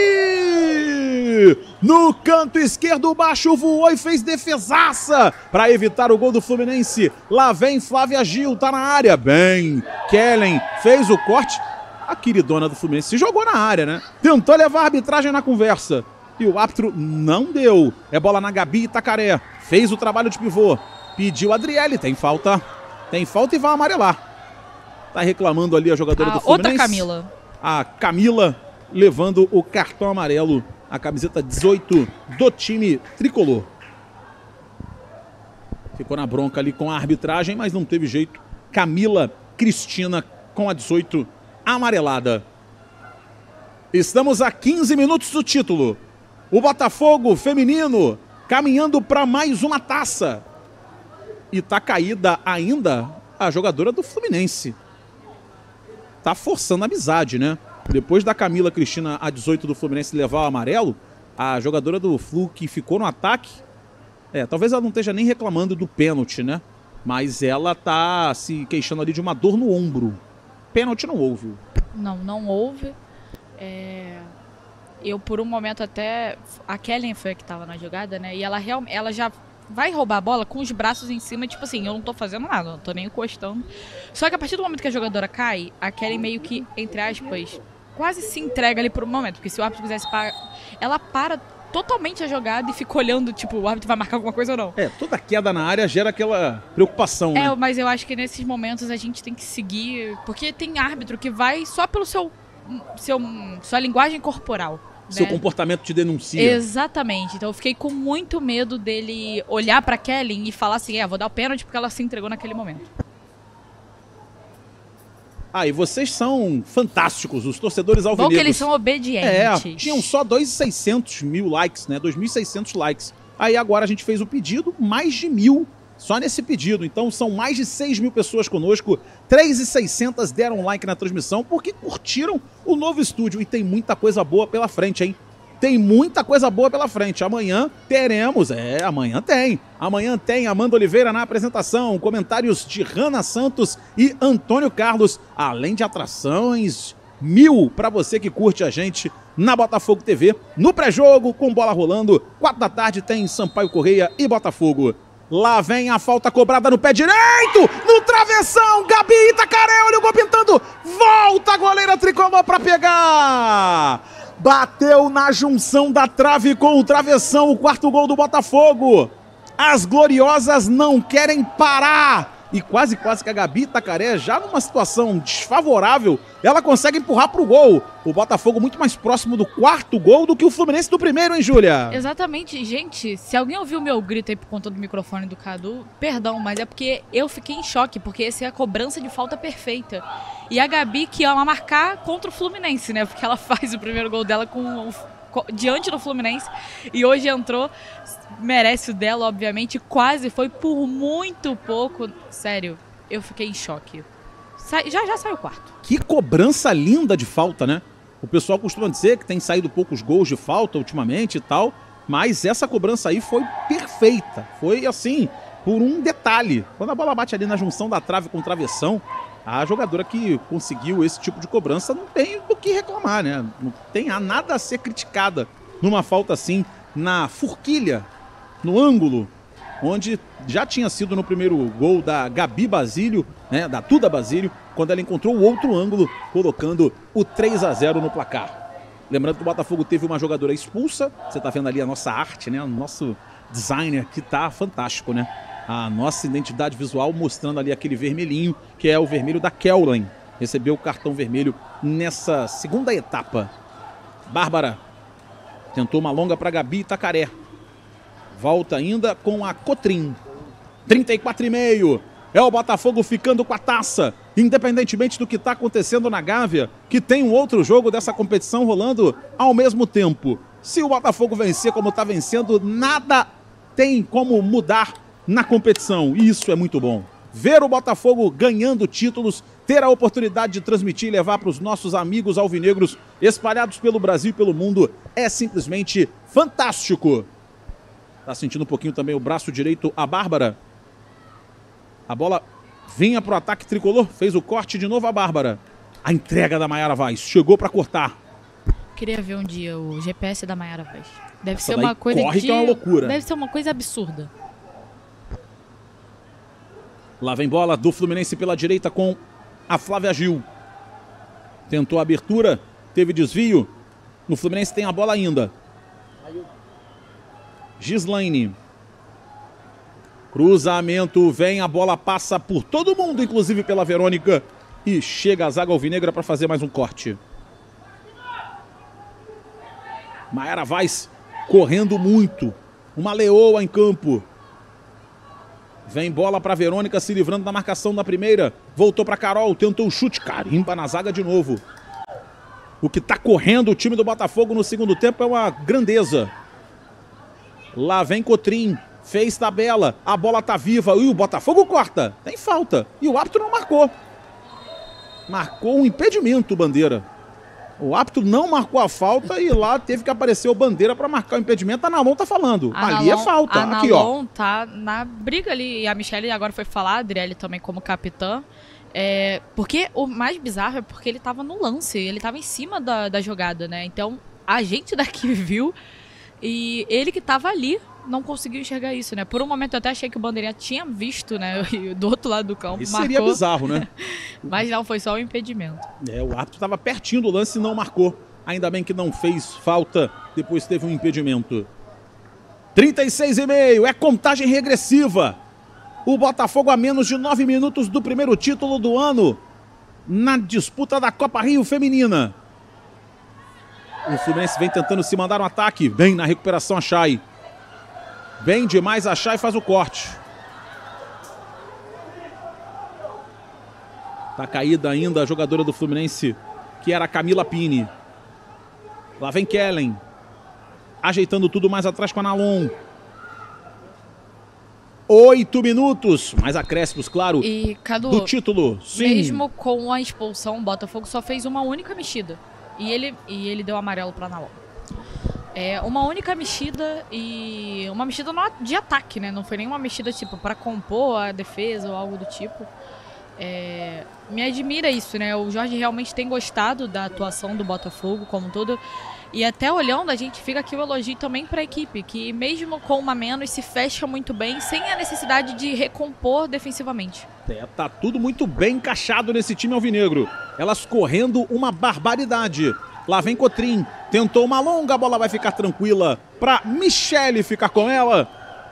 No canto esquerdo, baixo voou e fez defesaça para evitar o gol do Fluminense. Lá vem Flávia Gil, tá na área. Bem, Kellen fez o corte. A queridona do Fluminense se jogou na área, né? Tentou levar a arbitragem na conversa. E o árbitro não deu. É bola na Gabi Tacaré. Fez o trabalho de pivô. Pediu a Adriele, tem falta. Tem falta e vai amarelar. Tá reclamando ali a jogadora do Fluminense. Outra Camila. A Camila levando o cartão amarelo. A camiseta 18 do time tricolor. Ficou na bronca ali com a arbitragem, mas não teve jeito. Camila Cristina com a 18 amarelada. Estamos a 15 minutos do título. O Botafogo feminino caminhando para mais uma taça. E tá caída ainda a jogadora do Fluminense. Tá forçando a amizade, né? Depois da Camila Cristina, a 18 do Fluminense, levar o amarelo, a jogadora do Flu que ficou no ataque, talvez ela não esteja nem reclamando do pênalti, né? Mas ela tá se queixando ali de uma dor no ombro. Pênalti não houve. Não houve. Eu, por um momento, até... A Kellen foi a que tava na jogada, né? E ela já vai roubar a bola com os braços em cima, tipo assim, eu não tô fazendo nada, não tô nem encostando. Só que a partir do momento que a jogadora cai, a Kellen meio que, entre aspas, quase se entrega ali por um momento, porque se o árbitro quisesse parar, ela para totalmente a jogada e fica olhando, tipo, o árbitro vai marcar alguma coisa ou não. Toda queda na área gera aquela preocupação, né? Mas eu acho que nesses momentos a gente tem que seguir, porque tem árbitro que vai só pelo sua linguagem corporal. Seu comportamento te denuncia. Exatamente. Então eu fiquei com muito medo dele olhar pra Kellen e falar assim, vou dar o pênalti porque ela se entregou naquele momento. E vocês são fantásticos, os torcedores alvinegros. Bom que eles são obedientes. Tinham só 2.600.000 likes, né? 2.600 likes. Aí agora a gente fez o pedido, mais de 1.000 só nesse pedido. Então são mais de 6.000 pessoas conosco. 3.600 deram like na transmissão porque curtiram o novo estúdio. E tem muita coisa boa pela frente, hein? tem muita coisa boa pela frente. Amanhã teremos, amanhã tem Amanda Oliveira na apresentação, comentários de Hanna Santos e Antônio Carlos, além de atrações mil para você que curte a gente na Botafogo TV, no pré-jogo, com bola rolando. 4 da tarde tem Sampaio Correia e Botafogo. Lá vem a falta cobrada no pé direito, no travessão, Gabi Itacaré, olha o gol pintando, volta a goleira Tricolor para pegar, bateu na junção da trave com o travessão, o 4º gol do Botafogo. As gloriosas não querem parar, e quase que a Gabi Itacaré, já numa situação desfavorável, ela consegue empurrar pro gol. O Botafogo muito mais próximo do 4º gol do que o Fluminense do 1º, hein, Júlia? Exatamente. Gente, se alguém ouviu meu grito aí por conta do microfone do Kadu, perdão, mas é porque eu fiquei em choque, porque essa é a cobrança de falta perfeita. E a Gabi que ama marcar contra o Fluminense, né? Porque ela faz o 1º gol dela diante do Fluminense e hoje entrou, merece o dela, obviamente, quase foi por muito pouco. Sério, eu fiquei em choque. Já saiu o 4º. Que cobrança linda de falta, né? O pessoal costuma dizer que tem saído poucos gols de falta ultimamente e tal, mas essa cobrança aí foi perfeita. Foi assim, por um detalhe. Quando a bola bate ali na junção da trave com o travessão, a jogadora que conseguiu esse tipo de cobrança não tem do que reclamar, né? Não tem nada a ser criticada numa falta assim, na forquilha, no ângulo, onde já tinha sido no 1º gol da Gabi Basílio, né, da Duda Basílio, quando ela encontrou o outro ângulo, colocando o 3 a 0 no placar. Lembrando que o Botafogo teve uma jogadora expulsa, você tá vendo ali a nossa arte, né, o nosso designer que tá fantástico, né, a nossa identidade visual mostrando ali aquele vermelhinho, que é o vermelho da Kellen, recebeu o cartão vermelho nessa segunda etapa. Bárbara tentou uma longa para Gabi Itacaré. Volta ainda com a Cotrim. 34,5. É o Botafogo ficando com a taça. Independentemente do que está acontecendo na Gávea, que tem um outro jogo dessa competição rolando ao mesmo tempo. Se o Botafogo vencer como está vencendo, nada tem como mudar na competição. Isso é muito bom. Ver o Botafogo ganhando títulos, ter a oportunidade de transmitir e levar para os nossos amigos alvinegros espalhados pelo Brasil e pelo mundo é simplesmente fantástico. Tá sentindo um pouquinho também o braço direito a Bárbara. A bola vinha pro ataque tricolor, fez o corte de novo a Bárbara. A entrega da Maiara Vaz, chegou para cortar. Queria ver um dia o GPS da Maiara Vaz. Deve ser uma coisa que é uma loucura. Deve ser uma coisa absurda. Lá vem bola do Fluminense pela direita com a Flávia Gil. Tentou a abertura, teve desvio. No Fluminense tem a bola ainda. Gislaine. Cruzamento, vem, a bola passa por todo mundo, inclusive pela Verônica. E chega a zaga alvinegra para fazer mais um corte. Maiara Vaz correndo muito. Uma leoa em campo. Vem bola para Verônica, se livrando da marcação da primeira. Voltou para Carol, tentou o chute, carimba na zaga de novo. O que está correndo o time do Botafogo no segundo tempo é uma grandeza. Lá vem Cotrim, fez tabela, a bola tá viva e o Botafogo corta. Tem falta e o árbitro não marcou. Marcou um impedimento, Bandeira. O árbitro não marcou a falta e lá teve que aparecer o Bandeira para marcar o impedimento. A Nalon tá falando, ali é falta. A aqui, Nalon ó, tá na briga ali e a Michelle agora foi falar, a Adriele também como capitã. É, porque o mais bizarro é porque ele tava no lance, ele tava em cima da jogada, né? Então a gente daqui viu. E ele que estava ali não conseguiu enxergar isso, né? Por um momento eu até achei que o Bandeirinha tinha visto, né? Do outro lado do campo. Isso marcou. Seria bizarro, né? Mas não, foi só um impedimento. É, o árbitro estava pertinho do lance e não marcou. Ainda bem que não fez falta, depois teve um impedimento. 36,5, é contagem regressiva. O Botafogo a menos de 9 minutos do 1º título do ano na disputa da Copa Rio Feminina. O Fluminense vem tentando se mandar um ataque. Bem na recuperação a Chay. Bem demais a Chay, faz o corte. Tá caída ainda a jogadora do Fluminense, que era a Camila Pini. Lá vem Kellen. Ajeitando tudo mais atrás com a Nalon. 8 minutos, mais acréscimos, claro, e, Kadu, do título. Sim. Mesmo com a expulsão, o Botafogo só fez uma única mexida. E ele deu amarelo para Nalon. uma única mexida e uma mexida de ataque, né? Não foi nenhuma mexida tipo para compor a defesa ou algo do tipo. Me admira isso, né? O Jorge realmente tem gostado da atuação do Botafogo como um todo. E até olhando, a gente fica aqui o elogio também para a equipe, que mesmo com uma menos se fecha muito bem, sem a necessidade de recompor defensivamente. Tá tudo muito bem encaixado nesse time alvinegro. Elas correndo uma barbaridade. Lá vem Cotrim, tentou uma longa, a bola vai ficar tranquila para Michele ficar com ela,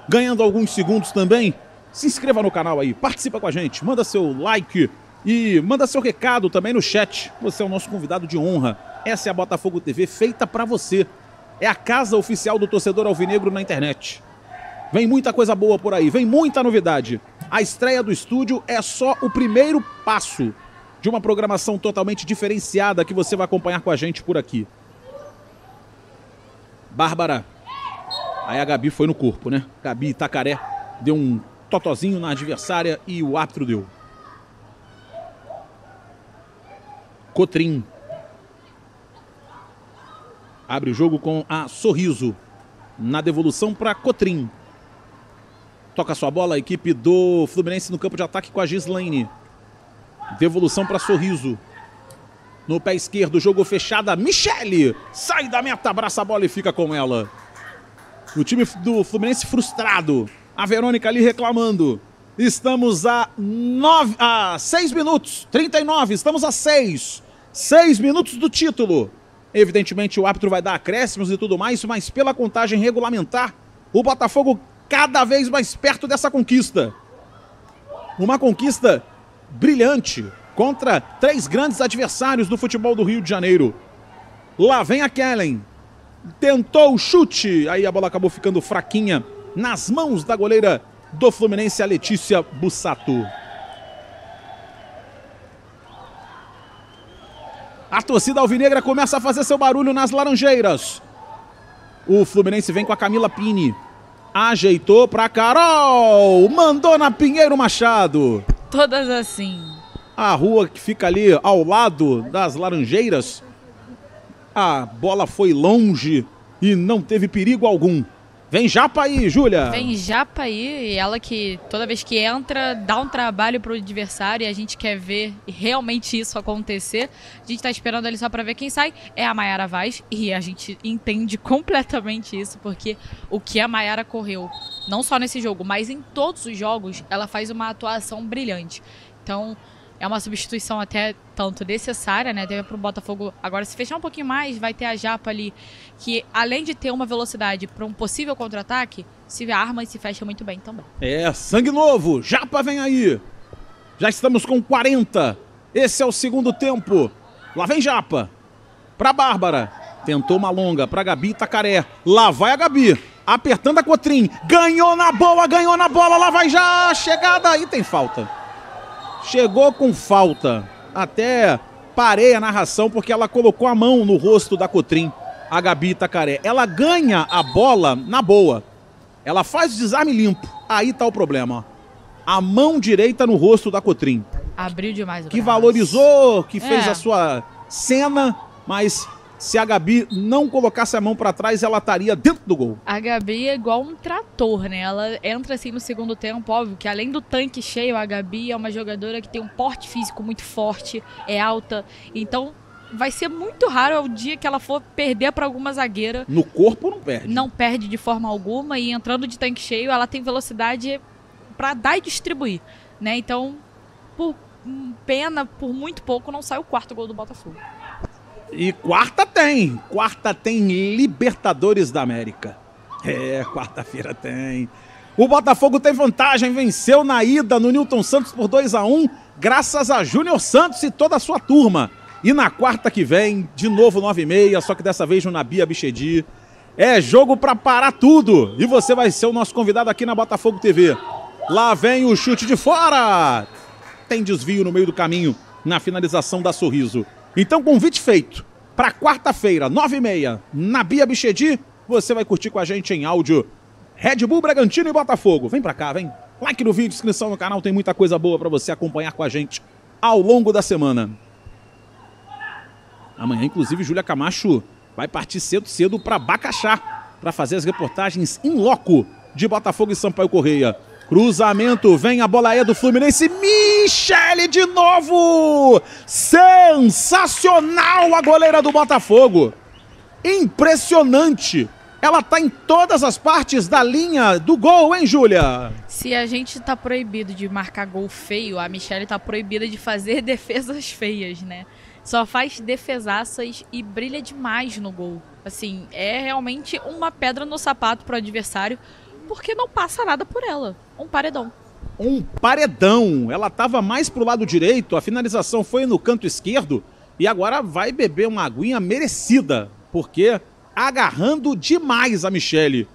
ganhando alguns segundos também. Se inscreva no canal aí, participa com a gente, manda seu like e manda seu recado também no chat. Você é o nosso convidado de honra. Essa é a Botafogo TV feita pra você. É a casa oficial do torcedor alvinegro na internet. Vem muita coisa boa por aí, vem muita novidade. A estreia do estúdio é só o primeiro passo de uma programação totalmente diferenciada que você vai acompanhar com a gente por aqui. Bárbara. Aí a Gabi foi no corpo, né? Gabi Itacaré deu um totozinho na adversária e o árbitro deu. Cotrim. Abre o jogo com a Sorriso. Na devolução para Cotrim. Toca sua bola a equipe do Fluminense no campo de ataque com a Gislaine. Devolução para Sorriso. No pé esquerdo, jogo fechado. Michele sai da meta, abraça a bola e fica com ela. O time do Fluminense frustrado. A Verônica ali reclamando. Estamos a 6 minutos. 39, estamos a 6. 6 minutos do título. Evidentemente o árbitro vai dar acréscimos e tudo mais, mas pela contagem regulamentar, o Botafogo cada vez mais perto dessa conquista. Uma conquista brilhante contra três grandes adversários do futebol do Rio de Janeiro. Lá vem a Kellen. Tentou o chute, aí a bola acabou ficando fraquinha nas mãos da goleira do Fluminense, a Letícia Bussato. A torcida alvinegra começa a fazer seu barulho nas Laranjeiras. O Fluminense vem com a Camila Pini. Ajeitou pra Carol. Mandou na Pinheiro Machado. Todas assim. A rua que fica ali ao lado das Laranjeiras. A bola foi longe e não teve perigo algum. Vem Japa aí, Júlia. Vem Japa aí, e ela que toda vez que entra, dá um trabalho pro adversário, e a gente quer ver realmente isso acontecer. A gente tá esperando ali só pra ver quem sai. É a Maiara Vaz, e a gente entende completamente isso, porque o que a Maiara correu, não só nesse jogo, mas em todos os jogos, ela faz uma atuação brilhante. Então, é uma substituição até tanto necessária, né? Até para o Botafogo agora se fechar um pouquinho mais, vai ter a Japa ali, que além de ter uma velocidade para um possível contra-ataque, se arma e se fecha muito bem também. É, sangue novo! Japa vem aí! Já estamos com 40. Esse é o segundo tempo. Lá vem Japa. Para Bárbara. Tentou uma longa para Gabi Itacaré. Lá vai a Gabi. Apertando a Cotrim. Ganhou na boa, ganhou na bola. Lá vai já! Chegada aí, tem falta. Chegou com falta. Até parei a narração porque ela colocou a mão no rosto da Cotrim, a Gabi Itacaré. Ela ganha a bola na boa. Ela faz o desarme limpo. Aí tá o problema. A mão direita no rosto da Cotrim. Abriu demais o braço. Que valorizou, que fez a sua cena, mas se a Gabi não colocasse a mão pra trás, ela estaria dentro do gol. A Gabi é igual um trator, né? Ela entra assim no segundo tempo, óbvio que além do tanque cheio, a Gabi é uma jogadora que tem um porte físico muito forte, é alta. Então vai ser muito raro o dia que ela for perder pra alguma zagueira. No corpo não perde. Não perde de forma alguma, e entrando de tanque cheio, ela tem velocidade pra dar e distribuir, né? Então, por pena, por muito pouco, não sai o quarto gol do Botafogo. E quarta tem Libertadores da América. É, quarta-feira tem. O Botafogo tem vantagem, venceu na ida no Nilton Santos por 2-1, graças a Júnior Santos e toda a sua turma. E na quarta que vem, de novo 9h30, só que dessa vez no Nabi Abi Chedid. É jogo pra parar tudo. E você vai ser o nosso convidado aqui na Botafogo TV. Lá vem o chute de fora. Tem desvio no meio do caminho, na finalização da Sorriso. Então, convite feito para quarta-feira, 9h30, Nabi Abi Chedid. Você vai curtir com a gente em áudio Red Bull, Bragantino e Botafogo. Vem para cá, vem. Like no vídeo, inscrição no canal. Tem muita coisa boa para você acompanhar com a gente ao longo da semana. Amanhã, inclusive, Júlia Camacho vai partir cedo para Bacaxá, para fazer as reportagens in loco de Botafogo e Sampaio Correia. Cruzamento, vem a bola aí do Fluminense, Michele de novo! Sensacional a goleira do Botafogo! Impressionante! Ela tá em todas as partes da linha do gol, hein, Júlia? Se a gente tá proibido de marcar gol feio, a Michele tá proibida de fazer defesas feias, né? Só faz defesaças e brilha demais no gol. Assim, é realmente uma pedra no sapato pro adversário, porque não passa nada por ela. Um paredão. Um paredão. Ela tava mais pro lado direito, a finalização foi no canto esquerdo e agora vai beber uma aguinha merecida, porque agarrando demais a Michele.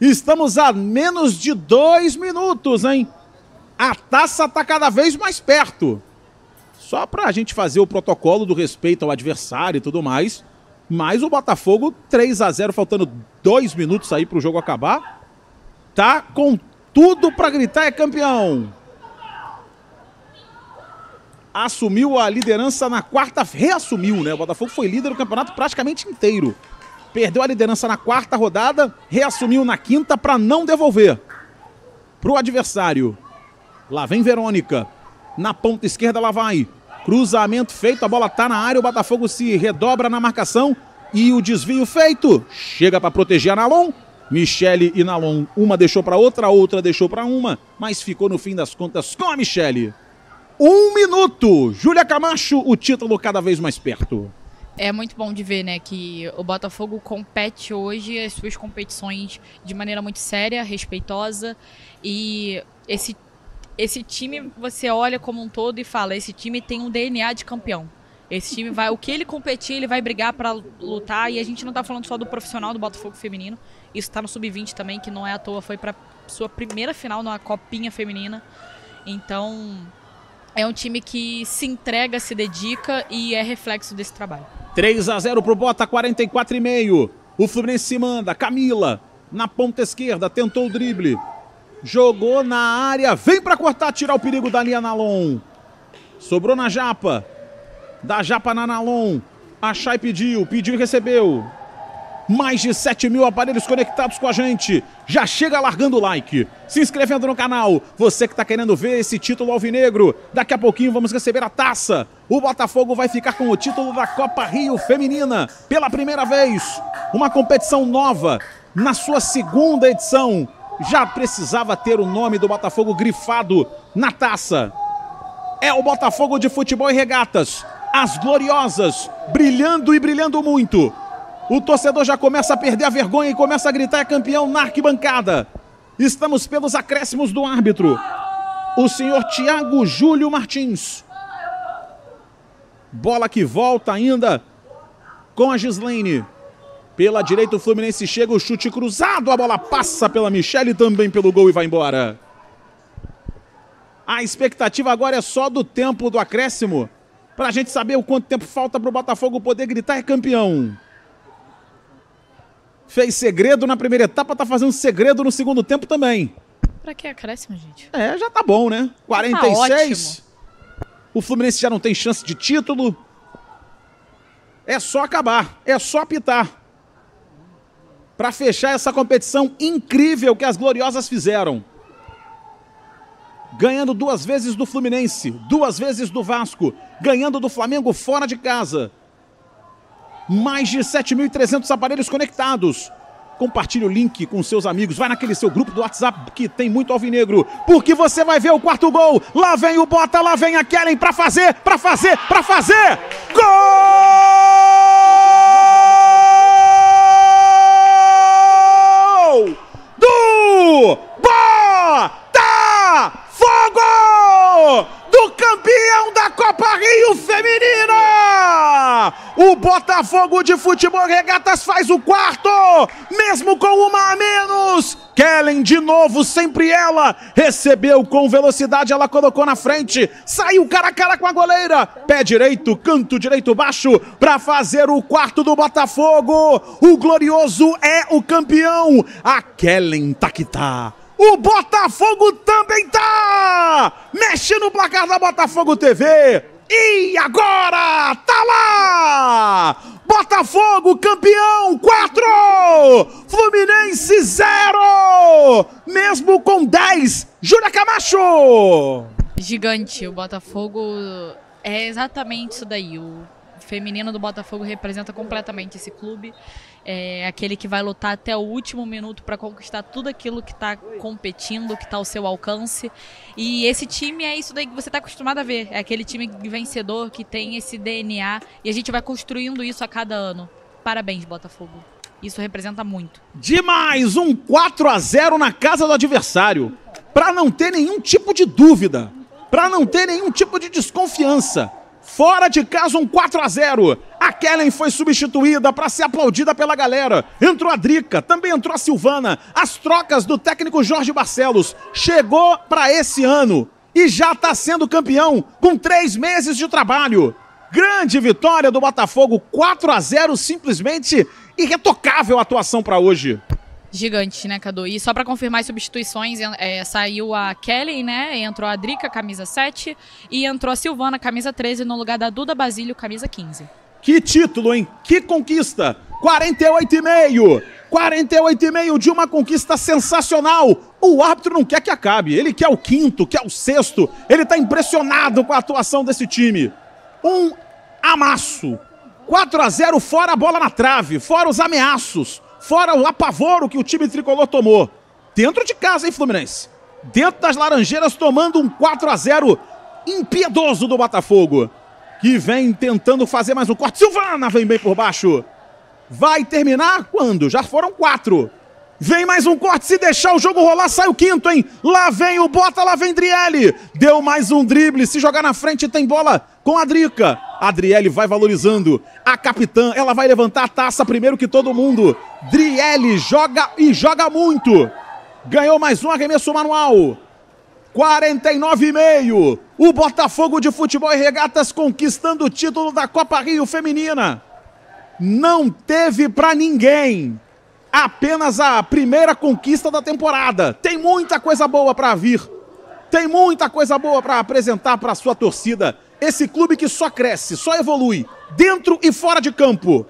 Estamos a menos de 2 minutos, hein? A taça tá cada vez mais perto. Só pra gente fazer o protocolo do respeito ao adversário e tudo mais. Mas o Botafogo, 3-0, faltando 2 minutos aí pro jogo acabar. Tá com tudo pra gritar, é campeão. Assumiu a liderança na quarta... Reassumiu, né? O Botafogo foi líder do campeonato praticamente inteiro. Perdeu a liderança na quarta rodada, reassumiu na quinta para não devolver pro adversário. Lá vem Verônica. Na ponta esquerda ela vai. Cruzamento feito, a bola tá na área, o Botafogo se redobra na marcação e o desvio feito. Chega para proteger a Nalon. Michele e Nalon, uma deixou para outra deixou para uma, mas ficou no fim das contas com a Michele. 1 minuto. Júlia Camacho, o título cada vez mais perto. É muito bom de ver, né, que o Botafogo compete hoje as suas competições de maneira muito séria, respeitosa, e esse time você olha como um todo e fala, esse time tem um DNA de campeão. Esse time vai, o que ele competir, ele vai brigar para lutar, e a gente não tá falando só do profissional do Botafogo feminino, isso tá no sub-20 também, que não é à toa, foi para sua primeira final numa copinha feminina. Então, é um time que se entrega, se dedica e é reflexo desse trabalho. 3-0 pro Bota, 44,5. O Fluminense se manda. Camila, na ponta esquerda, tentou o drible. Jogou na área. Vem pra cortar, tirar o perigo da linha Nalon. Sobrou na Japa. Da Japa na Nalon. A Chay pediu. Pediu e recebeu. Mais de 7 mil aparelhos conectados com a gente. Já chega largando o like, se inscrevendo no canal. Você que tá querendo ver esse título alvinegro. Daqui a pouquinho vamos receber a taça. O Botafogo vai ficar com o título da Copa Rio Feminina pela primeira vez. Uma competição nova na sua segunda edição. Já precisava ter o nome do Botafogo grifado na taça. É o Botafogo de Futebol e Regatas. As Gloriosas, brilhando e brilhando muito. O torcedor já começa a perder a vergonha e começa a gritar, é campeão, na arquibancada. Estamos pelos acréscimos do árbitro. O senhor Thiago Júlio Martins. Bola que volta ainda com a Gislaine. Pela direita o Fluminense chega, o chute cruzado, a bola passa pela Michele, também pelo gol e vai embora. A expectativa agora é só do tempo do acréscimo, pra gente saber o quanto tempo falta pro Botafogo poder gritar, é campeão. Fez segredo na primeira etapa, tá fazendo segredo no segundo tempo também. Pra que acréscimo, gente? É, já tá bom, né? 46. Tá, o Fluminense já não tem chance de título. É só acabar, é só apitar. Pra fechar essa competição incrível que as Gloriosas fizeram. Ganhando 2 vezes do Fluminense, 2 vezes do Vasco, ganhando do Flamengo fora de casa. Mais de 7.300 aparelhos conectados. Compartilhe o link com seus amigos. Vai naquele seu grupo do WhatsApp que tem muito alvinegro. Porque você vai ver o quarto gol. Lá vem o Bota, lá vem a Kellen pra fazer, pra fazer, pra fazer. Gol! Do Botafogo! Do campeão da Copa Rio Feminina! O Botafogo de Futebol Regatas faz o quarto, mesmo com uma a menos. Kellen de novo, sempre ela, recebeu com velocidade, ela colocou na frente, saiu cara a cara com a goleira, pé direito, canto direito baixo, para fazer o quarto do Botafogo. O Glorioso é o campeão, a Kellen tá que tá. O Botafogo também tá! Mexe no placar da Botafogo TV. E agora, tá lá! Botafogo campeão, 4! Fluminense, 0! Mesmo com 10, Júlia Camacho! Gigante, o Botafogo é exatamente isso daí. O feminino do Botafogo representa completamente esse clube. É aquele que vai lutar até o último minuto para conquistar tudo aquilo que está competindo, que está ao seu alcance. E esse time é isso daí que você está acostumado a ver. É aquele time vencedor que tem esse DNA. E a gente vai construindo isso a cada ano. Parabéns, Botafogo. Isso representa muito. Demais! Um 4-0 na casa do adversário. Para não ter nenhum tipo de dúvida. Para não ter nenhum tipo de desconfiança. Fora de casa, um 4-0. A Kellen foi substituída para ser aplaudida pela galera. Entrou a Drica, também entrou a Silvana. As trocas do técnico Jorge Barcelos. Chegou para esse ano e já está sendo campeão com 3 meses de trabalho. Grande vitória do Botafogo, 4-0, simplesmente irretocável a atuação para hoje. Gigante, né, Kadu? E só para confirmar as substituições, saiu a Kelly, né? Entrou a Drica, camisa 7. E entrou a Silvana, camisa 13, no lugar da Duda Basílio, camisa 15. Que título, hein? Que conquista! 48,5! 48,5 de uma conquista sensacional! O árbitro não quer que acabe. Ele quer o quinto, quer o sexto. Ele tá impressionado com a atuação desse time. Um amasso. 4-0 fora a bola na trave, fora os ameaços. Fora o apavoro que o time tricolor tomou. Dentro de casa, hein, Fluminense? Dentro das Laranjeiras, tomando um 4-0 impiedoso do Botafogo. Que vem tentando fazer mais um corte. Silvana vem bem por baixo. Vai terminar quando? Já foram 4. Vem mais um corte. Se deixar o jogo rolar, sai o quinto, hein? Lá vem o Bota, lá vem Drielly. Deu mais um drible. Se jogar na frente, tem bola com a Drica. A Drielly vai valorizando a capitã. Ela vai levantar a taça primeiro que todo mundo. Drielly joga e joga muito. Ganhou mais um arremesso manual. 49,5. O Botafogo de Futebol e Regatas conquistando o título da Copa Rio Feminina. Não teve pra ninguém. Apenas a primeira conquista da temporada. Tem muita coisa boa pra vir. Tem muita coisa boa pra apresentar pra sua torcida. Esse clube que só cresce, só evolui, dentro e fora de campo.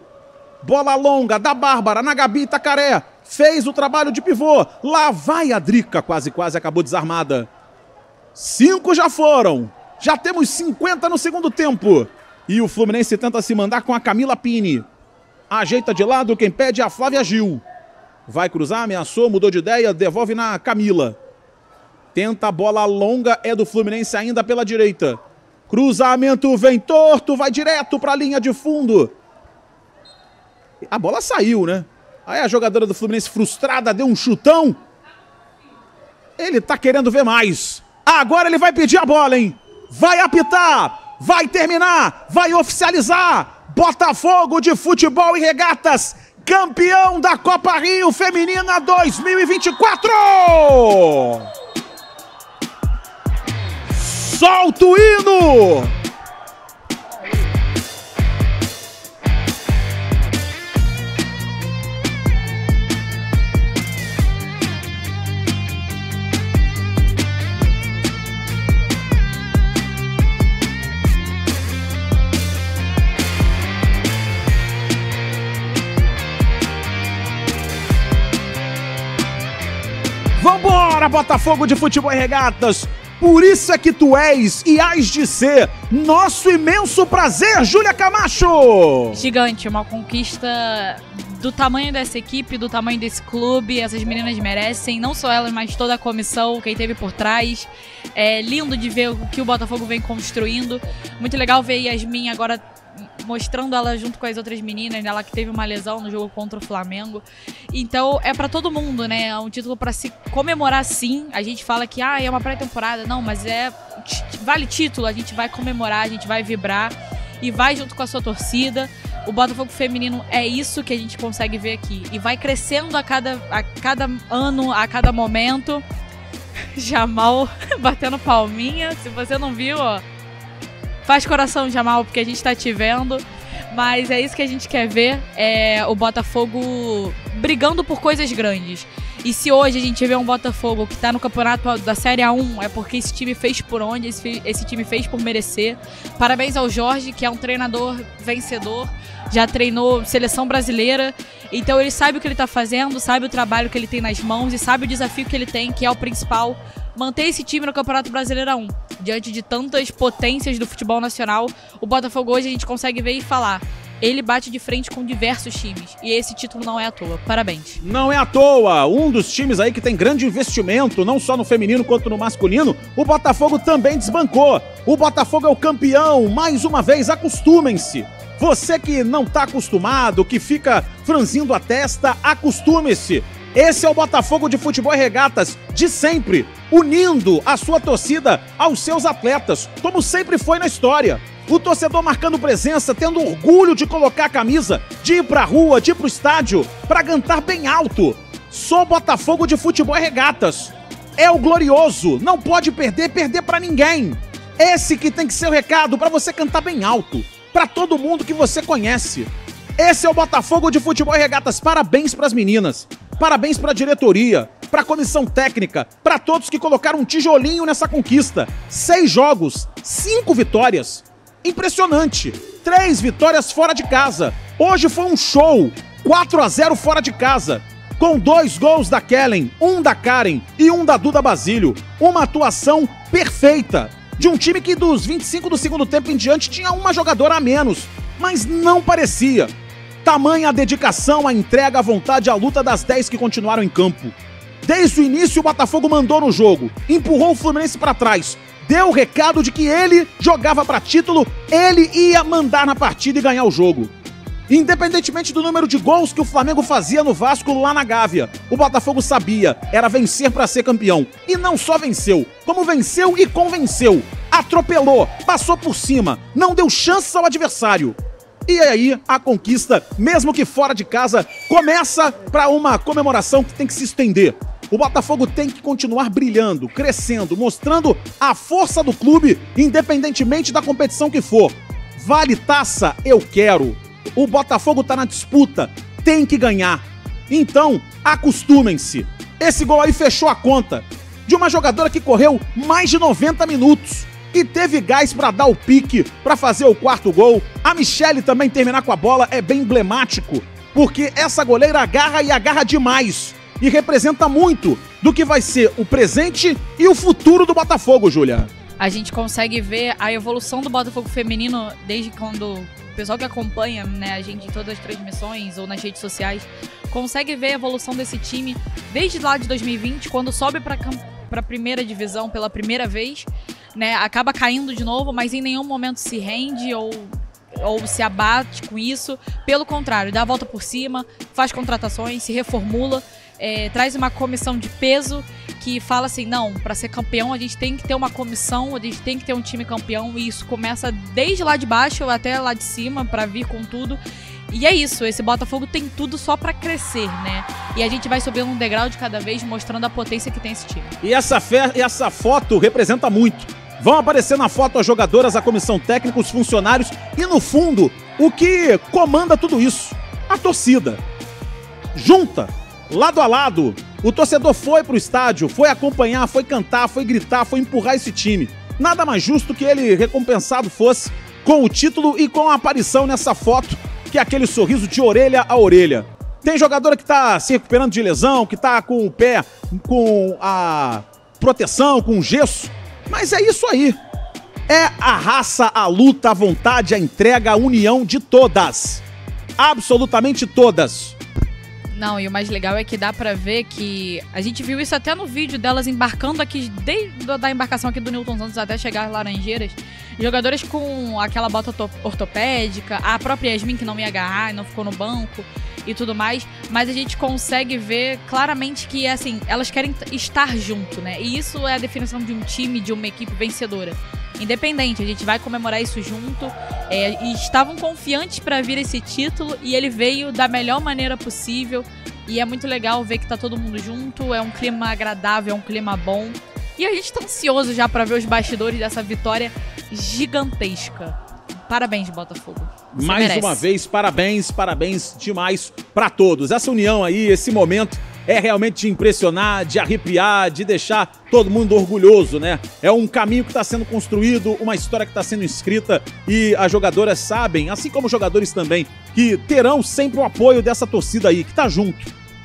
Bola longa da Bárbara, na Gabi Itacaré. Fez o trabalho de pivô. Lá vai a Drica, quase acabou desarmada. 5 já foram. Já temos 50 no segundo tempo. E o Fluminense tenta se mandar com a Camila Pini. Ajeita de lado, quem pede é a Flávia Gil. Vai cruzar, ameaçou, mudou de ideia, devolve na Camila. Tenta a bola longa, é do Fluminense ainda pela direita. Cruzamento vem torto, vai direto para a linha de fundo. A bola saiu, né? Aí a jogadora do Fluminense frustrada deu um chutão. Ele tá querendo ver mais. Agora ele vai pedir a bola, hein? Vai apitar, vai terminar, vai oficializar. Botafogo de Futebol e Regatas, campeão da Copa Rio Feminina 2024! Solta o hino! Vambora, Botafogo de Futebol e Regatas! Por isso é que tu és e hás de ser nosso imenso prazer, Júlia Camacho! Gigante, uma conquista do tamanho dessa equipe, do tamanho desse clube. Essas meninas merecem, não só elas, mas toda a comissão, quem teve por trás. É lindo de ver o que o Botafogo vem construindo. Muito legal ver Yasmin agora mostrando ela junto com as outras meninas, né? Ela que teve uma lesão no jogo contra o Flamengo. Então, é pra todo mundo, né? É um título pra se comemorar, sim. A gente fala que, é uma pré-temporada. Não, mas vale título. A gente vai comemorar, a gente vai vibrar e vai junto com a sua torcida. O Botafogo feminino é isso que a gente consegue ver aqui. E vai crescendo a cada ano, a cada momento. Jamal batendo palminha. Se você não viu, ó. Faz coração, Jamal, porque a gente tá te vendo. Mas é isso que a gente quer ver, o Botafogo brigando por coisas grandes. E se hoje a gente vê um Botafogo que está no campeonato da Série A1, é porque esse time fez por onde, esse time fez por merecer. Parabéns ao Jorge, que é um treinador vencedor, já treinou seleção brasileira, então ele sabe o que ele está fazendo, sabe o trabalho que ele tem nas mãos e sabe o desafio que ele tem, que é o principal, manter esse time no Campeonato Brasileiro A1. Diante de tantas potências do futebol nacional, o Botafogo hoje a gente consegue ver e falar. Ele bate de frente com diversos times. E esse título não é à toa. Parabéns. Não é à toa. Um dos times aí que tem grande investimento, não só no feminino quanto no masculino, o Botafogo também desbancou. O Botafogo é o campeão. Mais uma vez, acostumem-se. Você que não tá acostumado, que fica franzindo a testa, acostume-se. Esse é o Botafogo de Futebol e Regatas de sempre, unindo a sua torcida aos seus atletas, como sempre foi na história. O torcedor marcando presença, tendo orgulho de colocar a camisa, de ir pra rua, de ir pro estádio, pra cantar bem alto. Só Botafogo de Futebol e Regatas. É o glorioso, não pode perder, perder pra ninguém. Esse que tem que ser o recado pra você cantar bem alto, pra todo mundo que você conhece. Esse é o Botafogo de Futebol e Regatas. Parabéns pras meninas, parabéns pra diretoria, pra comissão técnica, pra todos que colocaram um tijolinho nessa conquista. 6 jogos, 5 vitórias. Impressionante, 3 vitórias fora de casa. Hoje foi um show, 4-0 fora de casa, com 2 gols da Kellen, 1 da Karen e 1 da Duda Basílio. Uma atuação perfeita de um time que dos 25 do segundo tempo em diante tinha uma jogadora a menos, mas não parecia. Tamanha a dedicação, a entrega, a vontade, a luta das 10 que continuaram em campo. Desde o início o Botafogo mandou no jogo, empurrou o Fluminense para trás, deu o recado de que ele jogava para título, ele ia mandar na partida e ganhar o jogo. Independentemente do número de gols que o Flamengo fazia no Vasco lá na Gávea, o Botafogo sabia, era vencer para ser campeão. E não só venceu, como venceu e convenceu. Atropelou, passou por cima, não deu chance ao adversário. E aí a conquista, mesmo que fora de casa, começa para uma comemoração que tem que se estender. O Botafogo tem que continuar brilhando, crescendo, mostrando a força do clube, independentemente da competição que for. Vale taça, eu quero. O Botafogo tá na disputa, tem que ganhar. Então, acostumem-se. Esse gol aí fechou a conta de uma jogadora que correu mais de 90 minutos e teve gás para dar o pique, para fazer o 4º gol. A Michele também terminar com a bola é bem emblemático, porque essa goleira agarra e agarra demais. E representa muito do que vai ser o presente e o futuro do Botafogo, Júlia. A gente consegue ver a evolução do Botafogo feminino desde quando o pessoal que acompanha, né, a gente em todas as transmissões ou nas redes sociais, consegue ver a evolução desse time desde lá de 2020, quando sobe para a primeira divisão pela primeira vez, né, acaba caindo de novo, mas em nenhum momento se rende ou se abate com isso. Pelo contrário, dá a volta por cima, faz contratações, se reformula. Traz uma comissão de peso que fala assim, não, para ser campeão a gente tem que ter uma comissão, a gente tem que ter um time campeão, e isso começa desde lá de baixo até lá de cima para vir com tudo. E é isso, esse Botafogo tem tudo só para crescer, né? E a gente vai subindo um degrau de cada vez, mostrando a potência que tem esse time. E essa foto representa muito. Vão aparecer na foto as jogadoras, a comissão técnica, os funcionários e no fundo, o que comanda tudo isso, a torcida. Junta! Lado a lado, o torcedor foi pro estádio, foi acompanhar, foi cantar, foi gritar, foi empurrar esse time. Nada mais justo que ele recompensado fosse com o título e com a aparição nessa foto, que é aquele sorriso de orelha a orelha. Tem jogadora que tá se recuperando de lesão, que tá com o pé, com a proteção, com o gesso, mas é isso aí. É a raça, a luta, a vontade, a entrega, a união de todas. Absolutamente todas. Não, e o mais legal é que dá pra ver que a gente viu isso até no vídeo delas embarcando aqui, desde a embarcação aqui do Nilton Santos até chegar às Laranjeiras, jogadoras com aquela bota ortopédica, a própria Yasmin que não ia agarrar, não ficou no banco e tudo mais, mas a gente consegue ver claramente que, assim, elas querem estar junto, né? E isso é a definição de um time, de uma equipe vencedora. Independente, a gente vai comemorar isso junto, e estavam confiantes para vir esse título e ele veio da melhor maneira possível e é muito legal ver que tá todo mundo junto, é um clima agradável, é um clima bom e a gente tá ansioso já para ver os bastidores dessa vitória gigantesca. Parabéns, Botafogo. Você Mais merece. Uma vez, parabéns demais para todos. Essa união aí, esse momento é realmente de impressionar, de arrepiar, de deixar todo mundo orgulhoso, né? É um caminho que está sendo construído, uma história que está sendo escrita, e as jogadoras sabem, assim como os jogadores também, que terão sempre o apoio dessa torcida aí, que tá junto.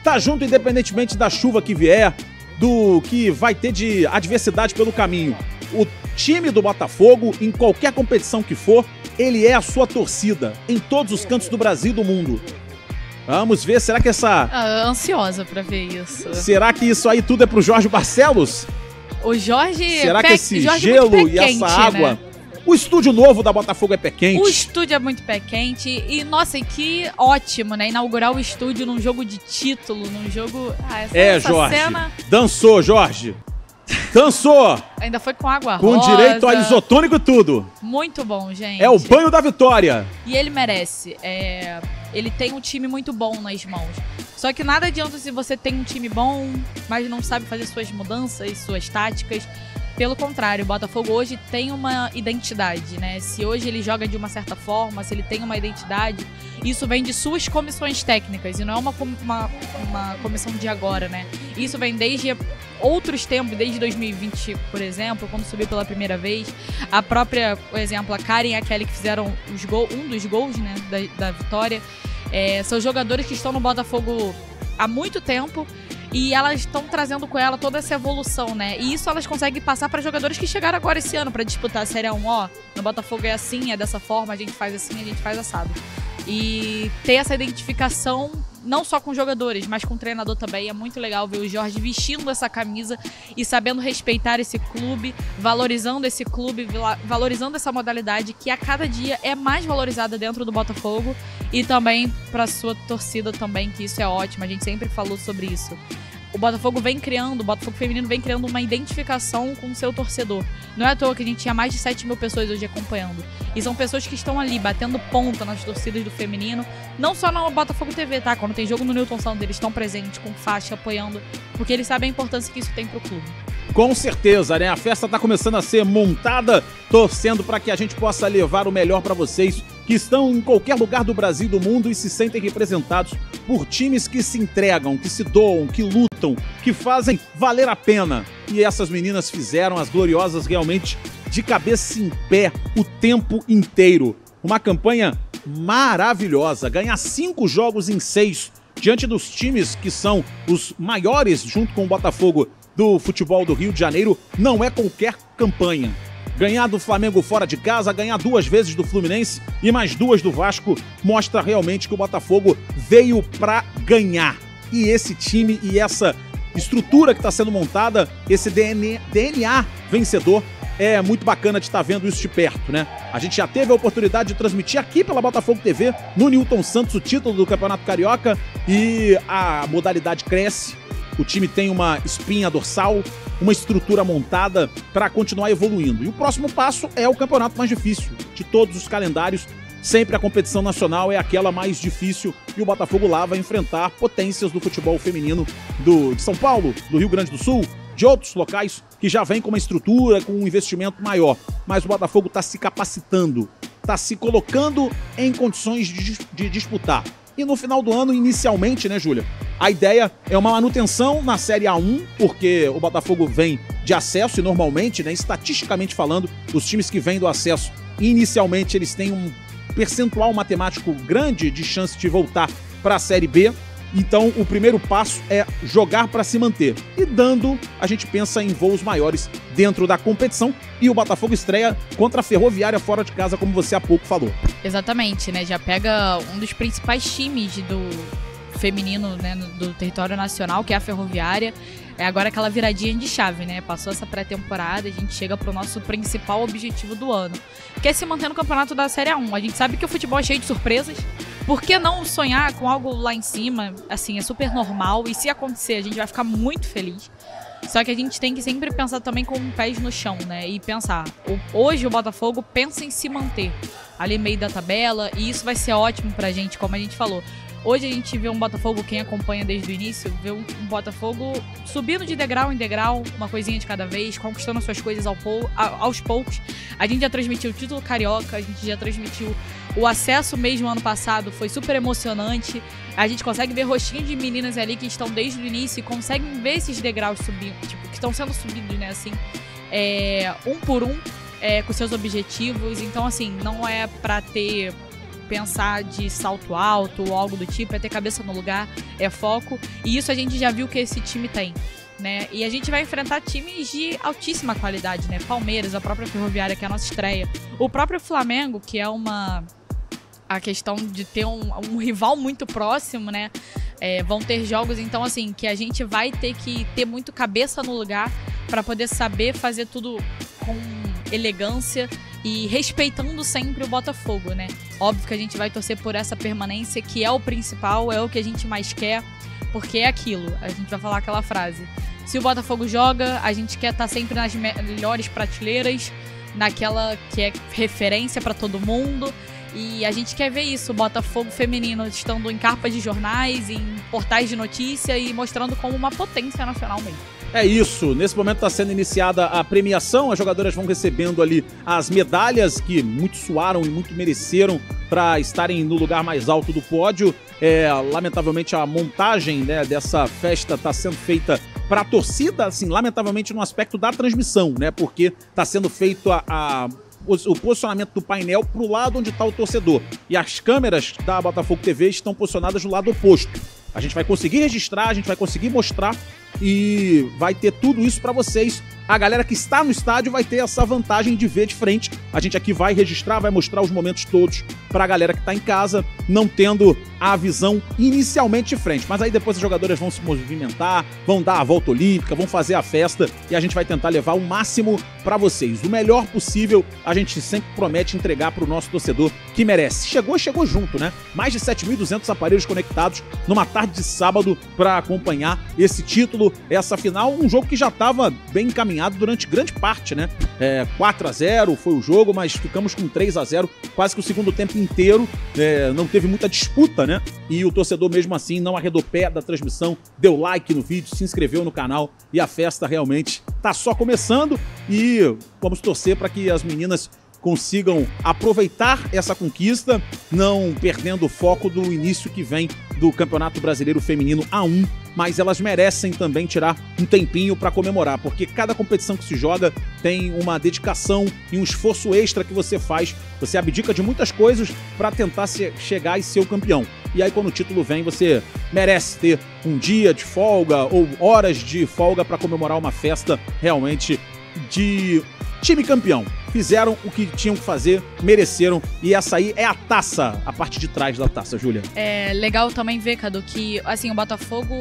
Tá junto independentemente da chuva que vier, do que vai ter de adversidade pelo caminho. O time do Botafogo, em qualquer competição que for, ele é a sua torcida, em todos os cantos do Brasil e do mundo. Vamos ver, será que essa... ansiosa pra ver isso. Será que isso aí tudo é pro Jorge Barcelos? O Jorge... Será que esse gelo e essa água... Né? O estúdio novo da Botafogo é pé quente. O estúdio é muito pé quente. E, nossa, e que ótimo, né? Inaugurar o estúdio num jogo de título, num jogo... essa Jorge. Cena... Dançou, Jorge. Dançou. Ainda foi com água rosa. Com direito a isotônico e tudo. Muito bom, gente. É o banho da vitória. E ele merece. Ele tem um time muito bom nas mãos. Só que nada adianta se você tem um time bom, mas não sabe fazer suas mudanças, suas táticas. Pelo contrário, o Botafogo hoje tem uma identidade, né? Se hoje ele joga de uma certa forma, se ele tem uma identidade, isso vem de suas comissões técnicas, e não é uma comissão de agora, né? Isso vem desde outros tempos, desde 2020, por exemplo, quando subiu pela primeira vez. A própria, por exemplo, a Karen e a Kelly, que fizeram um dos gols, né, da vitória, são jogadores que estão no Botafogo há muito tempo. E elas estão trazendo com ela toda essa evolução, né? E isso elas conseguem passar para jogadores que chegaram agora esse ano para disputar a Série A1. Ó, no Botafogo é assim, é dessa forma, a gente faz assim, a gente faz assado. E ter essa identificação não só com jogadores, mas com o treinador também. É muito legal ver o Jorge vestindo essa camisa e sabendo respeitar esse clube, valorizando esse clube, valorizando essa modalidade que a cada dia é mais valorizada dentro do Botafogo, e também para sua torcida também, que isso é ótimo. A gente sempre falou sobre isso. O Botafogo feminino vem criando uma identificação com o seu torcedor. Não é à toa que a gente tinha mais de 7 mil pessoas hoje acompanhando. E são pessoas que estão ali, batendo ponta nas torcidas do feminino. Não só na Botafogo TV, tá? Quando tem jogo no Nilton Santos, eles estão presentes, com faixa, apoiando. Porque eles sabem a importância que isso tem pro clube. Com certeza, né? A festa tá começando a ser montada, torcendo para que a gente possa levar o melhor para vocês, que estão em qualquer lugar do Brasil e do mundo e se sentem representados por times que se entregam, que se doam, que lutam, que fazem valer a pena. E essas meninas fizeram, as gloriosas, realmente de cabeça em pé o tempo inteiro. Uma campanha maravilhosa, ganhar 5 jogos em 6 diante dos times que são os maiores, junto com o Botafogo, do futebol do Rio de Janeiro, não é qualquer campanha. Ganhar do Flamengo fora de casa, ganhar 2 vezes do Fluminense e mais 2 do Vasco, mostra realmente que o Botafogo veio pra ganhar. E esse time e essa estrutura que está sendo montada, esse DNA vencedor, é muito bacana de estar vendo isso de perto, né? A gente já teve a oportunidade de transmitir aqui pela Botafogo TV, no Nilton Santos, o título do Campeonato Carioca, e a modalidade cresce. O time tem uma espinha dorsal, uma estrutura montada para continuar evoluindo. E o próximo passo é o campeonato mais difícil de todos os calendários. Sempre a competição nacional é aquela mais difícil, e o Botafogo lá vai enfrentar potências do futebol feminino de São Paulo, do Rio Grande do Sul, de outros locais que já vem com uma estrutura, com um investimento maior. Mas o Botafogo está se capacitando, está se colocando em condições de disputar. E no final do ano, inicialmente, né, Júlia? A ideia é uma manutenção na Série A1, porque o Botafogo vem de acesso e normalmente, né, estatisticamente falando, os times que vêm do acesso, inicialmente eles têm um percentual matemático grande de chance de voltar para a Série B. Então, o primeiro passo é jogar para se manter. E dando, a gente pensa em voos maiores dentro da competição. E o Botafogo estreia contra a Ferroviária fora de casa, como você há pouco falou. Exatamente, né? Já pega um dos principais times do feminino, né, do território nacional, que é a Ferroviária. É agora aquela viradinha de chave, né? Passou essa pré-temporada, a gente chega pro nosso principal objetivo do ano, que é se manter no campeonato da Série A1. A gente sabe que o futebol é cheio de surpresas. Por que não sonhar com algo lá em cima? Assim, é super normal, e se acontecer, a gente vai ficar muito feliz. Só que a gente tem que sempre pensar também com pés no chão, né? E pensar, hoje o Botafogo pensa em se manter. ali meio da tabela, e isso vai ser ótimo pra gente, como a gente falou. Hoje a gente vê um Botafogo, quem acompanha desde o início, vê um Botafogo subindo de degrau em degrau, uma coisinha de cada vez, conquistando as suas coisas aos poucos. A gente já transmitiu o título carioca, a gente já transmitiu o acesso mesmo ano passado, foi super emocionante. A gente consegue ver rostinhos de meninas ali que estão desde o início e conseguem ver esses degraus subindo, tipo, que estão sendo subidos, né, assim, um por um, com seus objetivos. Então, assim, não é pra ter... pensar de salto alto ou algo do tipo, é ter cabeça no lugar, é foco, e isso a gente já viu que esse time tem, né? E a gente vai enfrentar times de altíssima qualidade, né? Palmeiras, a própria Ferroviária, que é a nossa estreia, o próprio Flamengo, que é a questão de ter um rival muito próximo, né? Vão ter jogos, então, assim, que a gente vai ter que ter muito cabeça no lugar para poder saber fazer tudo com elegância e respeitando sempre o Botafogo, né? Óbvio que a gente vai torcer por essa permanência, que é o principal, é o que a gente mais quer, porque é aquilo, a gente vai falar aquela frase. Se o Botafogo joga, a gente quer estar sempre nas melhores prateleiras, naquela que é referência para todo mundo, e a gente quer ver isso, o Botafogo feminino estando em capas de jornais, em portais de notícia e mostrando como uma potência nacional mesmo. É isso, nesse momento está sendo iniciada a premiação, as jogadoras vão recebendo ali as medalhas que muito suaram e muito mereceram para estarem no lugar mais alto do pódio. Lamentavelmente a montagem, né, dessa festa está sendo feita para a torcida, assim, lamentavelmente no aspecto da transmissão, né, porque está sendo feito o posicionamento do painel para o lado onde está o torcedor, e as câmeras da Botafogo TV estão posicionadas no lado oposto. A gente vai conseguir registrar, a gente vai conseguir mostrar e vai ter tudo isso para vocês. A galera que está no estádio vai ter essa vantagem de ver de frente. A gente aqui vai registrar, vai mostrar os momentos todos para a galera que está em casa, não tendo a visão inicialmente de frente. Mas aí depois as jogadoras vão se movimentar, vão dar a volta olímpica, vão fazer a festa, e a gente vai tentar levar o máximo para vocês. O melhor possível a gente sempre promete entregar para o nosso torcedor que merece. Chegou junto, né? Mais de 7.200 aparelhos conectados numa tarde de sábado para acompanhar esse título, essa final. Um jogo que já estava bem encaminhado durante grande parte, né? 4-0 foi o jogo, mas ficamos com 3-0 quase que o segundo tempo inteiro. Não teve muita disputa, né? E o torcedor, mesmo assim, não arredou pé da transmissão, deu like no vídeo, se inscreveu no canal, e a festa realmente tá só começando, e vamos torcer para que as meninas consigam aproveitar essa conquista, não perdendo o foco do início que vem do Campeonato Brasileiro Feminino A1, mas elas merecem também tirar um tempinho para comemorar, porque cada competição que se joga tem uma dedicação e um esforço extra que você faz, você abdica de muitas coisas para tentar chegar e ser o campeão. E aí quando o título vem, você merece ter um dia de folga ou horas de folga para comemorar uma festa realmente de time campeão. Fizeram o que tinham que fazer, mereceram, e essa aí é a taça, a parte de trás da taça, Júlia. É legal também ver, Kadu, que assim, o Botafogo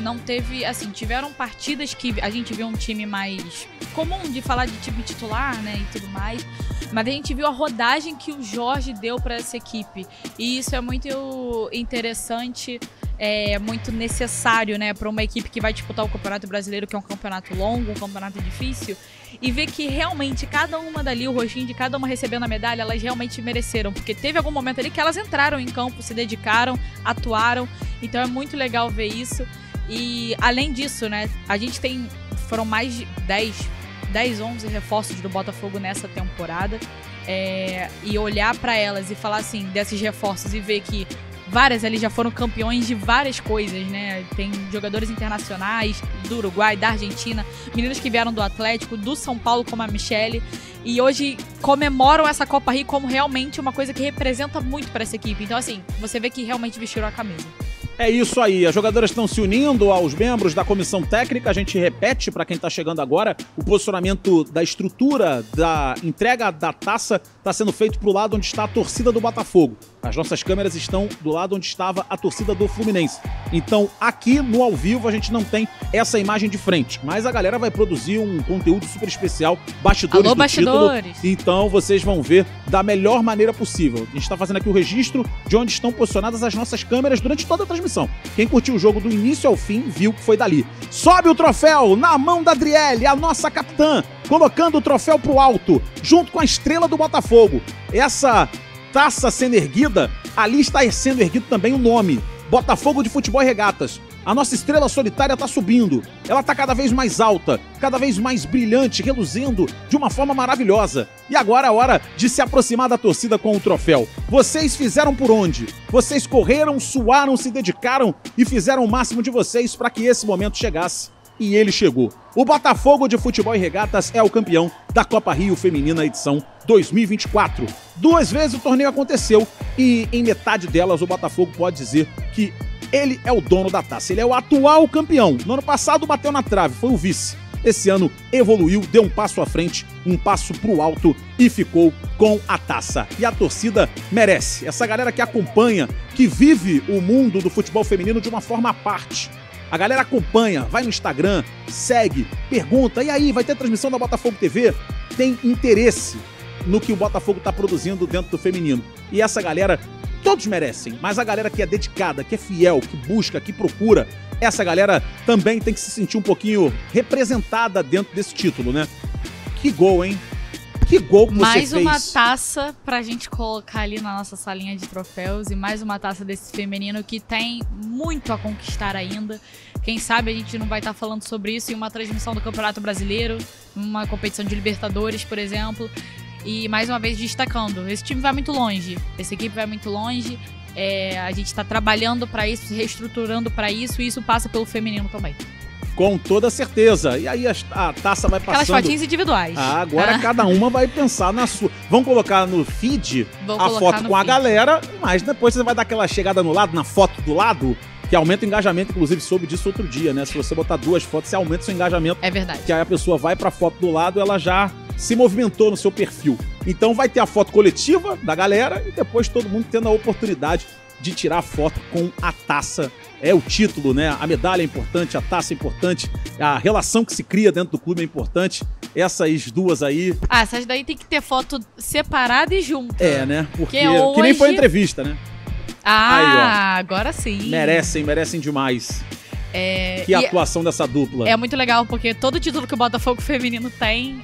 não teve, assim, tiveram partidas que a gente viu um time mais comum de falar de time titular, né, e tudo mais, mas a gente viu a rodagem que o Jorge deu para essa equipe, e isso é muito interessante, é muito necessário, né, para uma equipe que vai disputar o Campeonato Brasileiro, que é um campeonato longo, um campeonato difícil, e ver que realmente cada uma ali, o rostinho de cada uma recebendo a medalha, elas realmente mereceram, porque teve algum momento ali que elas entraram em campo, se dedicaram, atuaram, então é muito legal ver isso. E além disso, né, a gente tem, foram mais de 11 reforços do Botafogo nessa temporada, e olhar para elas e falar assim, desses reforços, e ver que várias ali já foram campeões de várias coisas, né? Tem jogadores internacionais do Uruguai, da Argentina, meninas que vieram do Atlético, do São Paulo, como a Michele, e hoje comemoram essa Copa Rio como realmente uma coisa que representa muito para essa equipe. Então, assim, você vê que realmente vestiram a camisa. É isso aí, as jogadoras estão se unindo aos membros da comissão técnica. A gente repete para quem está chegando agora, o posicionamento da estrutura da entrega da taça está sendo feito para o lado onde está a torcida do Botafogo. As nossas câmeras estão do lado onde estava a torcida do Fluminense. Então, aqui no ao vivo, a gente não tem essa imagem de frente, mas a galera vai produzir um conteúdo super especial, bastidores do título. Então, vocês vão ver da melhor maneira possível. A gente está fazendo aqui o registro de onde estão posicionadas as nossas câmeras durante toda a transmissão. Quem curtiu o jogo do início ao fim, viu que foi dali. Sobe o troféu na mão da Adriele, a nossa capitã, colocando o troféu pro alto, junto com a estrela do Botafogo. Essa taça sendo erguida, ali está sendo erguido também o nome. Botafogo de Futebol e Regatas. A nossa estrela solitária está subindo. Ela está cada vez mais alta, cada vez mais brilhante, reluzendo de uma forma maravilhosa. E agora é hora de se aproximar da torcida com o troféu. Vocês fizeram por onde? Vocês correram, suaram, se dedicaram e fizeram o máximo de vocês para que esse momento chegasse. E ele chegou. O Botafogo de Futebol e Regatas é o campeão da Copa Rio Feminina edição 2024. Duas vezes o torneio aconteceu e em metade delas o Botafogo pode dizer que ele é o dono da taça, ele é o atual campeão. No ano passado bateu na trave, foi o vice. Esse ano evoluiu, deu um passo à frente, um passo pro alto e ficou com a taça. E a torcida merece. Essa galera que acompanha, que vive o mundo do futebol feminino de uma forma à parte. A galera acompanha, vai no Instagram, segue, pergunta, e aí, vai ter transmissão da Botafogo TV? Tem interesse no que o Botafogo está produzindo dentro do feminino. E essa galera, todos merecem, mas a galera que é dedicada, que é fiel, que busca, que procura, essa galera também tem que se sentir um pouquinho representada dentro desse título, né? Que gol, hein? Que gol que você fez. Mais uma taça pra gente colocar ali na nossa salinha de troféus e mais uma taça desse feminino que tem muito a conquistar ainda. Quem sabe a gente não vai estar falando sobre isso em uma transmissão do Campeonato Brasileiro, uma competição de Libertadores, por exemplo. E mais uma vez destacando, esse time vai muito longe, essa equipe vai muito longe. A gente está trabalhando para isso, se reestruturando para isso e isso passa pelo feminino também. Com toda certeza. E aí a taça vai passando. Aquelas fotinhas individuais. Ah, agora cada uma vai pensar na sua. Vão colocar no feed a foto com a galera, mas depois você vai dar aquela chegada no lado, na foto do lado, que aumenta o engajamento. Inclusive, soube disso outro dia, né? Se você botar duas fotos, você aumenta o seu engajamento. É verdade. Que aí a pessoa vai pra foto do lado, ela já se movimentou no seu perfil. Então vai ter a foto coletiva da galera e depois todo mundo tendo a oportunidade de tirar foto com a taça. É o título, né? A medalha é importante, a taça é importante, a relação que se cria dentro do clube é importante. Essas duas aí... Ah, essas daí tem que ter foto separada e junta. É, né? Porque hoje... Que nem foi entrevista, né? Ah, aí, agora sim. Merecem, merecem demais. Que atuação dessa dupla. É muito legal, porque todo título que o Botafogo feminino tem,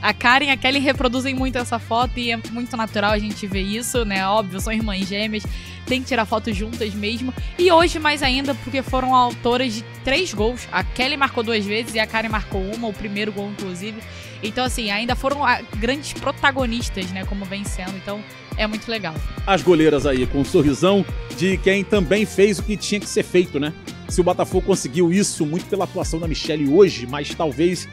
a Karen e a Kelly reproduzem muito essa foto e é muito natural a gente ver isso, né? Óbvio, são irmãs gêmeas, tem que tirar foto juntas mesmo. E hoje mais ainda, porque foram autoras de 3 gols. A Kelly marcou 2 vezes e a Karen marcou uma, o primeiro gol inclusive. Então assim, ainda foram grandes protagonistas, né? Como vem sendo, então... É muito legal. As goleiras aí, com um sorrisão de quem também fez o que tinha que ser feito, né? Se o Botafogo conseguiu isso, muito pela atuação da Michelle hoje, mas talvez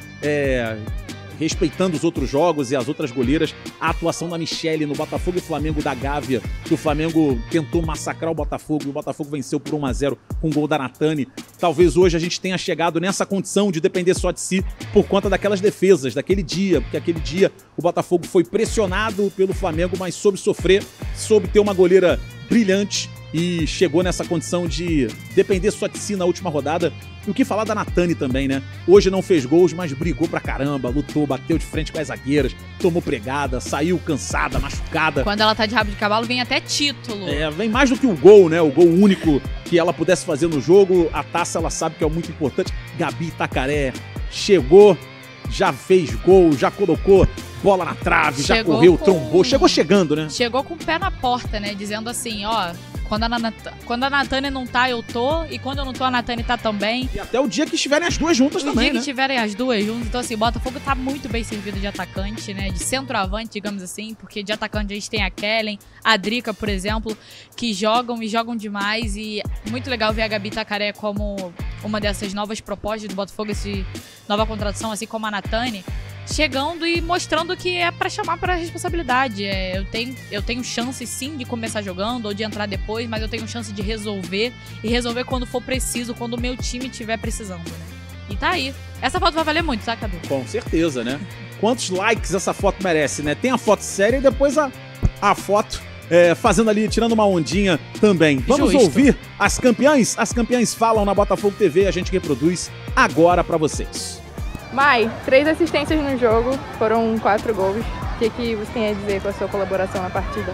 respeitando os outros jogos e as outras goleiras, a atuação da Michelle no Botafogo e Flamengo da Gávea, que o Flamengo tentou massacrar o Botafogo e o Botafogo venceu por 1 a 0 com o gol da Natane. Talvez hoje a gente tenha chegado nessa condição de depender só de si por conta daquelas defesas, daquele dia, porque aquele dia o Botafogo foi pressionado pelo Flamengo, mas soube sofrer, soube ter uma goleira brilhante e chegou nessa condição de depender só de si na última rodada. E o que falar da Natane também, né? Hoje não fez gols, mas brigou pra caramba, lutou, bateu de frente com as zagueiras, tomou pregada, saiu cansada, machucada. Quando ela tá de rabo de cavalo, vem até título. Vem mais do que o gol, né? O gol único que ela pudesse fazer no jogo. A taça, ela sabe que é muito importante. Gabi Itacaré chegou, já fez gol, já colocou bola na trave, chegou, já correu, trombou. Chegou chegando, né? Chegou com o pé na porta, né? Dizendo assim, ó... Quando a Natane não tá, eu tô. E quando eu não tô, a Natane tá também. E até o dia que estiverem as duas juntas também, né? O dia que estiverem as duas juntas. Então, assim, o Botafogo tá muito bem servido de atacante, né? De centroavante, digamos assim. Porque de atacante a gente tem a Kellen, a Drica, por exemplo, que jogam e jogam demais. E muito legal ver a Gabi Itacaré como uma dessas novas propostas do Botafogo, essa nova contratação, assim como a Natane, chegando e mostrando que é para chamar para responsabilidade. Eu tenho chance sim de começar jogando ou de entrar depois, mas eu tenho chance de resolver e resolver quando for preciso, quando o meu time estiver precisando, né? E tá aí. Essa foto vai valer muito, tá, Kadu? Com certeza, né? Quantos likes essa foto merece, né? Tem a foto séria e depois a foto fazendo ali, tirando uma ondinha também. Vamos ouvir as campeãs? As campeãs falam na Botafogo TV, a gente reproduz agora para vocês. Mai, 3 assistências no jogo, foram 4 gols. O que você tem a dizer com a sua colaboração na partida?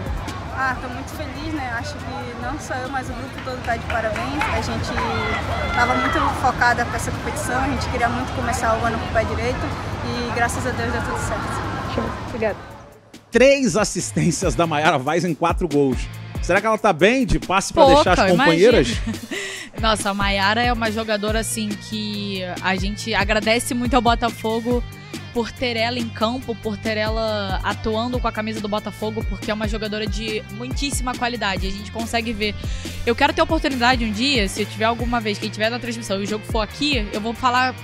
Ah, tô muito feliz, né? Acho que não só eu, mas o grupo todo tá de parabéns. A gente tava muito focada pra essa competição, a gente queria muito começar o ano com o pé direito e graças a Deus deu tudo certo. Obrigada. 3 assistências da Maiara Vaz em 4 gols. Será que ela tá bem de passe para deixar as companheiras? Imagina. Nossa, a Maiara é uma jogadora assim que a gente agradece muito ao Botafogo por ter ela em campo, por ter ela atuando com a camisa do Botafogo, porque é uma jogadora de muitíssima qualidade. A gente consegue ver. Eu quero ter a oportunidade um dia, se tiver alguma vez, quem tiver na transmissão e o jogo for aqui, eu vou falar...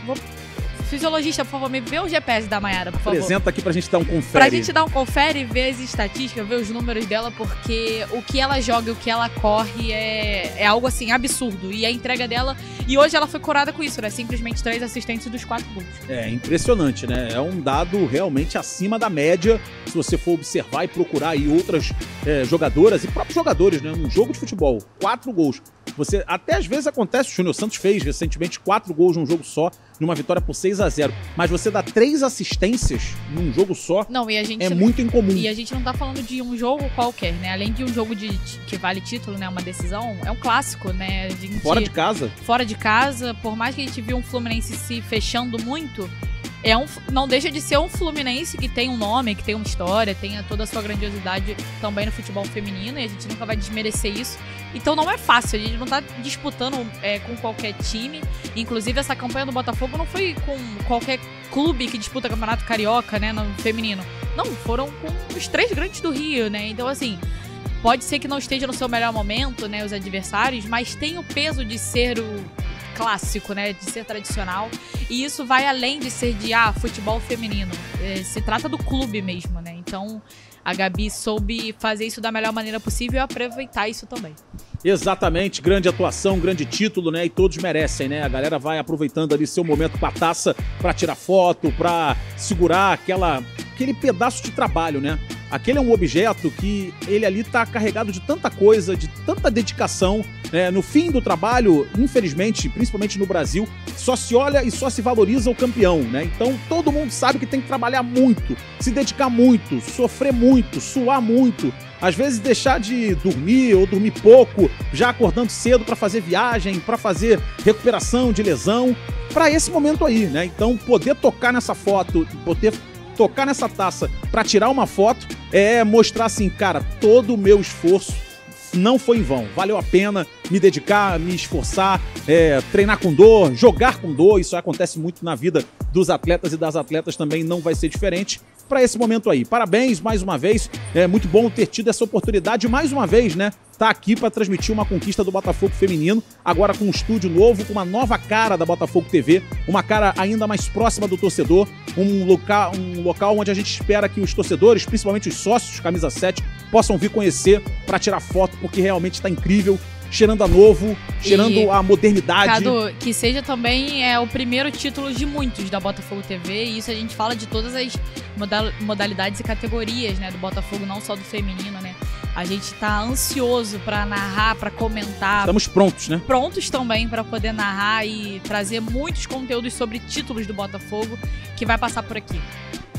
Fisiologista, por favor, me vê o GPS da Maiara, por favor. Apresenta aqui pra gente dar um confere. Pra gente dar um confere e ver as estatísticas, ver os números dela, porque o que ela joga e o que ela corre é algo, assim, absurdo. E a entrega dela... E hoje ela foi corada com isso, né? Simplesmente 3 assistentes dos 4 gols. É impressionante, né? É um dado realmente acima da média, se você for observar e procurar aí outras jogadoras e próprios jogadores, né? Num jogo de futebol, 4 gols. Você, até às vezes acontece, o Júnior Santos fez recentemente 4 gols num jogo só, numa vitória por 6-0. Mas você dá 3 assistências num jogo só, não, e a gente é muito incomum. E a gente não tá falando de um jogo qualquer, né? Além de um jogo que vale título, né? Uma decisão, é um clássico, né? A gente, fora de casa. Fora de casa, por mais que a gente viu um Fluminense se fechando muito, não deixa de ser um Fluminense que tem um nome, que tem uma história, tem toda a sua grandiosidade também no futebol feminino, e a gente nunca vai desmerecer isso. Então não é fácil, a gente não tá disputando com qualquer time. Inclusive essa campanha do Botafogo não foi com qualquer clube que disputa Campeonato Carioca, né, no feminino. Não, foram com os 3 grandes do Rio, né, então assim... Pode ser que não esteja no seu melhor momento, né, os adversários, mas tem o peso de ser o clássico, né, de ser tradicional. E isso vai além de ser de futebol feminino. Se trata do clube mesmo, né? Então a Gabi soube fazer isso da melhor maneira possível e aproveitar isso também. Exatamente, grande atuação, grande título, né? E todos merecem, né? A galera vai aproveitando ali seu momento com a taça para tirar foto, para segurar aquele pedaço de trabalho, né? Aquele é um objeto que ele ali tá carregado de tanta coisa, de tanta dedicação. No fim do trabalho, infelizmente, principalmente no Brasil, só se olha e só se valoriza o campeão, né? Então todo mundo sabe que tem que trabalhar muito, se dedicar muito, sofrer muito, suar muito. Às vezes deixar de dormir ou dormir pouco, já acordando cedo para fazer viagem, para fazer recuperação de lesão, para esse momento aí, né? Então poder tocar nessa foto, poder tocar nessa taça para tirar uma foto, é mostrar assim, cara, todo o meu esforço não foi em vão. Valeu a pena me dedicar, me esforçar, treinar com dor, jogar com dor. Isso acontece muito na vida dos atletas e das atletas também, não vai ser diferente para esse momento aí. Parabéns mais uma vez, é muito bom ter tido essa oportunidade mais uma vez, né? Tá aqui para transmitir uma conquista do Botafogo feminino, agora com um estúdio novo, com uma nova cara da Botafogo TV, uma cara ainda mais próxima do torcedor, um local onde a gente espera que os torcedores, principalmente os sócios, camisa 7, possam vir conhecer para tirar foto, porque realmente está incrível. Cheirando a novo, cheirando a modernidade. Kadu, que seja também o primeiro título de muitos da Botafogo TV, e isso a gente fala de todas as modalidades e categorias, né, do Botafogo, não só do feminino, né? A gente tá ansioso para narrar, para comentar. Estamos prontos, né? Prontos também para poder narrar e trazer muitos conteúdos sobre títulos do Botafogo, que vai passar por aqui.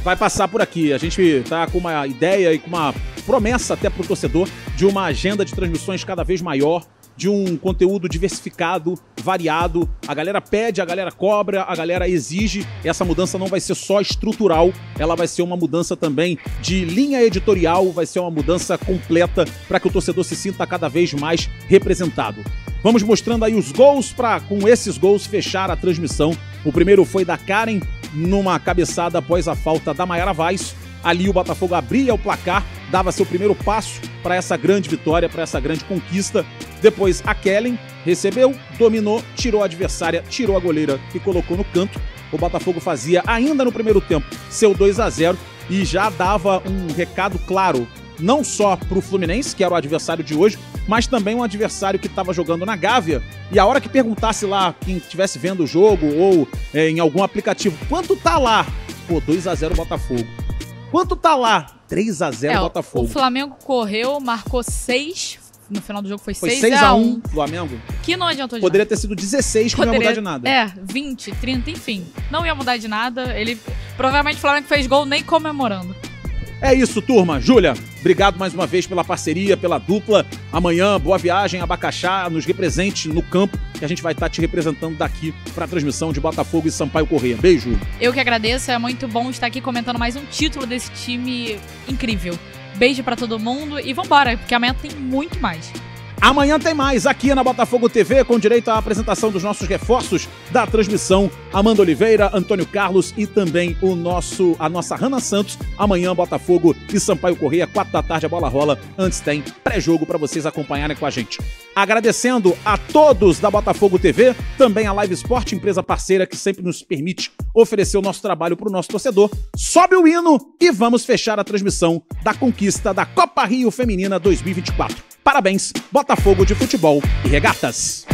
Vai passar por aqui. A gente tá com uma ideia e com uma promessa até pro torcedor de uma agenda de transmissões cada vez maior, de um conteúdo diversificado, variado. A galera pede, a galera cobra, a galera exige. Essa mudança não vai ser só estrutural, ela vai ser uma mudança também de linha editorial, vai ser uma mudança completa para que o torcedor se sinta cada vez mais representado. Vamos mostrando aí os gols para, com esses gols, fechar a transmissão. O primeiro foi da Karen, numa cabeçada após a falta da Maiara Vaz. Ali o Botafogo abria o placar, dava seu primeiro passo para essa grande vitória, para essa grande conquista. Depois a Kellen recebeu, dominou, tirou a adversária, tirou a goleira e colocou no canto. O Botafogo fazia ainda no primeiro tempo seu 2-0 e já dava um recado claro, não só para o Fluminense, que era o adversário de hoje, mas também um adversário que estava jogando na Gávea. E a hora que perguntasse lá, quem estivesse vendo o jogo ou em algum aplicativo, quanto tá lá? Pô, 2-0 Botafogo. Quanto tá lá? 3-0 Botafogo. O Flamengo correu, marcou 6. No final do jogo foi 6-1 Flamengo. Que não adiantou de nada. Poderia ter sido 16, que não ia mudar de nada. 20, 30, enfim. Não ia mudar de nada. Provavelmente o Flamengo fez gol nem comemorando. É isso, turma. Júlia, Obrigado mais uma vez pela parceria, pela dupla. Amanhã, boa viagem a Abacaxá, nos represente no campo, que a gente vai estar te representando daqui para a transmissão de Botafogo e Sampaio Correia. Beijo. Eu que agradeço, é muito bom estar aqui comentando mais um título desse time incrível. Beijo para todo mundo e vambora, porque amanhã tem muito mais. Amanhã tem mais aqui na Botafogo TV, com direito à apresentação dos nossos reforços da transmissão. Amanda Oliveira, Antônio Carlos e também a nossa Hanna Santos. Amanhã, Botafogo e Sampaio Correia, 4 da tarde, a bola rola. Antes tem pré-jogo para vocês acompanharem com a gente. Agradecendo a todos da Botafogo TV, também a Live Sport, empresa parceira que sempre nos permite oferecer o nosso trabalho para o nosso torcedor. Sobe o hino e vamos fechar a transmissão da conquista da Copa Rio Feminina 2024. Parabéns, Botafogo de Futebol e Regatas!